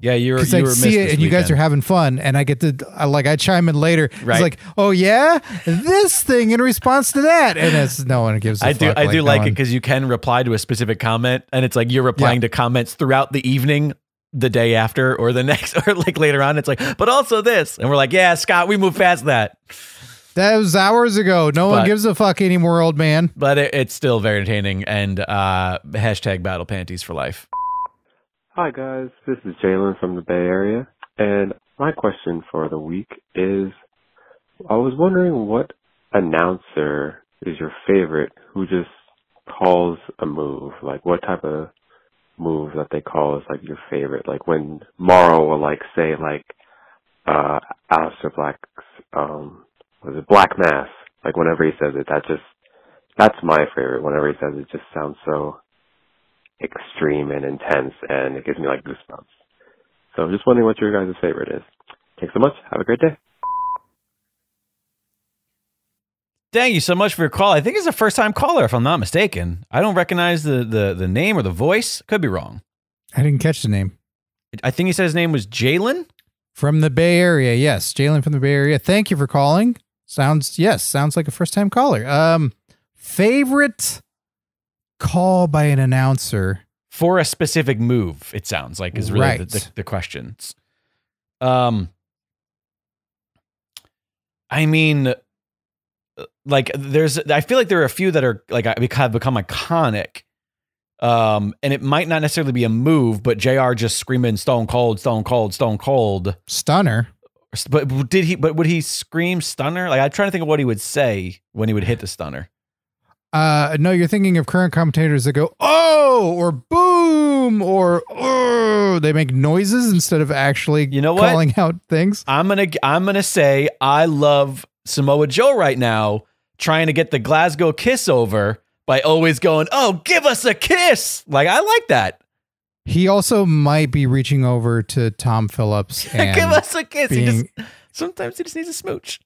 yeah, you're because I you were see it and weekend. You guys are having fun, and I get to I, like I chime in later. Right. It's like, oh yeah, this thing in response to that, and it's no one gives. A I, fuck, do, like I do I do no like one. It because you can reply to a specific comment, and it's like you're replying yeah. to comments throughout the evening. The day after or the next or like later on, it's like, but also this. And we're like, yeah, Scott, we moved past that. That was hours ago. No but, one gives a fuck anymore, old man. But it, it's still very entertaining. And uh, hashtag battle panties for life. Hi, guys. This is Jalen from the Bay Area. And my question for the week is, I was wondering what announcer is your favorite who just calls a move? Like what type of move that they call is like your favorite, like when Morrow will like say like uh Aleister Black's um was it Black Mass, like whenever he says it, that just that's my favorite. Whenever he says it, it just sounds so extreme and intense and it gives me like goosebumps. So I'm just wondering what your guys' favorite is. Thanks so much, have a great day. Thank you so much for your call. I think it's a first-time caller, if I'm not mistaken. I don't recognize the, the the name or the voice. Could be wrong. I didn't catch the name. I think he said his name was Jalen? From the Bay Area, yes. Jalen from the Bay Area. Thank you for calling. Sounds, yes, sounds like a first-time caller. Um, favorite call by an announcer? For a specific move, it sounds like, is really right. the, the, the questions. Um, I mean... Like there's, I feel like there are a few that are like have become iconic, um, and it might not necessarily be a move, but J R just screaming "Stone Cold, Stone Cold, Stone Cold," stunner. But did he? But would he scream stunner? Like I'm trying to think of what he would say when he would hit the stunner. Uh, no, you're thinking of current commentators that go "oh" or "boom" or "oh." They make noises instead of actually, you know, calling what? Out things. I'm gonna, I'm gonna say I love Samoa Joe right now, trying to get the Glasgow kiss over by always going, oh, give us a kiss. Like, I like that. He also might be reaching over to Tom Phillips. And give us a kiss. Being, he just, sometimes he just needs a smooch.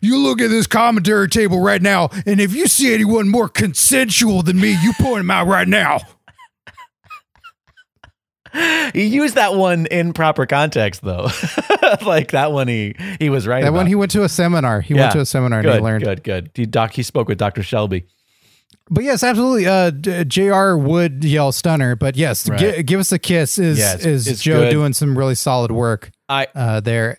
You look at this commentary table right now, and if you see anyone more consensual than me, you point him out right now. He used that one in proper context, though. Like that one, he he was right. That about. One he went to a seminar. He yeah. went to a seminar good, and he learned. Good, good. He doc. He spoke with Doctor Shelby. But yes, absolutely. Uh, J R would yell "stunner," but yes, right. gi give us a kiss. Is yeah, it's, is it's Joe good. Doing some really solid work? I uh, there.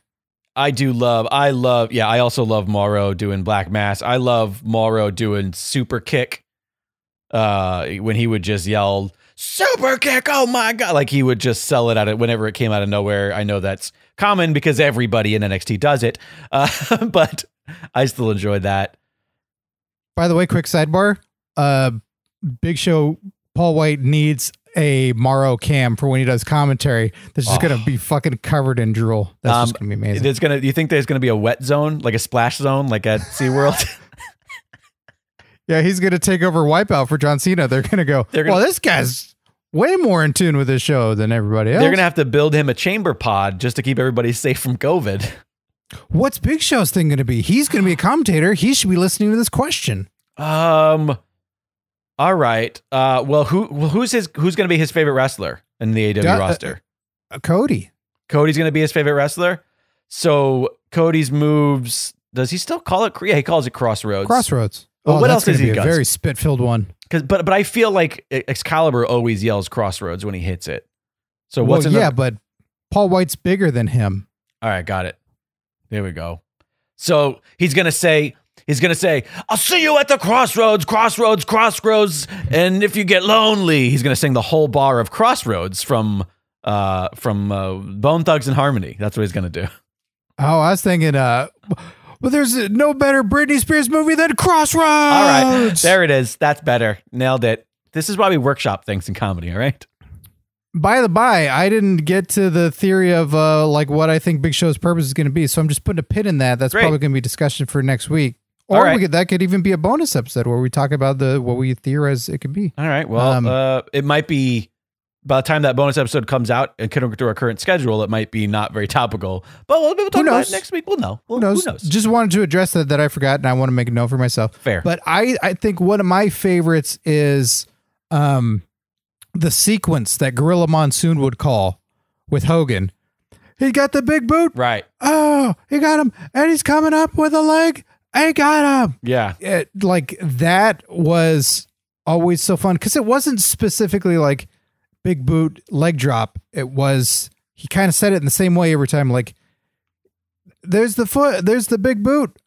I do love. I love. Yeah, I also love Morrow doing Black Mass. I love Morrow doing super kick. Uh, when he would just yell. Super kick, oh my god, like he would just sell it out of whenever it came out of nowhere. I know that's common because everybody in N X T does it, uh, but I still enjoy that. By the way, quick sidebar, uh Big Show Paul White needs a Morrow cam for when he does commentary. That's just oh. gonna be fucking covered in drool. That's um, just gonna be amazing. There's gonna you think there's gonna be a wet zone, like a splash zone, like at SeaWorld? Yeah, he's going to take over Wipeout for John Cena. They're going to go, gonna, well, this guy's way more in tune with his show than everybody else. They're going to have to build him a chamber pod just to keep everybody safe from COVID. What's Big Show's thing going to be? He's going to be a commentator. He should be listening to this question. Um. All right. Uh. Well, who who's his who's going to be his favorite wrestler in the A E W uh, roster? Uh, uh, Cody. Cody's going to be his favorite wrestler. So Cody's moves. Does he still call it? Yeah, he calls it Crossroads. Crossroads. Well, oh, what else is he got? Very spit-filled one. Because, but, but I feel like Excalibur always yells "Crossroads" when he hits it. So what's well, yeah, but Paul White's bigger than him. All right, got it. There we go. So he's gonna say, he's gonna say, "I'll see you at the crossroads, crossroads, crossroads." And if you get lonely, he's gonna sing the whole bar of "Crossroads" from uh, from uh, Bone Thugs and Harmony. That's what he's gonna do. Oh, I was thinking. Uh, Well, there's no better Britney Spears movie than Crossroads. All right. There it is. That's better. Nailed it. This is why we workshop things in comedy, all right? By the by, I didn't get to the theory of uh, like what I think Big Show's purpose is going to be, so I'm just putting a pin in that. That's Great. Probably going to be discussion for next week. Or right. we could, that could even be a bonus episode where we talk about the what we theorize it could be. All right. Well, um, uh, it might be by the time that bonus episode comes out and considering to our current schedule, it might be not very topical. But we'll, we'll talk about it next week. We'll know. We'll, who knows? Who knows? Just wanted to address that that I forgot, and I want to make a note for myself. Fair. But I, I think one of my favorites is um, the sequence that Gorilla Monsoon would call with Hogan. He got the big boot. Right. Oh, he got him. And he's coming up with a leg. I got him. Yeah. It, like, that was always so fun because it wasn't specifically like big boot leg drop. It was, he kind of said it in the same way every time. Like, there's the foot, there's the big boot,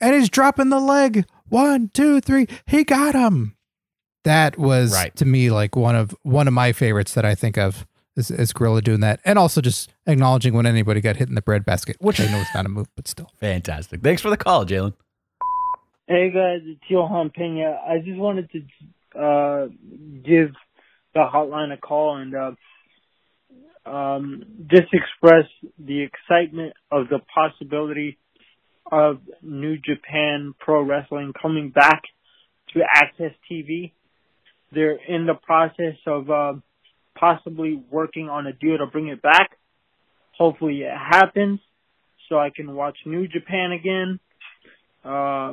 and he's dropping the leg. One, two, three. He got him. That was right. to me like one of one of my favorites that I think of. Is, is Gorilla doing that, and also just acknowledging when anybody got hit in the breadbasket, which I know it's not a move, but still fantastic. Thanks for the call, Jalen. Hey guys, it's Johan Pena. I just wanted to uh, give the hotline a call and uh, um, just express the excitement of the possibility of New Japan Pro Wrestling coming back to Access T V. They're in the process of Uh, possibly working on a deal to bring it back. Hopefully it happens so I can watch New Japan again. Uh,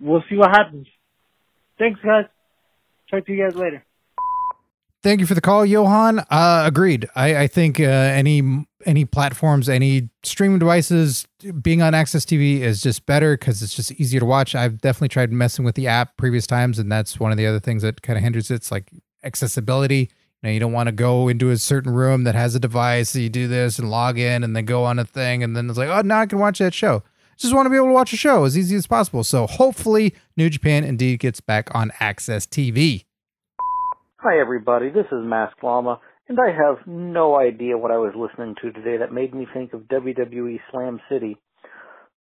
we'll see what happens. Thanks, guys. Talk to you guys later. Thank you for the call, Johan. Uh, agreed. I, I think uh, any any platforms, any streaming devices, being on Access T V is just better because it's just easier to watch. I've definitely tried messing with the app previous times, and that's one of the other things that kind of hinders it. It's like accessibility. Now, you don't want to go into a certain room that has a device. So you do this and log in and then go on a thing. And then it's like, oh, now I can watch that show. Just want to be able to watch a show as easy as possible. So hopefully New Japan indeed gets back on Access T V. Hi, everybody. This is Masked Llama, and I have no idea what I was listening to today that made me think of W W E Slam City.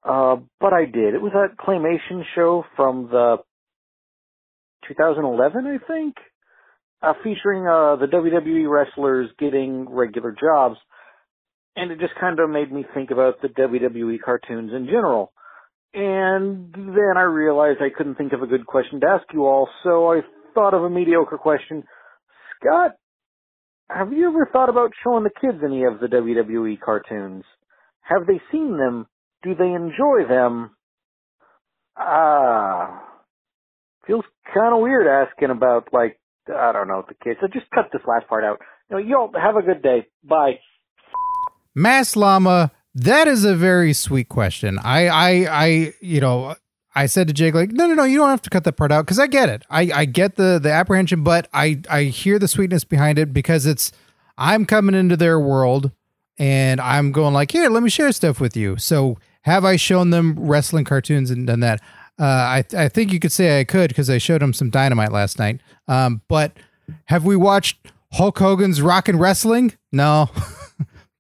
Uh, but I did. It was a claymation show from the two thousand eleven, I think. Uh, featuring uh, the W W E wrestlers getting regular jobs, and it just kind of made me think about the W W E cartoons in general. And then I realized I couldn't think of a good question to ask you all, so I thought of a mediocre question. Scott, have you ever thought about showing the kids any of the W W E cartoons? Have they seen them? Do they enjoy them? Ah, uh, feels kind of weird asking about, like, I don't know, the kids. So just cut this last part out. You know, y'all have a good day. Bye. Mass Llama, that is a very sweet question. I, I, I, you know, I said to Jake, like, no, no, no, you don't have to cut that part out. Cause I get it. I, I get the, the apprehension, but I, I hear the sweetness behind it because it's, I'm coming into their world and I'm going like, here, let me share stuff with you. So have I shown them wrestling cartoons and done that? Uh, I, th I think you could say I could because I showed him some Dynamite last night. Um, but have we watched Hulk Hogan's Rockin' Wrestling? No,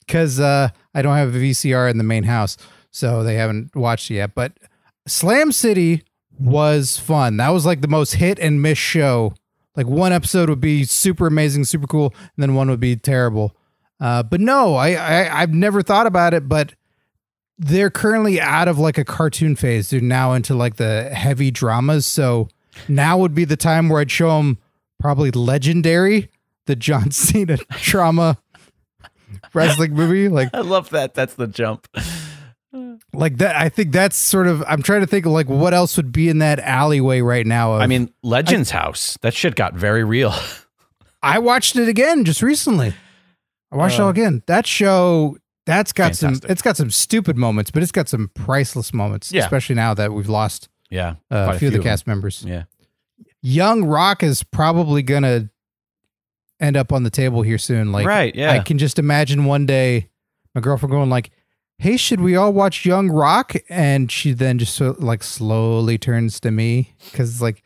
because uh, I don't have a V C R in the main house, so they haven't watched it yet. But Slam City was fun. That was like the most hit and miss show. Like one episode would be super amazing, super cool, and then one would be terrible. Uh, but no, I, I I've never thought about it, but they're currently out of like a cartoon phase. They're now into like the heavy dramas. So now would be the time where I'd show them probably Legendary, the John Cena trauma wrestling movie. Like, I love that. That's the jump. Like that. I think that's sort of, I'm trying to think of like what else would be in that alleyway right now. Of, I mean, Legends I, House, that shit got very real. I watched it again just recently. I watched uh, it all again. That show, That's got Fantastic. some, it's got some stupid moments, but it's got some priceless moments, yeah. Especially now that we've lost yeah, uh, a few of the cast members. Yeah. Young Rock is probably going to end up on the table here soon. Like, right, yeah. I can just imagine one day my girlfriend going like, hey, should we all watch Young Rock? And she then just so, like slowly turns to me because like,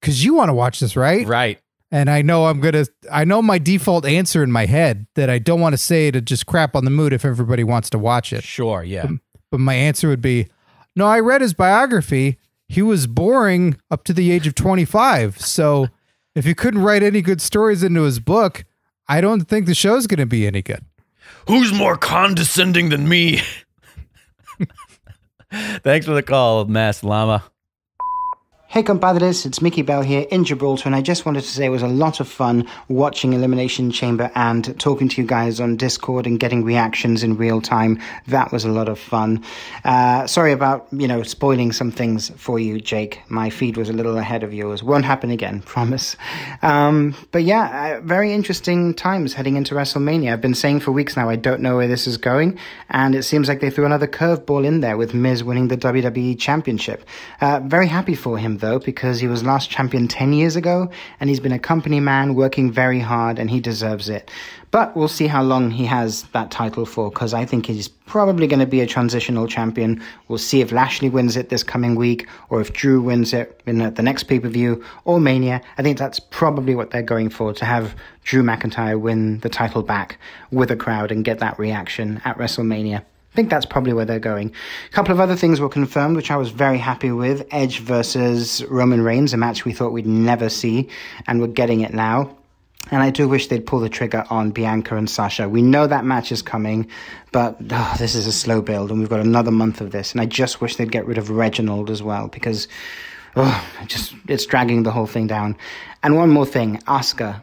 because you want to watch this, right? Right. And I know I'm going to, I know my default answer in my head that I don't want to say to just crap on the mood if everybody wants to watch it. Sure. Yeah. But, but my answer would be, no, I read his biography. He was boring up to the age of twenty-five. So if he couldn't write any good stories into his book, I don't think the show's going to be any good. Who's more condescending than me? Thanks for the call, Masked Llama. Hey compadres, it's Mickey Bell here in Gibraltar, and I just wanted to say it was a lot of fun watching Elimination Chamber and talking to you guys on Discord and getting reactions in real time. That was a lot of fun. Uh, sorry about, you know, spoiling some things for you, Jake. My feed was a little ahead of yours. Won't happen again, promise. Um, but yeah, uh, very interesting times heading into WrestleMania. I've been saying for weeks now I don't know where this is going, and it seems like they threw another curveball in there with Miz winning the W W E Championship. Uh, very happy for him, though, because he was last champion ten years ago, and he's been a company man working very hard, and he deserves it. But we'll see how long he has that title for, because I think he's probably going to be a transitional champion. We'll see if Lashley wins it this coming week, or if Drew wins it in the next pay-per-view, or Mania. I think that's probably what they're going for, to have Drew McIntyre win the title back with a crowd and get that reaction at WrestleMania. I think that's probably where they're going. A couple of other things were confirmed, which I was very happy with. Edge versus Roman Reigns, a match we thought we'd never see, and we're getting it now. And I do wish they'd pull the trigger on Bianca and Sasha. We know that match is coming, but oh, this is a slow build, and we've got another month of this. And I just wish they'd get rid of Reginald as well, because oh, just it's dragging the whole thing down. And one more thing, Asuka.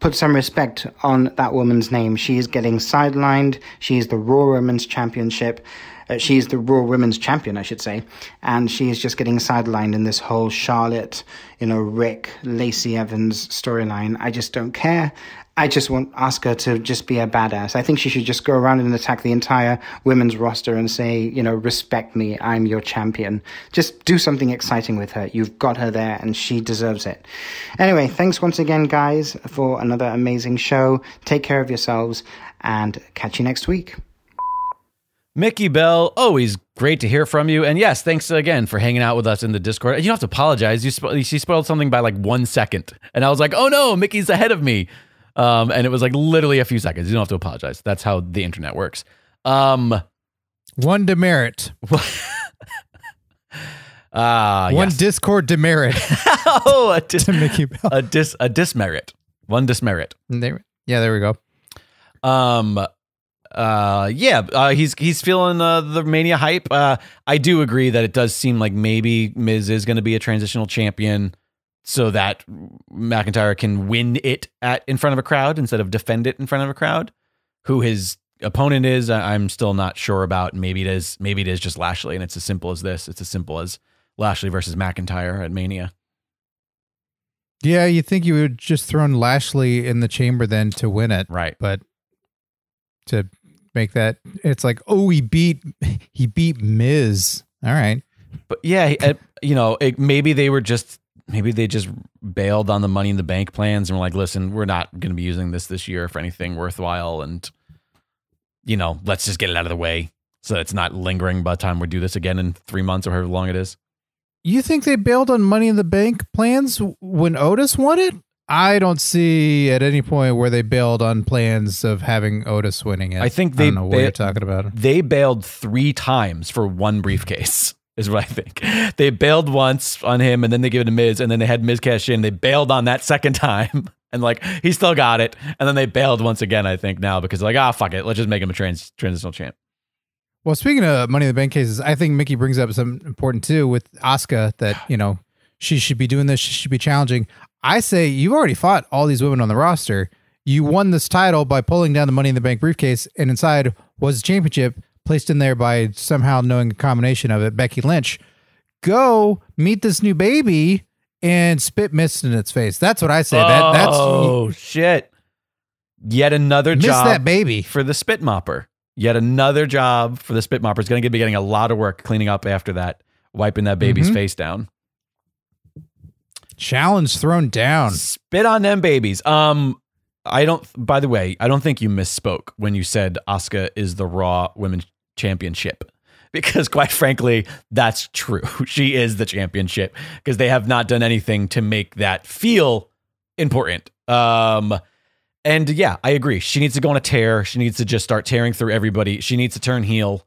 Put some respect on that woman's name. She is getting sidelined. She is the Raw Women's Championship. Uh, she is the Raw Women's Champion, I should say. And she is just getting sidelined in this whole Charlotte, you know, Rick, Lacey Evans storyline. I just don't care. I just want Asuka to just be a badass. I think she should just go around and attack the entire women's roster and say, you know, respect me, I'm your champion. Just do something exciting with her. You've got her there, and she deserves it. Anyway, thanks once again, guys, for another amazing show. Take care of yourselves, and catch you next week. Mickey Bell, always great to hear from you. And yes, thanks again for hanging out with us in the Discord. You don't have to apologize. You spo- she spoiled something by like one second. And I was like, oh no, Mickey's ahead of me. Um, and it was like literally a few seconds. You don't have to apologize. That's how the internet works. Um, one demerit. uh, one yes. Discord demerit. oh, a, dis to Mickey Bell. a, dis a dismerit. One dismerit. There, yeah, there we go. Um, uh, yeah, uh, he's he's feeling uh, the Mania hype. Uh, I do agree that it does seem like maybe Miz is going to be a transitional champion, so that McIntyre can win it at in front of a crowd instead of defend it in front of a crowd. Who his opponent is, I'm still not sure about. Maybe it is, maybe it is just Lashley, and it's as simple as this. It's as simple as Lashley versus McIntyre at Mania. Yeah, you think you would just throw Lashley in the chamber then to win it, right? But to make that, it's like, oh, he beat he beat Miz. All right, but yeah, you know, it, maybe they were just. Maybe they just bailed on the Money in the Bank plans and were like, listen, we're not going to be using this this year for anything worthwhile. And, you know, let's just get it out of the way so that it's not lingering by the time we do this again in three months or however long it is. You think they bailed on Money in the Bank plans when Otis won it? I don't see at any point where they bailed on plans of having Otis winning it. I think they I don't know what you're talking about. They bailed three times for one briefcase. Is what I think. They bailed once on him, and then they gave it to Miz, and then they had Miz cash in. They bailed on that second time, and like he still got it. And then they bailed once again, I think, now because like, ah, oh, fuck it, let's just make him a trans transitional champ. Well, speaking of Money in the Bank cases, I think Mickey brings up something important too with Asuka, that you know she should be doing this. She should be challenging. I say you've already fought all these women on the roster. You won this title by pulling down the Money in the Bank briefcase, and inside was the championship, placed in there by somehow knowing a combination of it, Becky Lynch. Go meet this new baby and spit mist in its face. That's what I say. Oh, that, that's, oh, shit. Yet another job that baby. for the spit mopper. Yet another job for the spit mopper. It's going to be getting a lot of work cleaning up after that, wiping that baby's mm-hmm. face down. Challenge thrown down. Spit on them babies. Um... I don't, by the way, I don't think you misspoke when you said Asuka is the Raw Women's Championship, because quite frankly, that's true. She is the championship because they have not done anything to make that feel important. Um, and yeah, I agree. She needs to go on a tear. She needs to just start tearing through everybody. She needs to turn heel,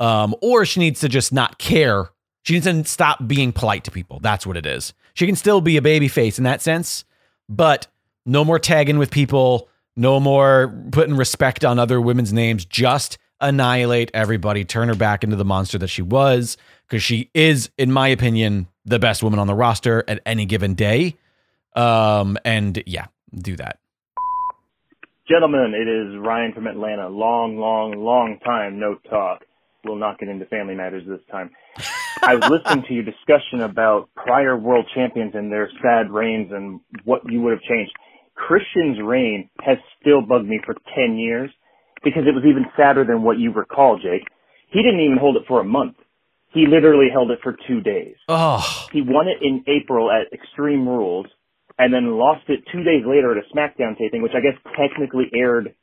um, or she needs to just not care. She needs to stop being polite to people. That's what it is. She can still be a babyface in that sense, but no more tagging with people. No more putting respect on other women's names. Just annihilate everybody. Turn her back into the monster that she was. Because she is, in my opinion, the best woman on the roster at any given day. Um, and yeah, do that. Gentlemen, it is Ryan from Atlanta. Long, long, long time no talk. We'll not get into family matters this time. I was listening to your discussion about prior world champions and their sad reigns and what you would have changed. Christian's reign has still bugged me for ten years because it was even sadder than what you recall, Jake. He didn't even hold it for a month. He literally held it for two days. Oh. He won it in April at Extreme Rules and then lost it two days later at a SmackDown taping, which I guess technically aired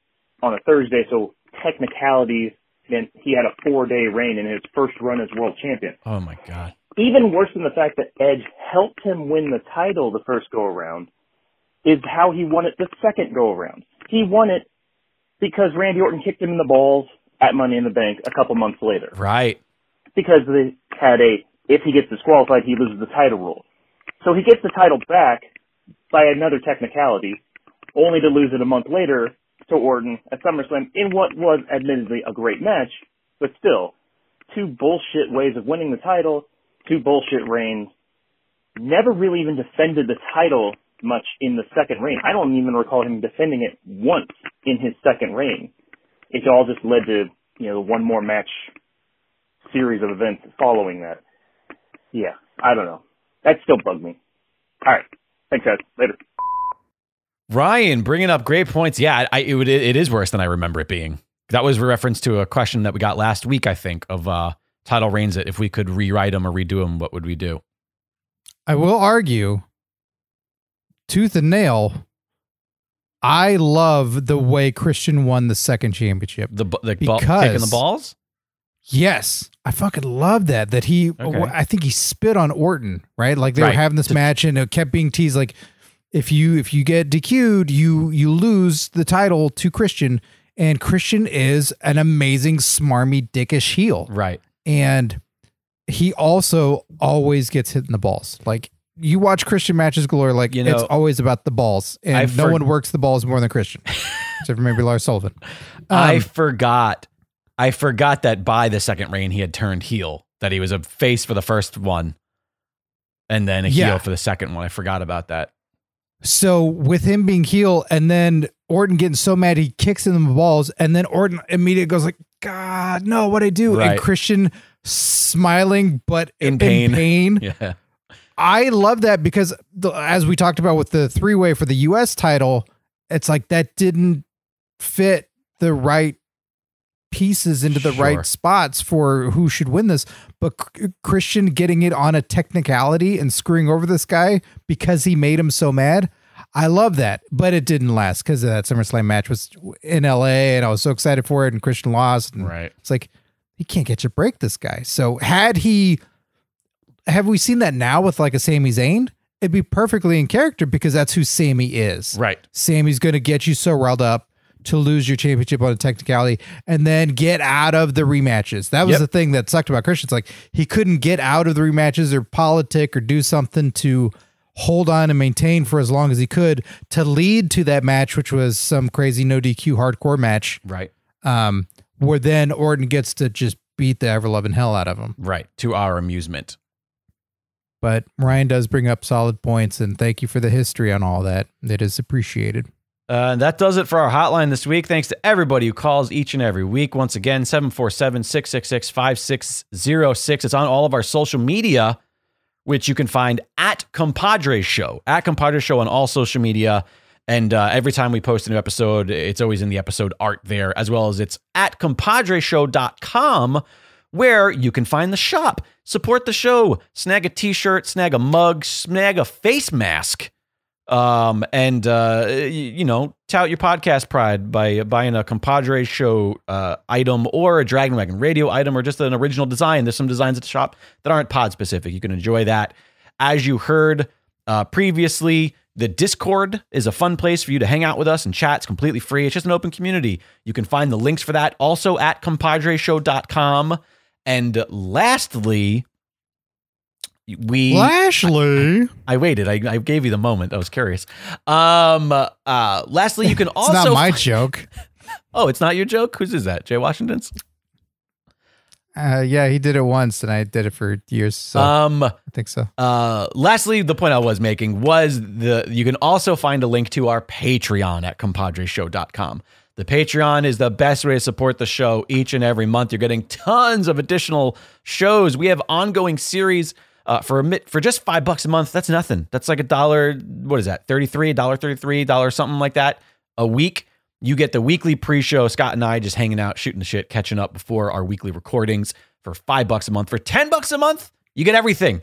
on a Thursday, so technicalities. Then he had a four-day reign in his first run as world champion. Oh, my God. Even worse than the fact that Edge helped him win the title the first go-around is how he won it the second go-around. He won it because Randy Orton kicked him in the balls at Money in the Bank a couple months later. Right. Because they had a, if he gets disqualified, he loses the title rule. So he gets the title back by another technicality, only to lose it a month later to Orton at SummerSlam in what was admittedly a great match, but still, two bullshit ways of winning the title, two bullshit reigns. Never really even defended the title much in the second reign. I don't even recall him defending it once in his second reign. It all just led to, you know, one more match series of events following that. Yeah, I don't know. That still bugged me. All right. Thanks, guys. Later. Ryan bringing up great points. Yeah, I, it, would, it is worse than I remember it being. That was a reference to a question that we got last week, I think, of uh, title reigns. If we could rewrite them or redo them, what would we do? I will argue, tooth and nail, I love the way Christian won the second championship. The, the because, ball, taking the balls? Yes. I fucking love that. That he, okay. I think he spit on Orton, right? Like they right. were having this match and it kept being teased like, If you if you get D Q'd, you you lose the title to Christian, and Christian is an amazing smarmy dickish heel, right? And he also always gets hit in the balls. Like you watch Christian matches galore, like you know, it's always about the balls, and I've no one works the balls more than Christian, except for maybe Lars Sullivan. Um, I forgot, I forgot that by the second reign he had turned heel, that he was a face for the first one, and then a yeah. heel for the second one. I forgot about that. So with him being heel and then Orton getting so mad, he kicks in the balls and then Orton immediately goes like, God, no, what'd I do? Right. And Christian smiling, but in, in pain. pain. Yeah. I love that because the, as we talked about with the three way for the U S title, it's like that didn't fit the right pieces into the sure. right spots for who should win this, but Christian getting it on a technicality and screwing over this guy because he made him so mad. I love that, but it didn't last because that SummerSlam match was in L A and I was so excited for it and Christian lost. And right. It's like, he can't get your break, this guy. So had he, have we seen that now with like a Sami Zayn? It'd be perfectly in character because that's who Sami is. Right. Sami's going to get you so riled up to lose your championship on a technicality and then get out of the rematches. That was yep. the thing that sucked about Christian's. Like he couldn't get out of the rematches or politic or do something to hold on and maintain for as long as he could to lead to that match, which was some crazy no D Q hardcore match. Right. Um, where then Orton gets to just beat the ever-loving hell out of him. Right. To our amusement. But Ryan does bring up solid points and thank you for the history on all that. It is appreciated. Uh, and that does it for our hotline this week. Thanks to everybody who calls each and every week. Once again, seven four seven, six six six, five six zero six. It's on all of our social media, which you can find at Compadres Show. At Compadres Show on all social media. And uh, every time we post a new episode, it's always in the episode art there, as well as it's at compadres show dot com, where you can find the shop. Support the show. Snag a t-shirt, snag a mug, snag a face mask. Um, and, uh, you know, tout your podcast pride by buying a Compadre Show, uh, item or a Dragon Wagon Radio item or just an original design. There's some designs at the shop that aren't pod specific. You can enjoy that. As you heard, uh, previously, the Discord is a fun place for you to hang out with us and chat. It's completely free. It's just an open community. You can find the links for that also at compadre show dot com. And lastly, we Lashley. I, I waited. I, I gave you the moment. I was curious. Um, uh, lastly, you can also. It's not my joke. Oh, it's not your joke. Whose is that? Jay Washington's. Uh, yeah, he did it once, and I did it for years. So um, I think so. Uh, lastly, the point I was making was the you can also find a link to our Patreon at compadre show dot com. The Patreon is the best way to support the show each and every month. You're getting tons of additional shows. We have ongoing series uh, for a, for just five bucks a month. That's nothing. That's like a dollar. What is that? thirty-three, a dollar thirty-three, dollar something like that a week. You get the weekly pre-show, Scott and I just hanging out, shooting the shit, catching up before our weekly recordings for five bucks a month. For ten bucks a month, you get everything.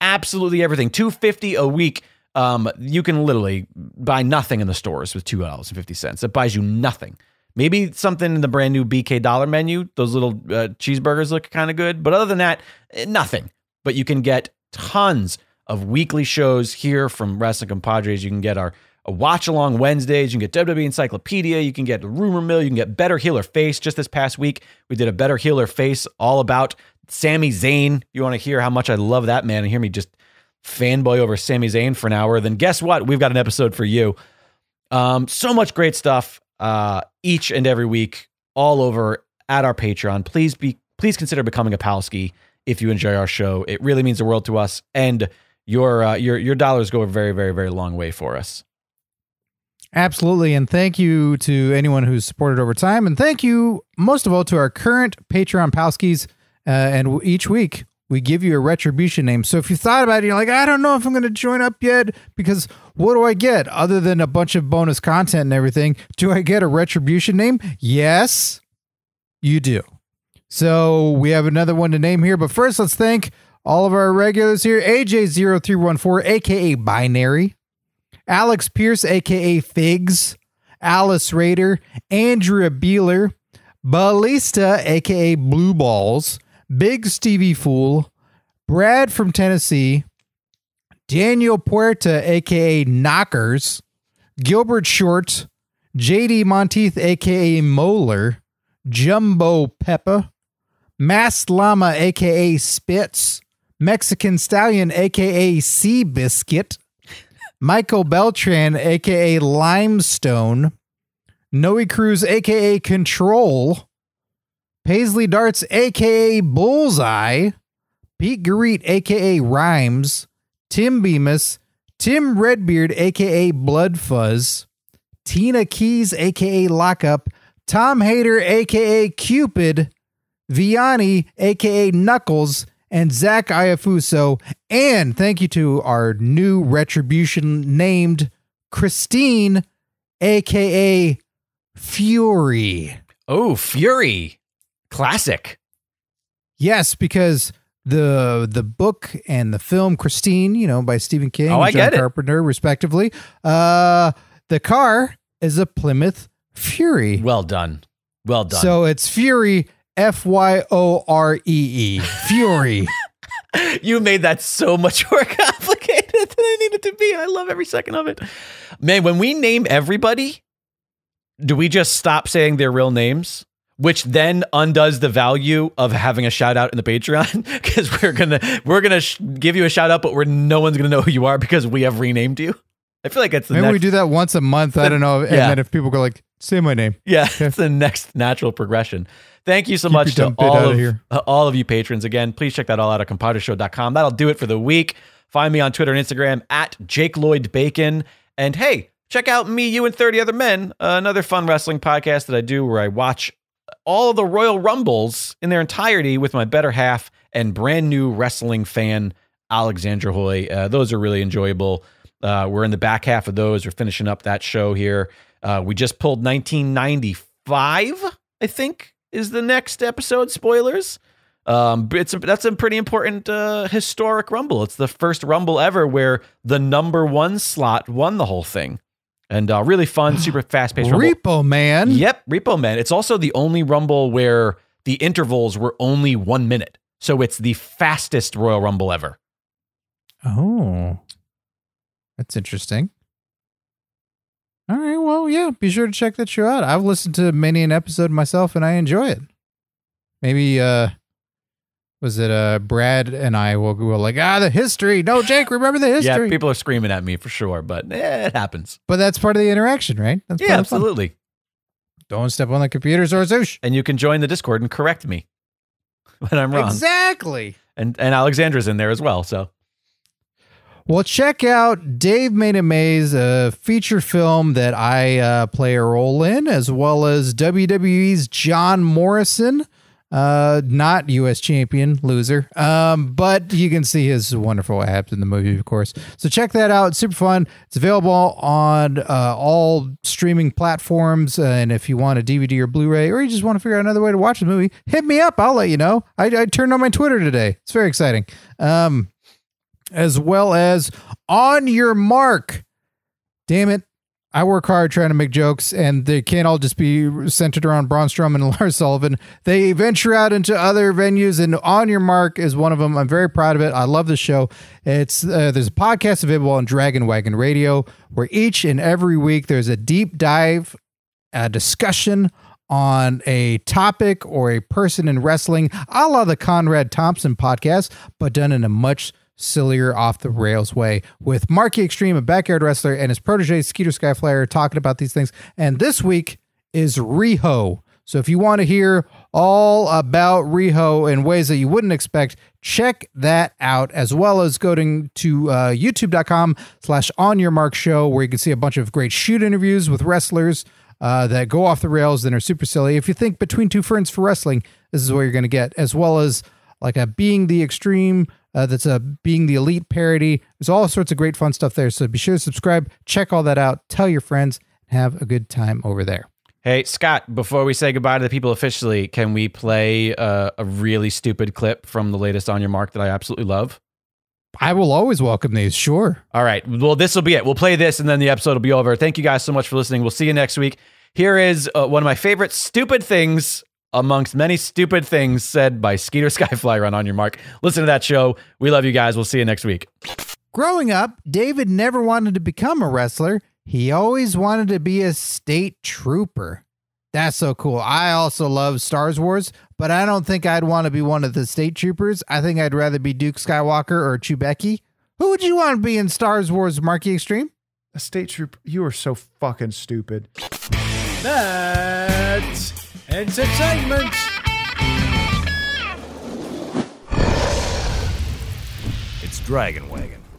Absolutely everything. two fifty a week. Um, you can literally buy nothing in the stores with two dollars and fifty cents. It buys you nothing. Maybe something in the brand new B K dollar menu. Those little uh, cheeseburgers look kind of good. But other than that, nothing. But you can get tons of weekly shows here from Wrestling Compadres. You can get our a watch along Wednesdays. You can get W W E Encyclopedia. You can get the Rumor Mill. You can get Better Heel or Face. Just this past week, we did a Better Heel or Face all about Sami Zayn. You want to hear how much I love that man and hear me just fanboy over Sami Zayn for an hour? Then guess what? We've got an episode for you. Um, so much great stuff uh, each and every week, all over at our Patreon. Please be, please consider becoming a Palski if you enjoy our show. It really means the world to us, and your uh, your your dollars go a very very very long way for us. Absolutely, and thank you to anyone who's supported over time, and thank you, most of all, to our current Patreon Palskis, uh, and w each week, we give you a retribution name, so if you thought about it, you're like, I don't know if I'm going to join up yet, because what do I get, other than a bunch of bonus content and everything, do I get a retribution name? Yes, you do. So, we have another one to name here, but first, let's thank all of our regulars here. A J zero three one four, a k a. Binary, Alex Pierce, a k a. Figs, Alice Rader, Andrea Beeler, Ballista, a k a. Blue Balls, Big Stevie Fool, Brad from Tennessee, Daniel Puerta, a k a. Knockers, Gilbert Short, J D Monteith, a k a. Moeller, Jumbo Peppa, Masked Llama, a k a. Spitz, Mexican Stallion, a k a. Sea Biscuit, Michael Beltran, a k a. Limestone, Noe Cruz, a k a. Control, Paisley Darts, a k a. Bullseye, Pete Garrett, a k a. Rhymes, Tim Bemis, Tim Redbeard, a k a. Blood Fuzz, Tina Keys, a k a. Lockup, Tom Hader, a k a. Cupid, Vianney, a k a. Knuckles, and Zach Iafuso, and thank you to our new retribution named Christine, a k a. Fury. Oh, Fury. Classic. Yes, because the the book and the film Christine, you know, by Stephen King oh, and I John get it. Carpenter, respectively, uh, the car is a Plymouth Fury. Well done. Well done. So it's Fury, F Y O R E E. Fury. You made that so much more complicated than I needed to be. And I love every second of it. Man, when we name everybody, do we just stop saying their real names? Which then undoes the value of having a shout out in the Patreon, because we're gonna we're gonna sh give you a shout out, but we're no one's gonna know who you are because we have renamed you. I feel like that's the maybe next, we do that once a month. The, I don't know, and yeah. Then if people go like, say my name, yeah, it's the next natural progression. Thank you so Keep much to all of, of uh, all of you patrons. Again, please check that all out at compadre show dot com. That'll do it for the week. Find me on Twitter and Instagram at Jake Lloyd Bacon. And hey, check out Me, You, and thirty Other Men, uh, another fun wrestling podcast that I do where I watch all of the Royal Rumbles in their entirety with my better half and brand new wrestling fan, Alexandra Hoy. Uh, those are really enjoyable. Uh, we're in the back half of those. We're finishing up that show here. Uh, we just pulled nineteen ninety-five, I think, is the next episode. Spoilers. Um, it's a, that's a pretty important uh, historic Rumble. It's the first Rumble ever where the number one slot won the whole thing. And uh, really fun, super fast-paced Rumble. Repo Man. Yep, Repo Man. It's also the only Rumble where the intervals were only one minute. So it's the fastest Royal Rumble ever. Oh, that's interesting. All right, well, yeah, be sure to check that show out. I've listened to many an episode myself, and I enjoy it. Maybe, uh, was it uh, Brad and I will go like, ah, the history. No, Jake, remember the history. Yeah, people are screaming at me for sure, but eh, it happens. But that's part of the interaction, right? That's yeah, absolutely. Fun. Don't step on the computers or zoosh. And you can join the Discord and correct me. but I'm wrong. Exactly. And and Alexandra's in there as well. So, well, check out Dave Made a Maze, a feature film that I uh, play a role in, as well as W W E's John Morrison, uh, not U S champion, loser. Um, but you can see his wonderful abs in the movie, of course. So check that out. It's super fun. It's available on uh, all streaming platforms. Uh, and if you want a D V D or Blu-ray, or you just want to figure out another way to watch the movie, hit me up. I'll let you know. I, I turned on my Twitter today. It's very exciting. Um, as well as On Your Mark. Damn it. I work hard trying to make jokes, and they can't all just be centered around Braun Strowman and Lars Sullivan. They venture out into other venues, and On Your Mark is one of them. I'm very proud of it. I love the show. It's uh, there's a podcast available on Dragon Wagon Radio, where each and every week there's a deep dive uh, discussion on a topic or a person in wrestling, a la the Conrad Thompson podcast, but done in a much sillier, off the rails way, with Marky Extreme, a backyard wrestler, and his protege Skeeter Skyflyer talking about these things. And this week is Riho. So if you want to hear all about Riho in ways that you wouldn't expect, check that out, as well as going to uh, youtube dot com slash on your mark show, where you can see a bunch of great shoot interviews with wrestlers uh, that go off the rails and are super silly. If you think Between Two Ferns for wrestling, this is what you're going to get, as well as like a Being the Extreme Uh, that's a Being the Elite parody. There's all sorts of great fun stuff there. So be sure to subscribe, check all that out, tell your friends, and have a good time over there. Hey, Scott, before we say goodbye to the people officially, can we play uh, a really stupid clip from the latest On Your Mark that I absolutely love? I will always welcome these, sure. All right, well, this will be it. We'll play this, and then the episode will be over. Thank you guys so much for listening. We'll see you next week. Here is uh, one of my favorite stupid things amongst many stupid things said by Skeeter Skyflyer on On Your Mark. Listen to that show. We love you guys. We'll see you next week. Growing up, David never wanted to become a wrestler. He always wanted to be a state trooper. That's so cool. I also love Star Wars, but I don't think I'd want to be one of the state troopers. I think I'd rather be Duke Skywalker or Chewbacca. Who would you want to be in Star Wars, Marky Extreme? A state trooper? You are so fucking stupid. That's entertainment. It's Dragon Wagon.